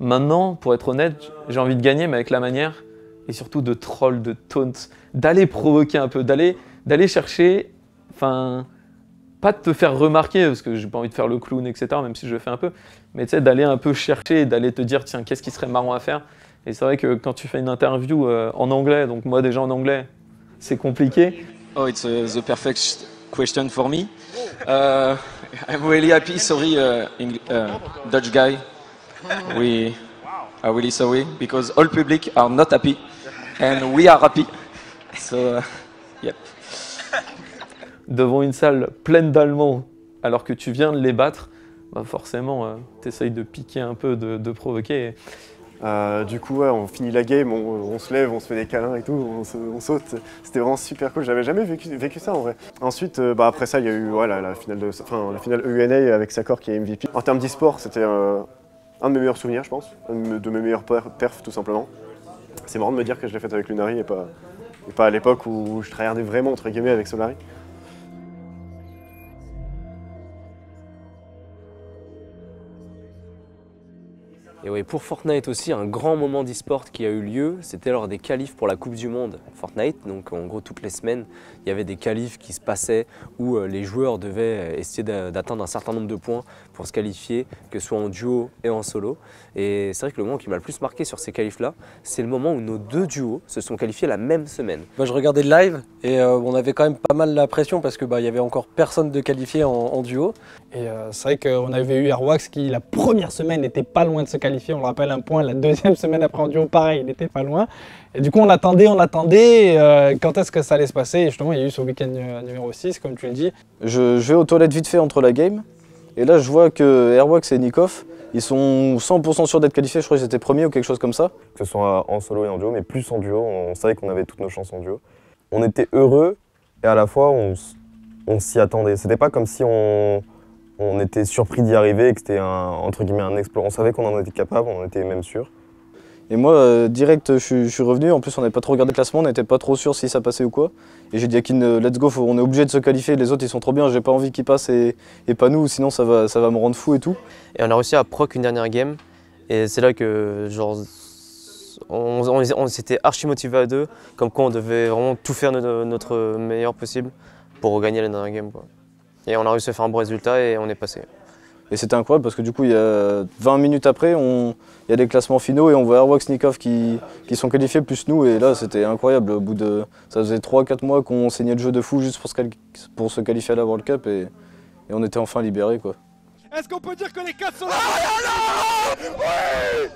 Maintenant, pour être honnête, j'ai envie de gagner, mais avec la manière, et surtout de troll, de taunt, d'aller provoquer un peu, d'aller chercher, enfin, pas de te faire remarquer, parce que j'ai pas envie de faire le clown, etc., même si je le fais un peu, mais tu sais, d'aller un peu chercher, d'aller te dire, tiens, qu'est-ce qui serait marrant à faire. Et c'est vrai que quand tu fais une interview en anglais, donc moi déjà en anglais, c'est compliqué. Oh, it's the perfect question for me. I'm really happy, sorry, Dutch guy. We are really sorry because all public are not happy and we are happy. So, yep. Devant une salle pleine d'Allemands, alors que tu viens de les battre, bah forcément, tu essayes de piquer un peu, de provoquer. Du coup, ouais, on finit la game, on se lève, on se fait des câlins et tout, on saute. C'était vraiment super cool, j'avais jamais vécu ça en vrai. Ensuite, bah, après ça, il y a eu ouais, la finale EUNA avec Sakor qui est MVP. En termes d'e-sport, c'était... un de mes meilleurs souvenirs, je pense, un de mes meilleurs perfs, tout simplement. C'est marrant de me dire que je l'ai fait avec Lunari et pas à l'époque où je tryhardais vraiment, entre guillemets, avec Solari. Et oui, pour Fortnite aussi, un grand moment d'e-sport qui a eu lieu, c'était lors des qualifs pour la Coupe du Monde Fortnite. Donc en gros, toutes les semaines, il y avait des qualifs qui se passaient où les joueurs devaient essayer d'atteindre un certain nombre de points pour se qualifier, que ce soit en duo et en solo. Et c'est vrai que le moment qui m'a le plus marqué sur ces qualifs-là, c'est le moment où nos deux duos se sont qualifiés la même semaine. Bah, je regardais le live et on avait quand même pas mal la pression parce que bah, il n'y avait encore personne de qualifié en duo. Et c'est vrai qu'on avait eu Airwax qui, la première semaine, n'était pas loin de se qualifier. On le rappelle, un point. La deuxième semaine après en duo, pareil, il n'était pas loin. Et du coup, on attendait. Quand est-ce que ça allait se passer? Et justement, il y a eu ce week-end numéro 6, comme tu le dis. Je vais aux toilettes vite fait entre la game. Et là, je vois que Airwax et Nikoff, ils sont 100% sûrs d'être qualifiés. Je crois qu'ils étaient premiers ou quelque chose comme ça. Que ce soit en solo et en duo, mais plus en duo. On savait qu'on avait toutes nos chances en duo. On était heureux et à la fois, on on s'y attendait. C'était pas comme si on était surpris d'y arriver et que c'était entre guillemets un exploit. On savait qu'on en était capable, on en était même sûr. Et moi, direct, je suis revenu. En plus, on n'avait pas trop regardé le classement, on n'était pas trop sûr si ça passait ou quoi. Et j'ai dit à Kin, let's go, on est obligé de se qualifier. Les autres, ils sont trop bien, j'ai pas envie qu'ils passent et pas nous, sinon ça va me rendre fou et tout. Et on a réussi à proc une dernière game. Et c'est là que, genre, on s'était archi motivés à deux, comme quoi on devait vraiment tout faire notre meilleur possible pour regagner la dernière game, quoi. Et on a réussi à faire un bon résultat et on est passé. Et c'était incroyable parce que du coup, il y a 20 minutes après, il y a des classements finaux et on voit Airwak, Snikov qui sont qualifiés plus nous. Et là, c'était incroyable. Au bout de, ça faisait 3-4 mois qu'on saignait le jeu de fou juste pour se qualifier à la World Cup et on était enfin libérés, quoi. Est-ce qu'on peut dire que les 4 sont là? Ah, là, là, oui!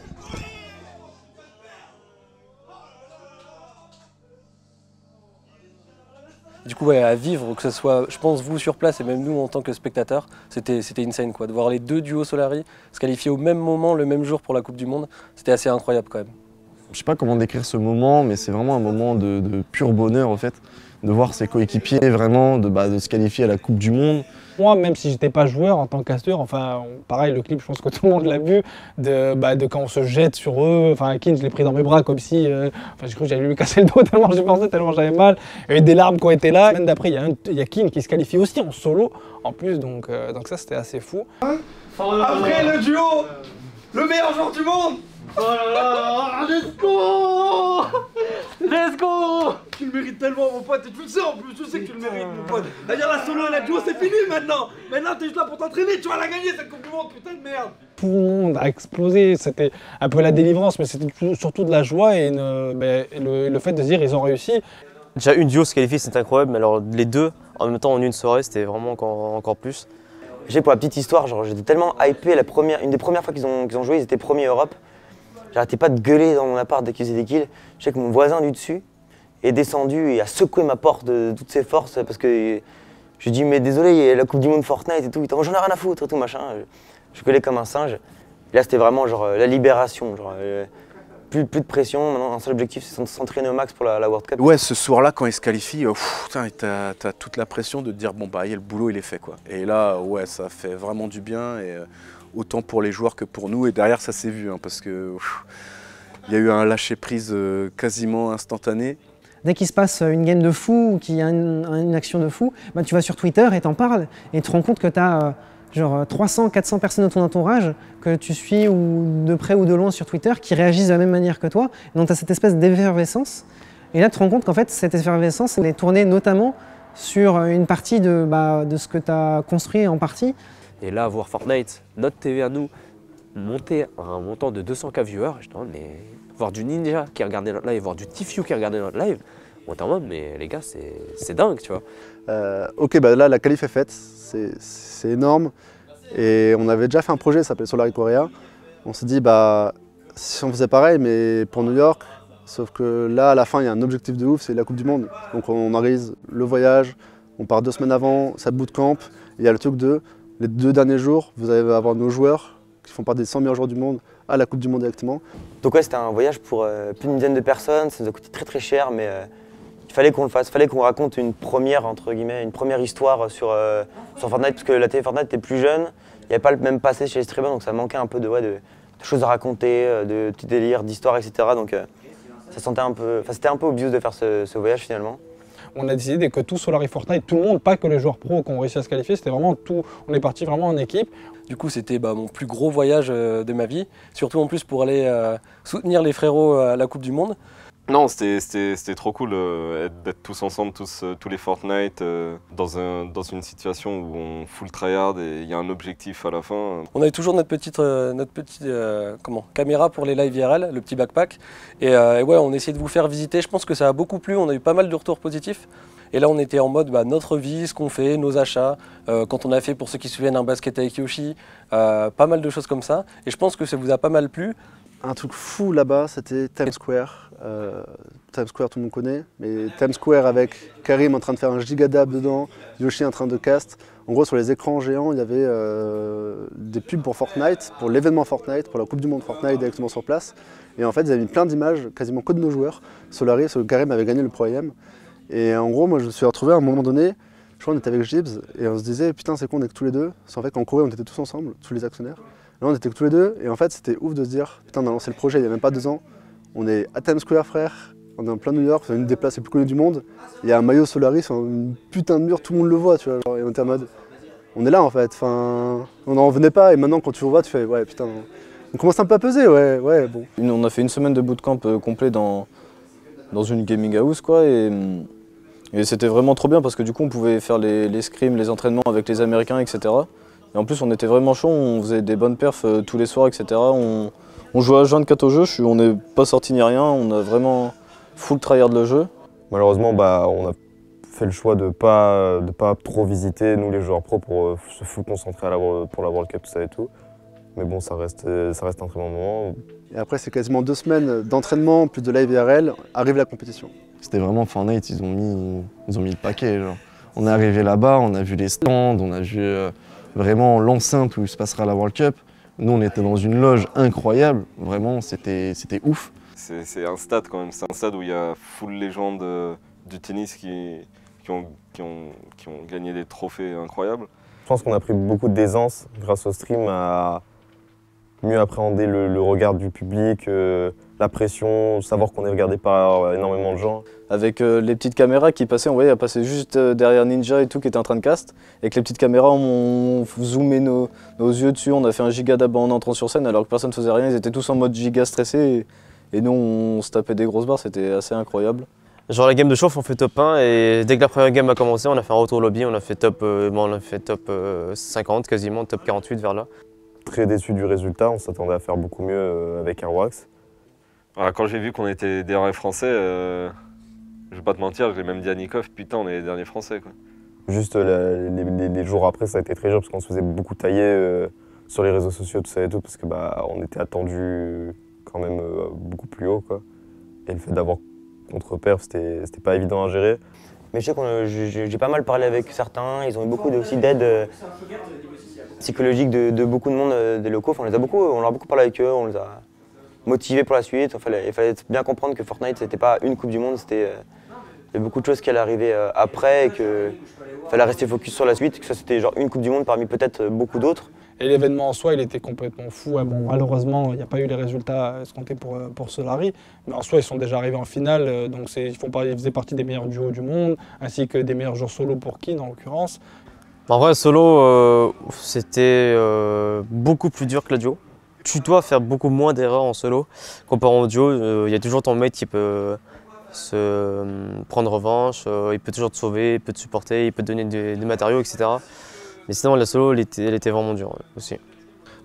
Du coup, ouais, à vivre, que ce soit, je pense, vous sur place et même nous en tant que spectateurs, c'était insane, quoi. De voir les deux duos Solari se qualifier au même moment, le même jour pour la Coupe du Monde, c'était assez incroyable quand même. Je sais pas comment décrire ce moment, mais c'est vraiment un moment de pur bonheur, en fait, de voir ses coéquipiers vraiment, de se qualifier à la Coupe du Monde. Moi, même si j'étais pas joueur en tant que casteur, enfin, pareil, le clip, je pense que tout le monde l'a vu, de quand on se jette sur eux, enfin, Kin, je l'ai pris dans mes bras comme si, enfin, j'ai cru que j'allais lui casser le dos tellement j'ai pensé, tellement j'avais mal, et des larmes qui ont été là. La semaine d'après, il y a Kin qui se qualifie aussi en solo, en plus, donc ça, c'était assez fou. Après le duo, le meilleur joueur du monde. Oh là là, let's go! Let's go! Tu le mérites tellement, mon pote, et tu le sais en plus, je sais que tu le mérites, mon pote. D'ailleurs, la solo et la duo, c'est fini maintenant! Maintenant, t'es juste là pour t'entraîner, tu vas la gagner cette Coupe du Monde, putain de merde! Tout le monde a explosé, c'était un peu la délivrance, mais c'était surtout de la joie et le fait de se dire ils ont réussi. Déjà, une duo se qualifier, c'est incroyable, mais alors les deux, en même temps, en une soirée, c'était vraiment encore plus. J'ai pour la petite histoire, genre, j'étais tellement hypé, une des premières fois qu'ils ont joué, ils étaient premiers Europe. J'arrêtais pas de gueuler dans mon appart dès qu'ils faisaient des kills. Je sais que mon voisin du dessus est descendu et a secoué ma porte de toutes ses forces parce que je lui ai dit mais désolé, il y a la Coupe du Monde Fortnite et tout. Il dit j'en ai rien à foutre et tout machin. Je gueulais comme un singe. Et là c'était vraiment genre la libération, genre plus de pression. Maintenant un seul objectif c'est de s'entraîner au max pour la World Cup. Ouais, ce soir-là quand il se qualifie, t'as toute la pression de te dire bon bah y a le boulot il est fait quoi. Et là ouais ça fait vraiment du bien et autant pour les joueurs que pour nous, et derrière ça s'est vu, hein, parce que il y a eu un lâcher-prise quasiment instantané. Dès qu'il se passe une game de fou, ou qu'il y a une action de fou, bah, tu vas sur Twitter et t'en parles, et tu te rends compte que tu as genre 300-400 personnes de ton entourage, que tu suis ou de près ou de loin sur Twitter, qui réagissent de la même manière que toi, donc tu as cette espèce d'effervescence, et là tu te rends compte qu'en fait cette effervescence elle est tournée notamment sur une partie de ce que tu as construit en partie. Et là, voir Fortnite, notre TV à nous, monter à un montant de 200 000 viewers, je me dis, mais voir du Ninja qui regardait notre live, voir du Tifu qui regardait notre live, on était en mode, mais les gars, c'est dingue, tu vois. Ok, bah là, la qualif est faite, c'est énorme. Et on avait déjà fait un projet, ça s'appelait Solari Korea. On s'est dit, bah, si on faisait pareil, mais pour New York, sauf que là, à la fin, il y a un objectif de ouf, c'est la Coupe du Monde. Donc on organise le voyage, on part 2 semaines avant, ça bootcamp, il y a le truc de. Les 2 derniers jours, vous allez avoir nos joueurs qui font partie des 100 meilleurs joueurs du monde à la Coupe du Monde directement. Donc ouais, c'était un voyage pour plus d'une dizaine de personnes, ça nous a coûté très très cher, mais il fallait qu'on le fasse, il fallait qu'on raconte une première, entre guillemets, une première histoire sur Fortnite, parce que la télé Fortnite était plus jeune, il n'y avait pas le même passé chez les streamers, donc ça manquait un peu de choses à raconter, de petits délires, d'histoires, etc. Donc ça sentait un peu, c'était un peu obvious de faire ce voyage finalement. On a décidé que tout Solari Fortnite, tout le monde, pas que les joueurs pros qui ont réussi à se qualifier, c'était vraiment tout, on est parti vraiment en équipe. Du coup c'était mon plus gros voyage de ma vie, surtout en plus pour aller soutenir les frérots à la Coupe du Monde. Non, c'était trop cool d'être tous ensemble, tous les Fortnite, dans une situation où on full tryhard et il y a un objectif à la fin. On avait toujours notre petite caméra pour les live IRL, le petit backpack. Et ouais, on essayait de vous faire visiter, je pense que ça a beaucoup plu, on a eu pas mal de retours positifs. Et là, on était en mode notre vie, ce qu'on fait, nos achats, quand on a fait, pour ceux qui se souviennent, un basket avec Yoshi, pas mal de choses comme ça. Et je pense que ça vous a pas mal plu. Un truc fou là-bas, c'était Times Square. Times Square, tout le monde connaît, mais Times Square avec Karim en train de faire un gigadab dedans, Yoshi en train de cast. En gros, sur les écrans géants, il y avait des pubs pour Fortnite, pour l'événement Fortnite, pour la Coupe du Monde Fortnite directement sur place. Et en fait, ils avaient mis plein d'images, quasiment que de nos joueurs. Solari, Karim avait gagné le Pro AM. Et en gros, moi, je me suis retrouvé à un moment donné, Je crois qu'on était avec Gibbs et on se disait putain c'est con, on est que tous les deux. C'est en fait qu'en Corée on était tous ensemble, tous les actionnaires. Là on était que tous les deux et en fait c'était ouf de se dire putain on a lancé le projet il y a même pas 2 ans. On est à Times Square frère, on est en plein New York, c'est une des places les plus connues du monde. Il y a un maillot Solaris, une putain de mur, tout le monde le voit tu vois. Genre, et on était en mode on est là en fait, enfin on n'en venait pas et maintenant quand tu le vois tu fais ouais putain on commence un peu à peser ouais bon. On a fait une semaine de bootcamp complet dans une gaming house quoi et c'était vraiment trop bien parce que du coup on pouvait faire les scrims, les entraînements avec les Américains, etc. Et en plus on était vraiment chaud, on faisait des bonnes perfs tous les soirs, etc. On jouait à H24 au jeu, on n'est pas sorti ni rien, on a vraiment full tryhard le jeu. Malheureusement bah, on a fait le choix de pas trop visiter, nous les joueurs pro, pour se full concentrer pour la World Cup, tout ça et tout. Mais bon ça reste un très bon moment. Et après c'est quasiment 2 semaines d'entraînement, plus de live IRL, arrive la compétition. C'était vraiment Fortnite, ils ont mis le paquet. Genre. On est arrivé là-bas, on a vu les stands, on a vu vraiment l'enceinte où se passera la World Cup. Nous, on était dans une loge incroyable, vraiment, c'était ouf. C'est un stade quand même, c'est un stade où il y a full légende du tennis qui ont gagné des trophées incroyables. Je pense qu'on a pris beaucoup d'aisance grâce au stream à mieux appréhender le regard du public, la pression, savoir qu'on est regardé par énormément de gens. Avec les petites caméras qui passaient, on voyait, elles passaient juste derrière Ninja et tout qui était en train de cast. Et que les petites caméras, on zoomait nos yeux dessus, on a fait un giga d'abat en entrant sur scène alors que personne ne faisait rien, ils étaient tous en mode giga stressé. Et nous, on se tapait des grosses barres, c'était assez incroyable. Genre la game de chauffe, on fait top 1 et dès que la première game a commencé, on a fait un retour au lobby, on a fait top 50 quasiment, top 48 vers là. Très déçu du résultat, on s'attendait à faire beaucoup mieux avec Airwax. Alors, quand j'ai vu qu'on était derniers français, je vais pas te mentir, je l'ai même dit à Nikoff, putain on est les derniers français quoi. Juste les jours après ça a été très dur parce qu'on se faisait beaucoup tailler sur les réseaux sociaux tout ça et tout parce que bah on était attendu quand même beaucoup plus haut quoi. Et le fait d'avoir contre-perf c'était pas évident à gérer. Mais je sais que j'ai pas mal parlé avec certains, ils ont eu beaucoup aussi d'aide psychologique de beaucoup de monde des locaux, enfin, on leur a beaucoup parlé avec eux, on les a motivés pour la suite. Il fallait bien comprendre que Fortnite c'était pas une Coupe du Monde, c'était beaucoup de choses qui allaient arriver après et qu'il fallait rester focus sur la suite, que ça c'était genre une Coupe du Monde parmi peut-être beaucoup d'autres. Et l'événement en soi, il était complètement fou. Ouais, bon, malheureusement, il n'y a pas eu les résultats escomptés pour Solari. Mais en soi, ils sont déjà arrivés en finale. Donc ils faisaient partie des meilleurs duos du monde, ainsi que des meilleurs joueurs solo pour Keane en l'occurrence. En vrai, solo, c'était beaucoup plus dur que la duo. Tu dois faire beaucoup moins d'erreurs en solo. Comparé au duo, il y a toujours ton mate qui peut se prendre revanche. Il peut toujours te sauver, il peut te supporter, il peut te donner des matériaux, etc. Mais sinon, la solo, elle était vraiment dure aussi.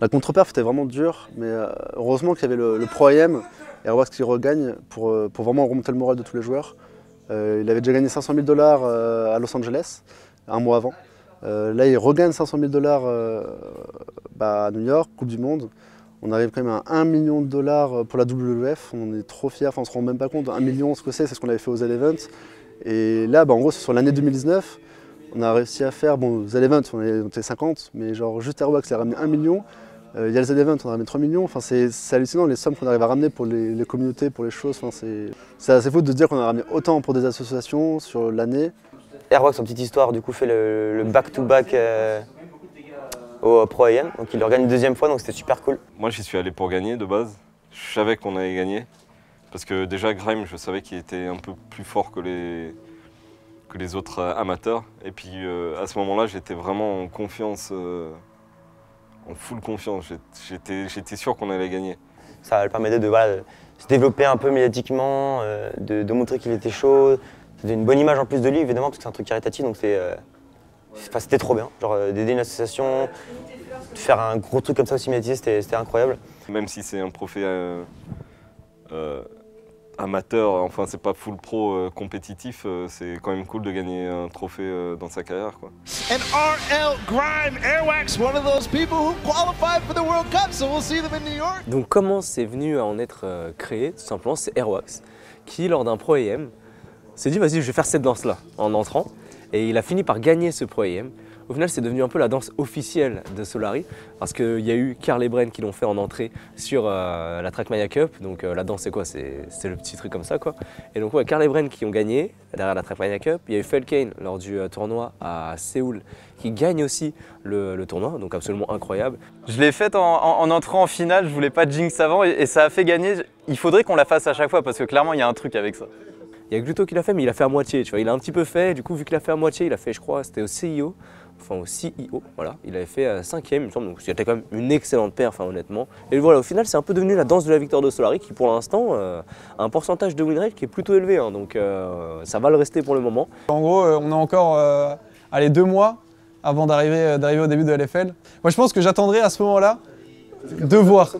La contre-perf était vraiment dure, mais heureusement qu'il y avait le Pro AM et Airwax qui regagne pour vraiment remonter le moral de tous les joueurs. Il avait déjà gagné 500 000 $ à Los Angeles, un mois avant. Là, il regagne 500 000 $ à New York, Coupe du Monde. On arrive quand même à 1 million $ pour la WWF. On est trop fiers, on se rend même pas compte. 1 million, ce que c'est ce qu'on avait fait aux Elevens. Et là, en gros, c'est sur l'année 2019. On a réussi à faire, bon, aux Elevent, on était 50, mais genre juste Airwax, il a ramené 1 million. Il y a les Elevent, on a ramené 3 millions. Enfin, c'est hallucinant les sommes qu'on arrive à ramener pour les communautés, pour les choses. Enfin, c'est assez fou de dire qu'on a ramené autant pour des associations sur l'année. Airwax, en petite histoire, du coup, fait le back-to-back au Pro AM. Donc, il le gagne 2e fois, donc c'était super cool. Moi, j'y suis allé pour gagner de base. Je savais qu'on allait gagner. Parce que déjà, Grime, je savais qu'il était un peu plus fort que les autres amateurs. Et puis à ce moment-là, j'étais vraiment en confiance, en full confiance. J'étais sûr qu'on allait gagner. Ça le permettait de se développer un peu médiatiquement, de montrer qu'il était chaud. C'était une bonne image en plus de lui, évidemment, parce que c'est un truc caritatif. Donc c'était trop bien. Genre d'aider une association, de faire un gros truc comme ça aussi médiatisé, c'était incroyable. Même si c'est un profil amateur, enfin c'est pas full pro compétitif, c'est quand même cool de gagner un trophée dans sa carrière quoi. And RL Grime Airwax, one of those people who qualified for the World Cup, so we'll see them in New York. Donc comment c'est venu à en être créé, tout simplement c'est Airwax qui lors d'un Pro AM s'est dit vas-y je vais faire cette danse là en entrant et il a fini par gagner ce Pro AM Au final, c'est devenu un peu la danse officielle de Solary, parce qu'il y a eu Karl et Bren qui l'ont fait en entrée sur la Trackmania Cup. Donc la danse, c'est quoi? C'est le petit truc comme ça, quoi. Et donc, ouais, Karl et Bren qui ont gagné derrière la Trackmania Cup. Il y a eu Felkane lors du tournoi à Séoul qui gagne aussi le tournoi, donc absolument incroyable. Je l'ai faite en entrant en finale, je voulais pas de jinx avant et ça a fait gagner. Il faudrait qu'on la fasse à chaque fois parce que clairement, il y a un truc avec ça. Il y a Gluto qui l'a fait, mais il a fait à moitié, tu vois, il a un petit peu fait, du coup, vu qu'il a fait à moitié, il a fait, je crois, c'était au CIO, enfin au CIO, voilà, il avait fait 5e, il me semble, donc c'était quand même une excellente paire, enfin, honnêtement. Et voilà, au final, c'est un peu devenu la danse de la victoire de Solary, qui pour l'instant a un pourcentage de win rate qui est plutôt élevé, hein, donc ça va le rester pour le moment. En gros, on a encore, allez, 2 mois avant d'arriver au début de LFL. Moi, je pense que j'attendrai à ce moment-là de voir.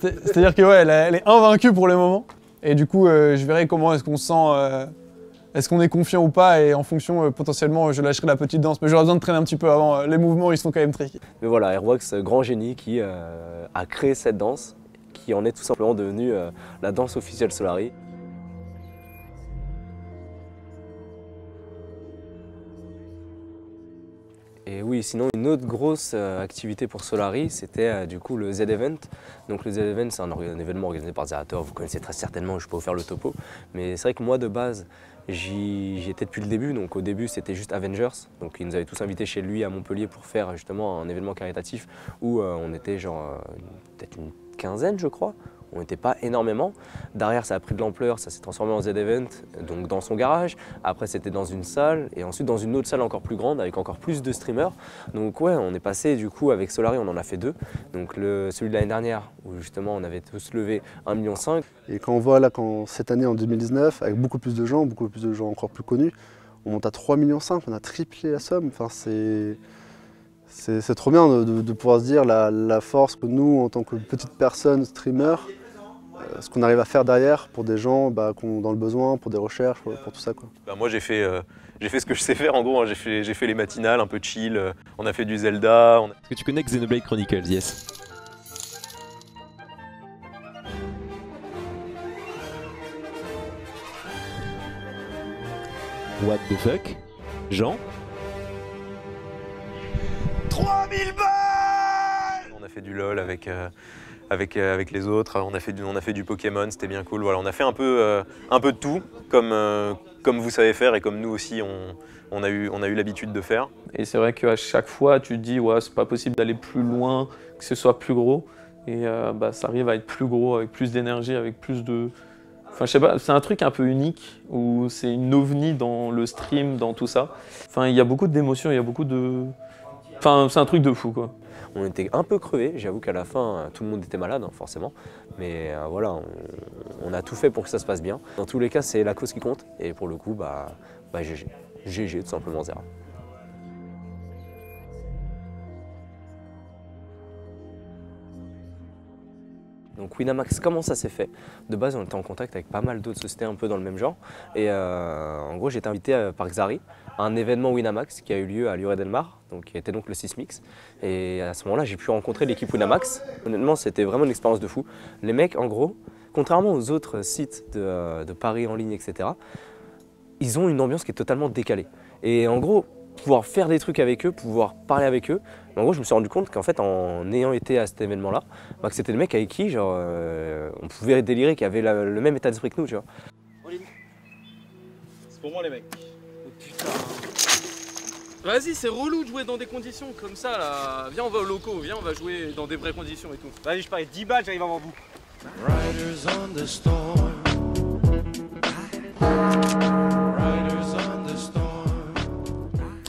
C'est-à-dire que, ouais, elle est invaincue pour le moment. Et du coup, je verrai comment est-ce qu'on se sent, est-ce qu'on est confiant ou pas, et en fonction, potentiellement, je lâcherai la petite danse. Mais j'aurai besoin de traîner un petit peu avant, les mouvements, ils sont quand même tricky. Mais voilà, Airwax, grand génie qui a créé cette danse, qui en est tout simplement devenue la danse officielle Solary. Et oui, sinon une autre grosse activité pour Solary, c'était du coup le Z-Event. Donc le Z-Event, c'est un événement organisé par Zerator, vous connaissez très certainement, je peux vous faire le topo. Mais c'est vrai que moi de base, j'y étais depuis le début. Donc au début, c'était juste Avengers. Donc il nous avait tous invités chez lui à Montpellier pour faire justement un événement caritatif où on était genre peut-être une quinzaine, je crois. On n'était pas énormément. Derrière, ça a pris de l'ampleur, ça s'est transformé en Z-Event, donc dans son garage. Après, c'était dans une salle et ensuite dans une autre salle encore plus grande avec encore plus de streamers. Donc ouais, on est passé du coup avec Solary, on en a fait 2. Donc celui de l'année dernière où justement on avait tous levé 1,5 million. Et quand on voit là, cette année en 2019, avec beaucoup plus de gens encore plus connus, on monte à 3,5 millions, on a triplé la somme. Enfin, c'est trop bien de pouvoir se dire la force que nous, en tant que petite personne, streamer, ce qu'on arrive à faire derrière pour des gens qui sont dans le besoin, pour des recherches, pour tout ça, quoi. Bah moi j'ai fait ce que je sais faire en gros, hein. J'ai fait les matinales un peu chill, on a fait du Zelda. Est-ce que tu connais Xenoblade Chronicles? Yes. What the fuck, Jean? 3000 balles! On a fait du LOL avec les autres, on a fait du Pokémon, c'était bien cool. Voilà, on a fait un peu de tout, comme vous savez faire et comme nous aussi on a eu l'habitude de faire. Et c'est vrai qu'à chaque fois tu te dis ouais, c'est pas possible d'aller plus loin, que ce soit plus gros. Et ça arrive à être plus gros, avec plus d'énergie, avec plus de... Enfin, je sais pas, c'est un truc un peu unique, où c'est une ovni dans le stream, dans tout ça. Enfin, il y a beaucoup d'émotions, il y a beaucoup de... Enfin, c'est un truc de fou, quoi. On était un peu crevés, j'avoue qu'à la fin, tout le monde était malade, hein, forcément. Mais voilà, on a tout fait pour que ça se passe bien. Dans tous les cas, c'est la cause qui compte. Et pour le coup, GG. GG, tout simplement, Zera. Donc Winamax, comment ça s'est fait? De base, on était en contact avec pas mal d'autres sociétés un peu dans le même genre. Et en gros, j'ai été invité par Xari à un événement Winamax qui a eu lieu à Lloret-Delmar, qui était donc le Sismix. Et à ce moment-là, j'ai pu rencontrer l'équipe Winamax. Honnêtement, c'était vraiment une expérience de fou. Les mecs, en gros, contrairement aux autres sites de paris en ligne, etc., ils ont une ambiance qui est totalement décalée. Et en gros, pouvoir faire des trucs avec eux, pouvoir parler avec eux. En gros, je me suis rendu compte qu'en fait, en ayant été à cet événement-là, que c'était le mec avec qui genre, on pouvait délirer, qui avait le même état d'esprit que nous, tu vois. C'est pour moi, les mecs. Oh putain. Vas-y, c'est relou de jouer dans des conditions comme ça, là. Viens, on va au locaux, viens, on va jouer dans des vraies conditions et tout. Vas-y, je parie 10 balles, j'arrive avant vous. Riders on the storm.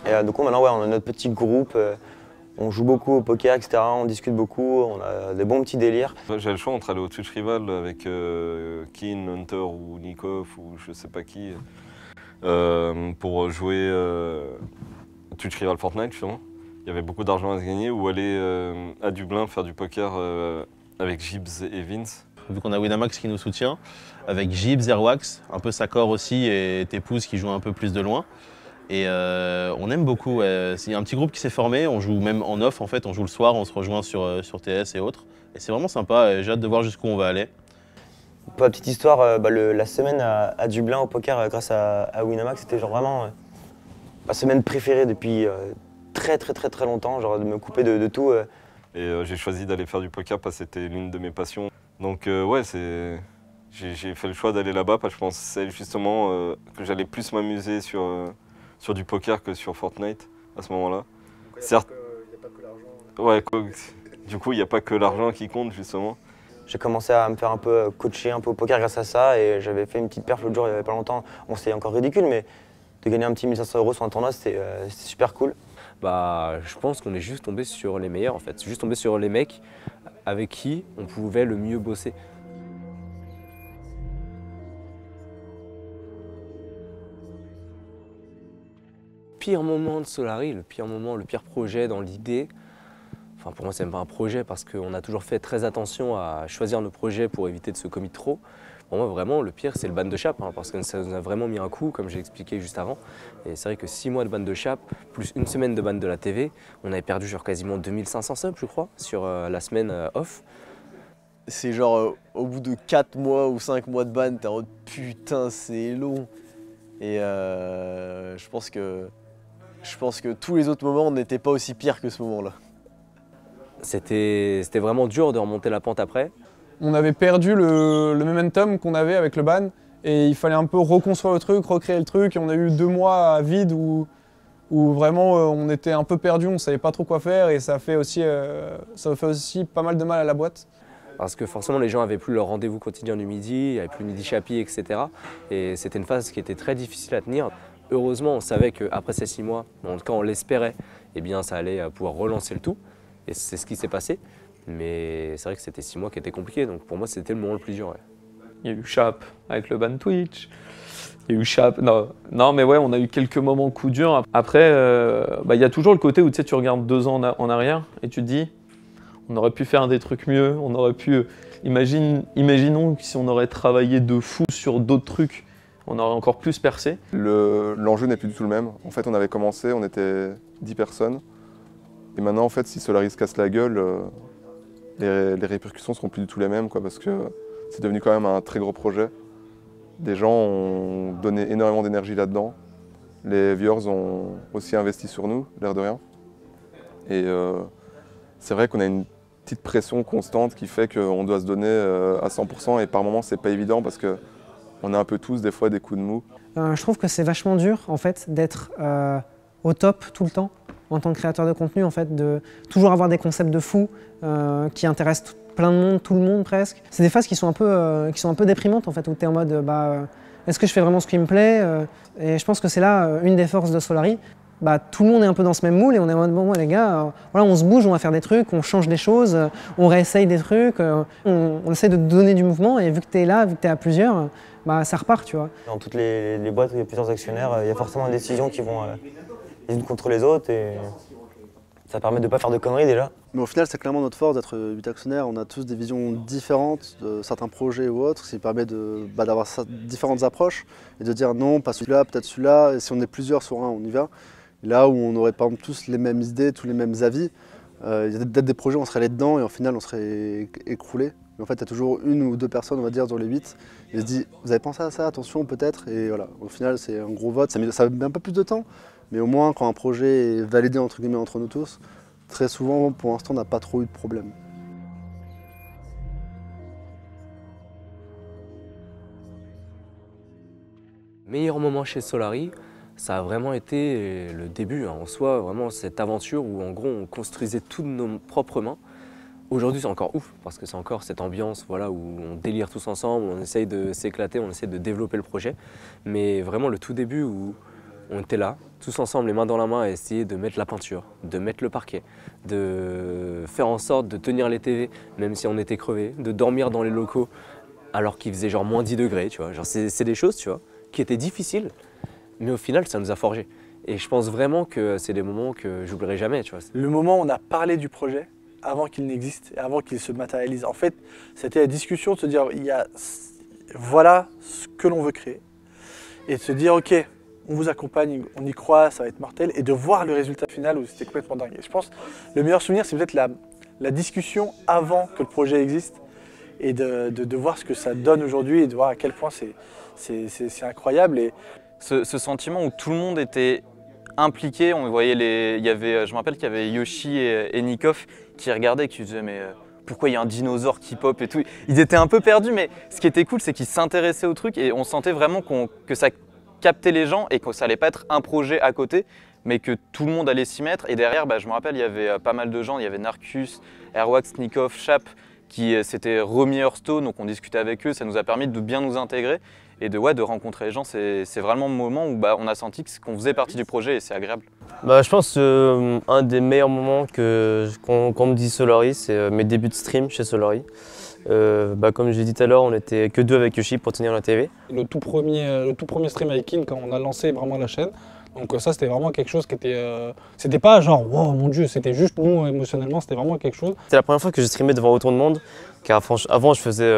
Et du coup, maintenant, ouais, on a notre petit groupe, on joue beaucoup au poker, etc. On discute beaucoup, on a des bons petits délires. J'ai le choix entre aller au Twitch Rival avec Kin, Hunter ou Nikov ou je sais pas qui pour jouer Twitch Rival Fortnite, justement. Il y avait beaucoup d'argent à se gagner, ou aller à Dublin faire du poker avec Gibbs et Vince. Vu qu'on a Winamax qui nous soutient, avec Gibbs, Airwax, un peu Sakor aussi et Tepuz qui joue un peu plus de loin. Et on aime beaucoup, c'est un petit groupe qui s'est formé, on joue même en off en fait, on joue le soir, on se rejoint sur TS et autres. Et c'est vraiment sympa, j'ai hâte de voir jusqu'où on va aller. Pour la petite histoire, la semaine à Dublin au poker grâce à Winamax, c'était genre vraiment ma semaine préférée depuis très longtemps, genre de me couper de tout. Et j'ai choisi d'aller faire du poker parce que c'était l'une de mes passions. Donc ouais, j'ai fait le choix d'aller là-bas parce que je pensais justement que j'allais plus m'amuser sur, sur du poker que sur Fortnite à ce moment-là. Certes, il n'y a pas que l'argent. Ouais, quoi, du coup, il n'y a pas que l'argent qui compte justement. J'ai commencé à me faire un peu coacher un peu au poker grâce à ça et j'avais fait une petite perf l'autre jour, il n'y avait pas longtemps. Bon, c'était encore ridicule, mais de gagner un petit 1 500 € sur un tournoi, c'était super cool. Bah, je pense qu'on est juste tombé sur les meilleurs en fait. Juste tombé sur les mecs avec qui on pouvait le mieux bosser. Le pire moment de Solary, le pire moment, le pire projet dans l'idée, enfin pour moi c'est même pas un projet parce qu'on a toujours fait très attention à choisir nos projets pour éviter de se commit trop. Pour moi vraiment le pire c'est le ban de chape hein, parce que ça nous a vraiment mis un coup comme j'ai expliqué juste avant. Et c'est vrai que 6 mois de ban de chape plus 1 semaine de ban de la TV, on avait perdu genre quasiment 2500 subs je crois sur la semaine off. C'est genre au bout de 4 mois ou 5 mois de ban, t'es en mode putain c'est long. Et je pense que tous les autres moments n'étaient pas aussi pires que ce moment-là. C'était vraiment dur de remonter la pente après. On avait perdu le momentum qu'on avait avec le ban et il fallait un peu reconstruire le truc, recréer le truc. Et on a eu 2 mois à vide où vraiment on était un peu perdu, on ne savait pas trop quoi faire et ça fait aussi pas mal de mal à la boîte. Parce que forcément les gens n'avaient plus leur rendez-vous quotidien du midi, il n'y avait plus midi chapi, etc. Et c'était une phase qui était très difficile à tenir. Heureusement, on savait qu'après ces 6 mois, en tout cas on l'espérait, eh bien, ça allait pouvoir relancer le tout. Et c'est ce qui s'est passé. Mais c'est vrai que c'était 6 mois qui étaient compliqués. Donc pour moi, c'était le moment le plus dur. Ouais. Il y a eu Chape avec le ban Twitch. Il y a eu Chape. Non, mais ouais, on a eu quelques moments coup durs. Après, bah, y a toujours le côté où tu regardes 2 ans en arrière et tu te dis on aurait pu faire des trucs mieux. On aurait pu. Imaginons que si on aurait travaillé de fou sur d'autres trucs, on aurait encore plus percé. L'enjeu n'est plus du tout le même. En fait, on avait commencé, on était 10 personnes. Et maintenant, en fait, si Solary se casse la gueule, les répercussions ne seront plus du tout les mêmes, quoi, parce que c'est devenu quand même un très gros projet. Des gens ont donné énormément d'énergie là-dedans. Les viewers ont aussi investi sur nous, l'air de rien. Et c'est vrai qu'on a une petite pression constante qui fait qu'on doit se donner à 100%. Et par moments, c'est pas évident parce que on a un peu tous des fois des coups de mou. Je trouve que c'est vachement dur en fait d'être au top tout le temps en tant que créateur de contenu, en fait, de toujours avoir des concepts de fous qui intéressent plein de monde, tout le monde presque. C'est des phases qui sont un peu déprimantes en fait, où tu es en mode est-ce que je fais vraiment ce qui me plaît et je pense que c'est là une des forces de Solary. Bah, tout le monde est un peu dans ce même moule et on est en mode bon les gars, voilà, on se bouge, on va faire des trucs, on change des choses, on réessaye des trucs, on essaie de donner du mouvement et vu que t'es là, vu que t'es à plusieurs, bah, ça repart tu vois. Dans toutes les boîtes où il y a plusieurs actionnaires, il y a forcément des décisions qui vont les unes contre les autres et ça permet de pas faire de conneries déjà. Mais au final c'est clairement notre force d'être 8 actionnaires, on a tous des visions différentes de certains projets ou autres, ce qui permet d'avoir différentes approches et de dire non, pas celui-là, peut-être celui-là, et si on est plusieurs sur un, on y va. Là où on aurait par exemple tous les mêmes idées, tous les mêmes avis, il y a peut-être des projets où on serait allé dedans et au final on serait écroulé. Mais en fait, il y a toujours 1 ou 2 personnes, on va dire, dans les 8, et se dit vous avez pensé à ça, attention peut-être, et voilà. Au final, c'est un gros vote, ça met un peu plus de temps, mais au moins quand un projet est validé entre guillemets entre nous tous, très souvent pour l'instant on n'a pas trop eu de problème. Meilleur moment chez Solary. Ça a vraiment été le début hein, en soi, vraiment cette aventure où en gros on construisait tout de nos propres mains. Aujourd'hui c'est encore ouf parce que c'est encore cette ambiance voilà, où on délire tous ensemble, on essaye de s'éclater, on essaye de développer le projet. Mais vraiment le tout début où on était là, tous ensemble les mains dans la main à essayer de mettre la peinture, de mettre le parquet, de faire en sorte de tenir les TV même si on était crevés, de dormir dans les locaux alors qu'il faisait genre -10 degrés, tu vois. Genre c'est des choses tu vois, qui étaient difficiles. Mais au final, ça nous a forgé. Et je pense vraiment que c'est des moments que j'oublierai jamais. Tu vois. Le moment où on a parlé du projet avant qu'il n'existe, avant qu'il se matérialise. En fait, c'était la discussion de se dire, voilà ce que l'on veut créer. Et de se dire, ok, on vous accompagne, on y croit, ça va être mortel. Et de voir le résultat final où c'était complètement dingue. Et je pense le meilleur souvenir, c'est peut-être la discussion avant que le projet existe. Et de voir ce que ça donne aujourd'hui et de voir à quel point c'est incroyable. Et ce sentiment où tout le monde était impliqués. On voyait les, je me rappelle qu'il y avait Yoshi et Nikoff qui regardaient, qui disaient mais pourquoi il y a un dinosaure qui pop et tout. Ils étaient un peu perdus, mais ce qui était cool, c'est qu'ils s'intéressaient au truc et on sentait vraiment que ça captait les gens et que ça allait pas être un projet à côté, mais que tout le monde allait s'y mettre. Et derrière, je me rappelle, il y avait pas mal de gens, il y avait Narcus, Airwax, Nikoff, Chap, qui s'étaient remis Hearthstone, donc on discutait avec eux, ça nous a permis de bien nous intégrer et de rencontrer les gens. C'est vraiment le moment où on a senti qu'on faisait partie du projet et c'est agréable. Je pense un des meilleurs moments qu'on me dit Solary, c'est mes débuts de stream chez Solary. Comme je l'ai dit tout à l'heure, on n'était que deux avec Yoshi pour tenir la TV. Le tout premier stream avec Kin, quand on a lancé vraiment la chaîne, donc ça c'était vraiment quelque chose qui était... c'était pas genre « wow mon dieu », c'était juste nous émotionnellement, c'était vraiment quelque chose. C'était la première fois que j'ai streamé devant autant de monde, car avant je faisais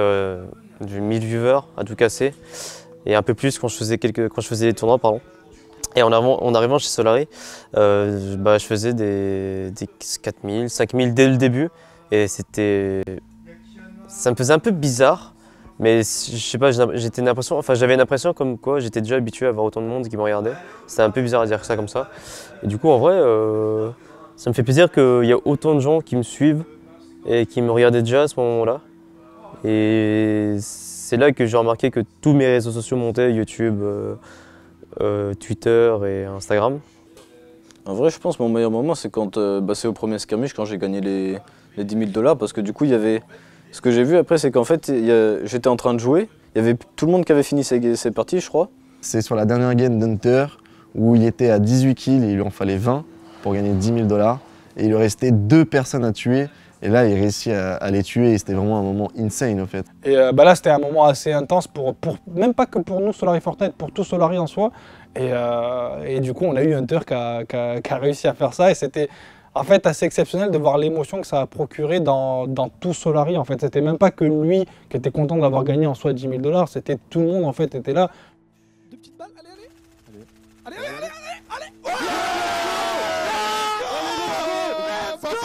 du 1000 viewers à tout casser, et un peu plus quand je faisais, les tournois, pardon. Et en arrivant chez Solary, je faisais des 4000, 5000 dès le début, et c'était... ça me faisait un peu bizarre, mais je sais pas, j'avais une impression comme quoi j'étais déjà habitué à avoir autant de monde qui me regardait. C'était un peu bizarre à dire ça comme ça. Et du coup, en vrai, ça me fait plaisir qu'il y a autant de gens qui me suivent et qui me regardaient déjà à ce moment-là. Et c'est là que j'ai remarqué que tous mes réseaux sociaux montaient, YouTube, Twitter et Instagram. En vrai, je pense que mon meilleur moment, c'est quand c'est au premier skirmish, quand j'ai gagné les 10 000 $, parce que du coup, il y avait... Ce que j'ai vu après, c'est qu'en fait, j'étais en train de jouer, il y avait tout le monde qui avait fini ses parties, je crois. C'est sur la dernière game d'Hunter, où il était à 18 kills, et il lui en fallait 20 pour gagner 10 000 $. Et il lui restait 2 personnes à tuer, et là, il réussit à les tuer, et c'était vraiment un moment insane, en fait. Et là, c'était un moment assez intense, même pas que pour nous, Solary Fortnite, pour tout Solary en soi. Et du coup, on a eu Hunter qui a réussi à faire ça, et c'était... en fait, assez exceptionnel de voir l'émotion que ça a procuré dans tout Solary. En fait, c'était même pas que lui qui était content d'avoir gagné en soi 10 000 $, c'était tout le monde en fait était là. Deux petites balles, allez, allez, allez, allez, allez, allez, allez, allez, allez, let's go,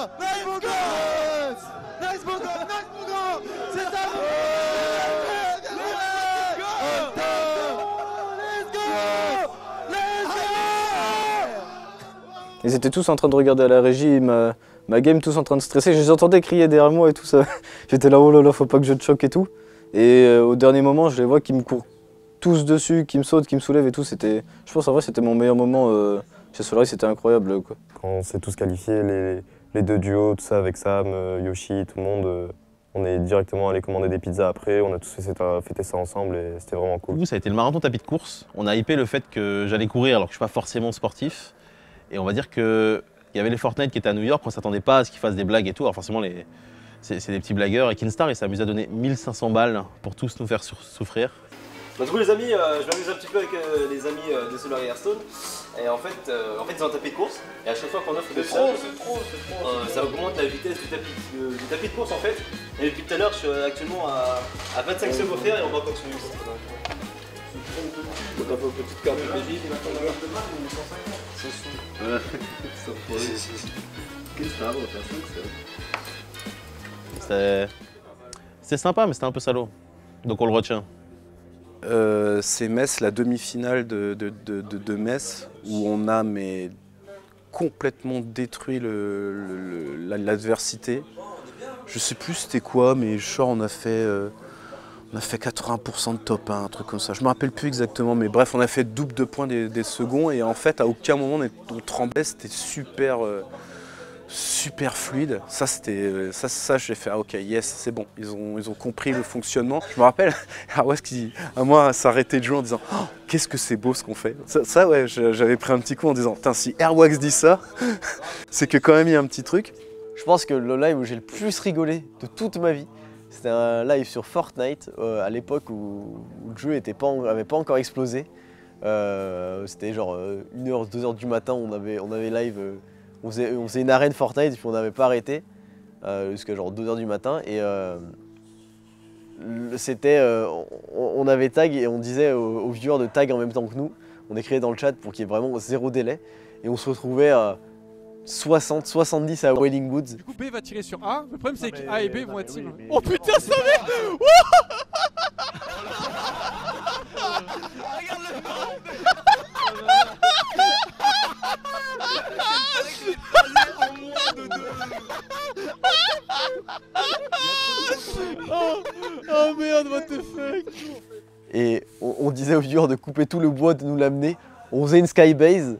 nice mon gars, nice mon gars, c'est ça, let's go, let's go. Ils étaient tous en train de regarder à la régie, ma game, tous en train de stresser. Je les entendais crier derrière moi et tout ça. J'étais là, oh là là, faut pas que je te choque et tout. Et au dernier moment, je les vois qui me courent tous dessus, qui me sautent, qui me soulèvent et tout. Je pense en vrai, c'était mon meilleur moment chez Solary, c'était incroyable, quoi. Quand on s'est tous qualifiés, les deux duos, tout ça avec Sam, Yoshi, tout le monde, on est directement allé commander des pizzas après. On a tous fêté ça ensemble et c'était vraiment cool. Du coup, ça a été le marathon tapis de course. On a hypé le fait que j'allais courir alors que je suis pas forcément sportif. Et on va dire qu'il y avait les Fortnite qui étaient à New York, on ne s'attendait pas à ce qu'ils fassent des blagues et tout. Alors forcément, c'est des petits blagueurs. Et Kinstar, il s'est amusé à donner 1500 balles pour tous nous faire souffrir. Bah, du coup, les amis, je m'amuse un petit peu avec les amis de Solary Hearthstone. Et en fait, ils ont un tapis de course. Et à chaque fois qu'on offre des challenges, ça augmente la vitesse du tapis de course en fait. Et depuis tout à l'heure, je suis actuellement à 25 secondes offerts et on va continuer. Quand on fait une petite carte de PJ, il va attendre la carte de marque ou 150 ça se voilà, ça pourrait. Qu'est-ce que t'as à voir, t'as ça. C'était sympa, mais c'était un peu salaud. Donc on le retient. C'est Metz, la demi-finale de Metz, où on a complètement détruit l'adversité. Je sais plus c'était quoi, mais genre on a fait... on a fait 80% de top 1, un truc comme ça. Je me rappelle plus exactement, mais bref, on a fait double de points des seconds. Et en fait, à aucun moment, on tremblait. C'était super fluide. Ça j'ai fait, ah, ok, yes, c'est bon. Ils ont compris le fonctionnement. Je me rappelle, Awas qui, à moi, s'arrêtait de jouer en disant, oh, qu'est-ce que c'est beau ce qu'on fait. Ça ouais, j'avais pris un petit coup en disant, putain, si Airwax dit ça, c'est que quand même, il y a un petit truc. Je pense que le live où j'ai le plus rigolé de toute ma vie, c'était un live sur Fortnite, à l'époque où le jeu n'avait pas encore explosé. C'était genre 1h, 2h du matin, on avait live, on faisait une arène Fortnite, puis on n'avait pas arrêté jusqu'à genre 2h du matin. Et c'était, on avait tag et on disait aux viewers de tag en même temps que nous. On écrivait dans le chat pour qu'il y ait vraiment zéro délai. Et on se retrouvait... 70 à Wailing Woods. Du coup B va tirer sur A, le problème c'est que A et B vont être team. Oui, oh putain ça merde. Regarde le Oh merde, what the fuck. Et on disait aux viewers de couper tout le bois, de nous l'amener. On faisait une skybase,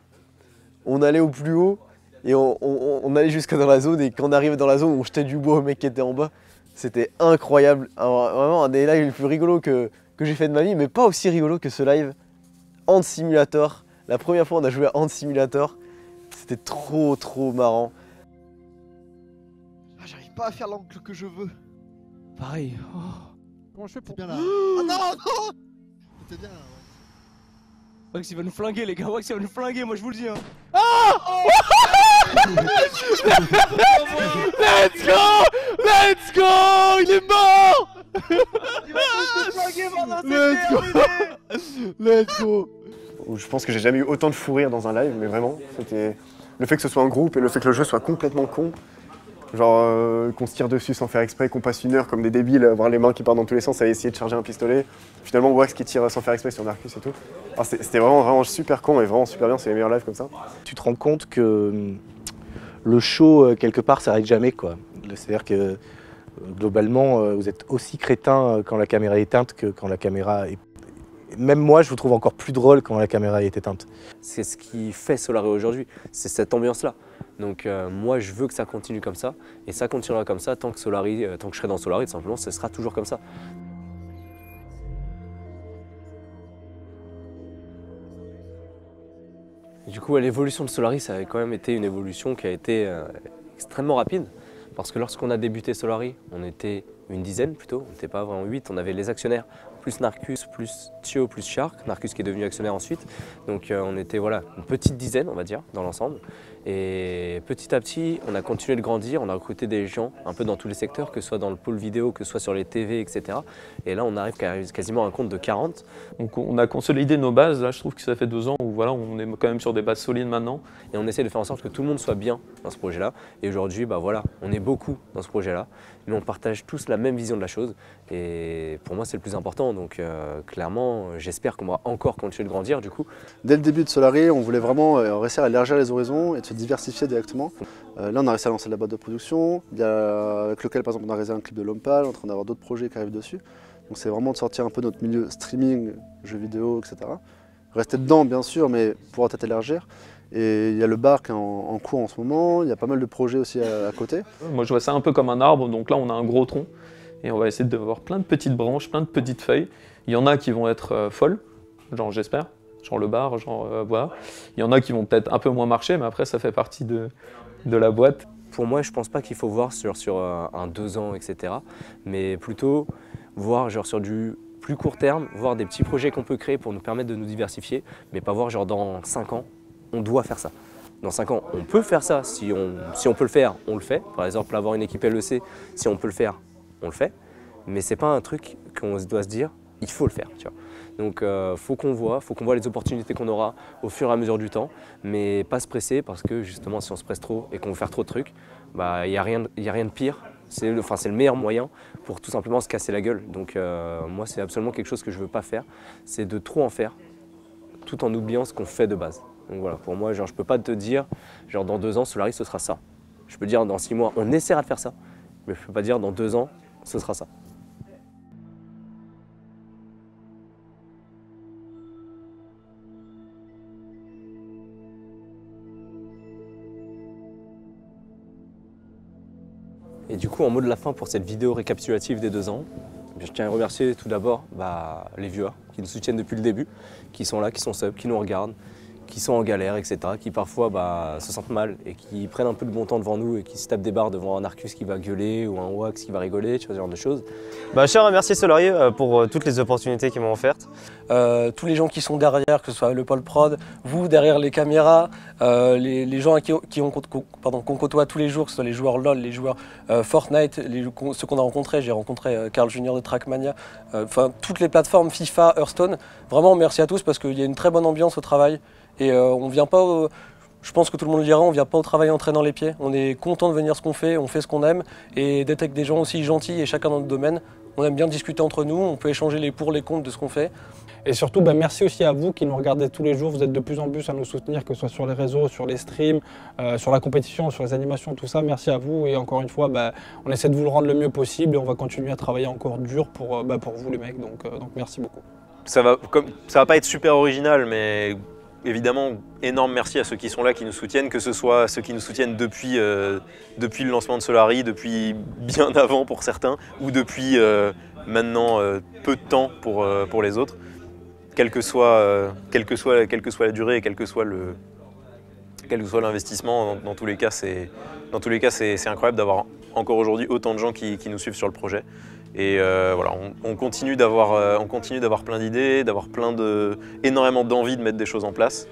on allait au plus haut et on allait jusque dans la zone. Et quand on arrivait dans la zone, on jetait du bois au mec qui était en bas. C'était incroyable. Alors, vraiment un des lives les plus rigolos que j'ai fait de ma vie, mais pas aussi rigolo que ce live. Ant Simulator. La première fois on a joué à Ant Simulator. C'était trop marrant. Ah, j'arrive pas à faire l'angle que je veux. Pareil. Oh. Comment je fais pour... bien là. Oh non. C'était bien là. Wax il va nous flinguer les gars, Wax il va nous flinguer, moi je vous le dis hein. Ah oh. Let's go. Let's go. Il est mort. Il va se flinguer maintenant, c'est terminé. Let's go. Je pense que j'ai jamais eu autant de fou rire dans un live, mais vraiment, c'était le fait que ce soit en groupe et le fait que le jeu soit complètement con, genre qu'on se tire dessus sans faire exprès, qu'on passe une heure comme des débiles, avoir les mains qui partent dans tous les sens à essayer de charger un pistolet, finalement Wax qui tire sans faire exprès sur Marcus et tout. C'était vraiment super con et vraiment super bien, c'est les meilleurs lives comme ça. Tu te rends compte que le show, quelque part, s'arrête jamais, quoi. C'est-à-dire que globalement, vous êtes aussi crétin quand la caméra est éteinte que quand la caméra est... Même moi, je vous trouve encore plus drôle quand la caméra est éteinte. C'est ce qui fait Solary aujourd'hui, c'est cette ambiance-là. Donc moi, je veux que ça continue comme ça, et ça continuera comme ça tant que Solary, tant que je serai dans Solary, tout simplement, ce sera toujours comme ça. Du coup, l'évolution de Solary, ça a quand même été une évolution qui a été extrêmement rapide, parce que lorsqu'on a débuté Solary, on était une dizaine plutôt, on n'était pas vraiment 8, on avait les actionnaires, plus Narcus, plus Thio, plus Shark, Narcus qui est devenu actionnaire ensuite. Donc on était voilà, une petite dizaine on va dire dans l'ensemble. Et petit à petit on a continué de grandir, on a recruté des gens un peu dans tous les secteurs, que ce soit dans le pôle vidéo, que ce soit sur les TV, etc. Et là on arrive quasiment à un compte de 40. Donc on a consolidé nos bases, là je trouve que ça fait 2 ans où voilà, on est quand même sur des bases solides maintenant. Et on essaie de faire en sorte que tout le monde soit bien dans ce projet-là. Et aujourd'hui bah voilà, on est beaucoup dans ce projet-là, mais on partage tous la même vision de la chose. Et pour moi c'est le plus important. Donc clairement, j'espère qu'on va encore continuer de grandir du coup. Dès le début de Solary, on voulait vraiment réussir à élargir les horizons et de se diversifier directement. Là, on a réussi à lancer la boîte de production, avec lequel par exemple on a réalisé un clip de Lompal, en train d'avoir d'autres projets qui arrivent dessus. Donc c'est vraiment de sortir un peu notre milieu streaming, jeux vidéo, etc. Rester dedans bien sûr, mais pouvoir peut-être élargir. Et il y a le bar qui est en cours en ce moment, il y a pas mal de projets aussi à côté. Moi je vois ça un peu comme un arbre, donc là on a un gros tronc. Et on va essayer d'avoir plein de petites branches, plein de petites feuilles. Il y en a qui vont être folles, genre j'espère, genre le bar, genre voilà. Il y en a qui vont peut-être un peu moins marcher, mais après ça fait partie de la boîte. Pour moi, je pense pas qu'il faut voir sur un 2 ans, etc. Mais plutôt voir genre sur du plus court terme, voir des petits projets qu'on peut créer pour nous permettre de nous diversifier, mais pas voir genre dans 5 ans, on doit faire ça. Dans 5 ans, on peut faire ça, si on peut le faire, on le fait. Par exemple, avoir une équipe LEC, si on peut le faire, on le fait, mais c'est pas un truc qu'on doit se dire, il faut le faire, tu vois. Donc faut qu'on voit les opportunités qu'on aura au fur et à mesure du temps, mais pas se presser parce que justement si on se presse trop et qu'on veut faire trop de trucs, bah y a rien de pire. C'est le meilleur moyen pour tout simplement se casser la gueule. Donc moi c'est absolument quelque chose que je veux pas faire, c'est de trop en faire, tout en oubliant ce qu'on fait de base. Donc voilà, pour moi genre je peux pas te dire genre dans 2 ans Solary ce sera ça. Je peux dire dans 6 mois on essaiera de faire ça, mais je peux pas dire dans 2 ans ce sera ça. Et du coup, en mot de la fin pour cette vidéo récapitulative des 2 ans, je tiens à remercier tout d'abord les viewers qui nous soutiennent depuis le début, qui sont là, qui sont sub, qui nous regardent, qui sont en galère, etc., qui parfois se sentent mal et qui prennent un peu de bon temps devant nous et qui se tapent des barres devant un Arcus qui va gueuler ou un Wax qui va rigoler, ce genre de choses. Je tiens à remercier Solary pour toutes les opportunités qu'ils m'ont offertes. Tous les gens qui sont derrière, que ce soit le pôle prod, vous derrière les caméras, les gens qu'on côtoie tous les jours, que ce soit les joueurs LoL, les joueurs Fortnite, ceux qu'on a rencontrés, j'ai rencontré Carl Junior de Trackmania, enfin toutes les plateformes FIFA, Hearthstone. Vraiment merci à tous parce qu'il y a une très bonne ambiance au travail. Et on vient pas, je pense que tout le monde le dira, on vient pas au travail en traînant les pieds. On est content de venir on fait ce qu'on aime et d'être avec des gens aussi gentils et chacun dans notre domaine. On aime bien discuter entre nous, on peut échanger les pour, les contre de ce qu'on fait. Et surtout, merci aussi à vous qui nous regardez tous les jours. Vous êtes de plus en plus à nous soutenir, que ce soit sur les réseaux, sur les streams, sur la compétition, sur les animations, tout ça. Merci à vous. Et encore une fois, on essaie de vous le rendre le mieux possible. Et on va continuer à travailler encore dur pour vous, les mecs. Donc merci beaucoup. Ça va pas être super original, mais évidemment, énorme merci à ceux qui sont là, qui nous soutiennent, que ce soit ceux qui nous soutiennent depuis le lancement de Solary, depuis bien avant pour certains, ou depuis maintenant peu de temps pour les autres. Quelle que soit la durée et quel que soit l'investissement, dans tous les cas, c'est incroyable d'avoir encore aujourd'hui autant de gens qui nous suivent sur le projet. Et voilà, on continue d'avoir plein d'idées, d'avoir énormément d'envie de mettre des choses en place.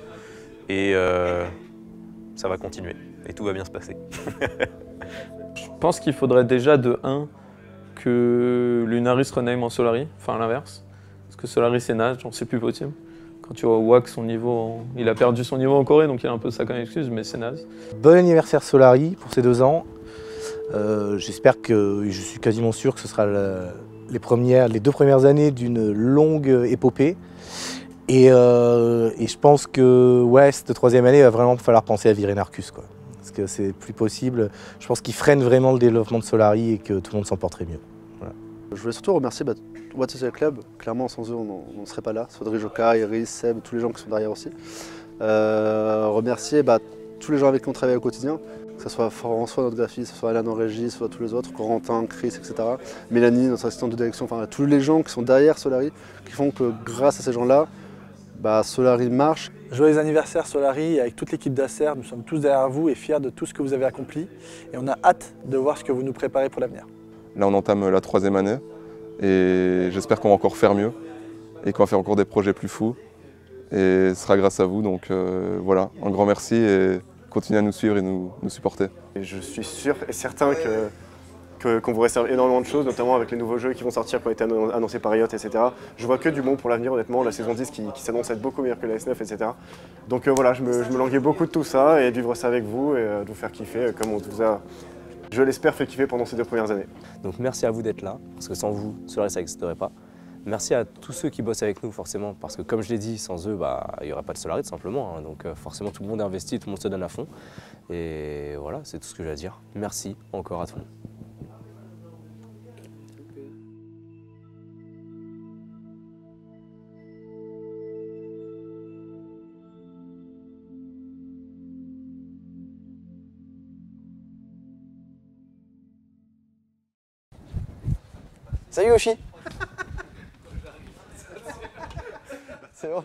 Et ça va continuer. Et tout va bien se passer. Je pense qu'il faudrait déjà de 1 que Lunaris rename en Solary, enfin à l'inverse. Parce que Solary c'est Nage, c'est plus possible. Quand tu vois Wack, il a perdu son niveau en Corée, donc il a un peu ça comme excuse, mais c'est naze. Bon anniversaire Solary pour ces 2 ans. J'espère que, je suis quasiment sûr que ce sera les 2 premières années d'une longue épopée. Et je pense que ouais, cette 3e année, il va vraiment falloir penser à virer Narcus, quoi. Parce que c'est plus possible. Je pense qu'il freine vraiment le développement de Solary et que tout le monde s'en porterait mieux. Voilà. Je voulais surtout remercier What Social Club. Clairement, sans eux, on ne serait pas là. Sodri, Joka, Iris, Seb, tous les gens qui sont derrière aussi. Remercier tous les gens avec qui on travaille au quotidien. Que ce soit François, notre graphiste, que ce soit Alain en régie, soit tous les autres, Corentin, Chris, etc. Mélanie, notre assistante de direction, enfin tous les gens qui sont derrière Solary, qui font que grâce à ces gens-là, Solary marche. Joyeux anniversaire Solary, avec toute l'équipe d'Acer, nous sommes tous derrière vous et fiers de tout ce que vous avez accompli. Et on a hâte de voir ce que vous nous préparez pour l'avenir. Là on entame la 3e année et j'espère qu'on va encore faire mieux et qu'on va faire encore des projets plus fous. Et ce sera grâce à vous, donc voilà, un grand merci. Et continuez à nous suivre et nous supporter. Et je suis sûr et certain qu'on vous réserve énormément de choses, notamment avec les nouveaux jeux qui vont sortir, qui ont été annoncés par Riot, etc. Je vois que du bon pour l'avenir, honnêtement, la saison 10 qui s'annonce être beaucoup meilleure que la S9, etc. Donc voilà, je me languis beaucoup de tout ça et de vivre ça avec vous et de vous faire kiffer comme on vous a, je l'espère, fait kiffer pendant ces 2 premières années. Donc merci à vous d'être là, parce que sans vous, Solary ça n'existerait pas. Merci à tous ceux qui bossent avec nous, forcément, parce que comme je l'ai dit, sans eux, il n'y aurait pas de Solary, tout simplement. Hein, donc forcément, tout le monde investit, tout le monde se donne à fond. Et voilà, c'est tout ce que j'ai à dire. Merci encore à tout le monde. Salut Yoshi. C'est bon.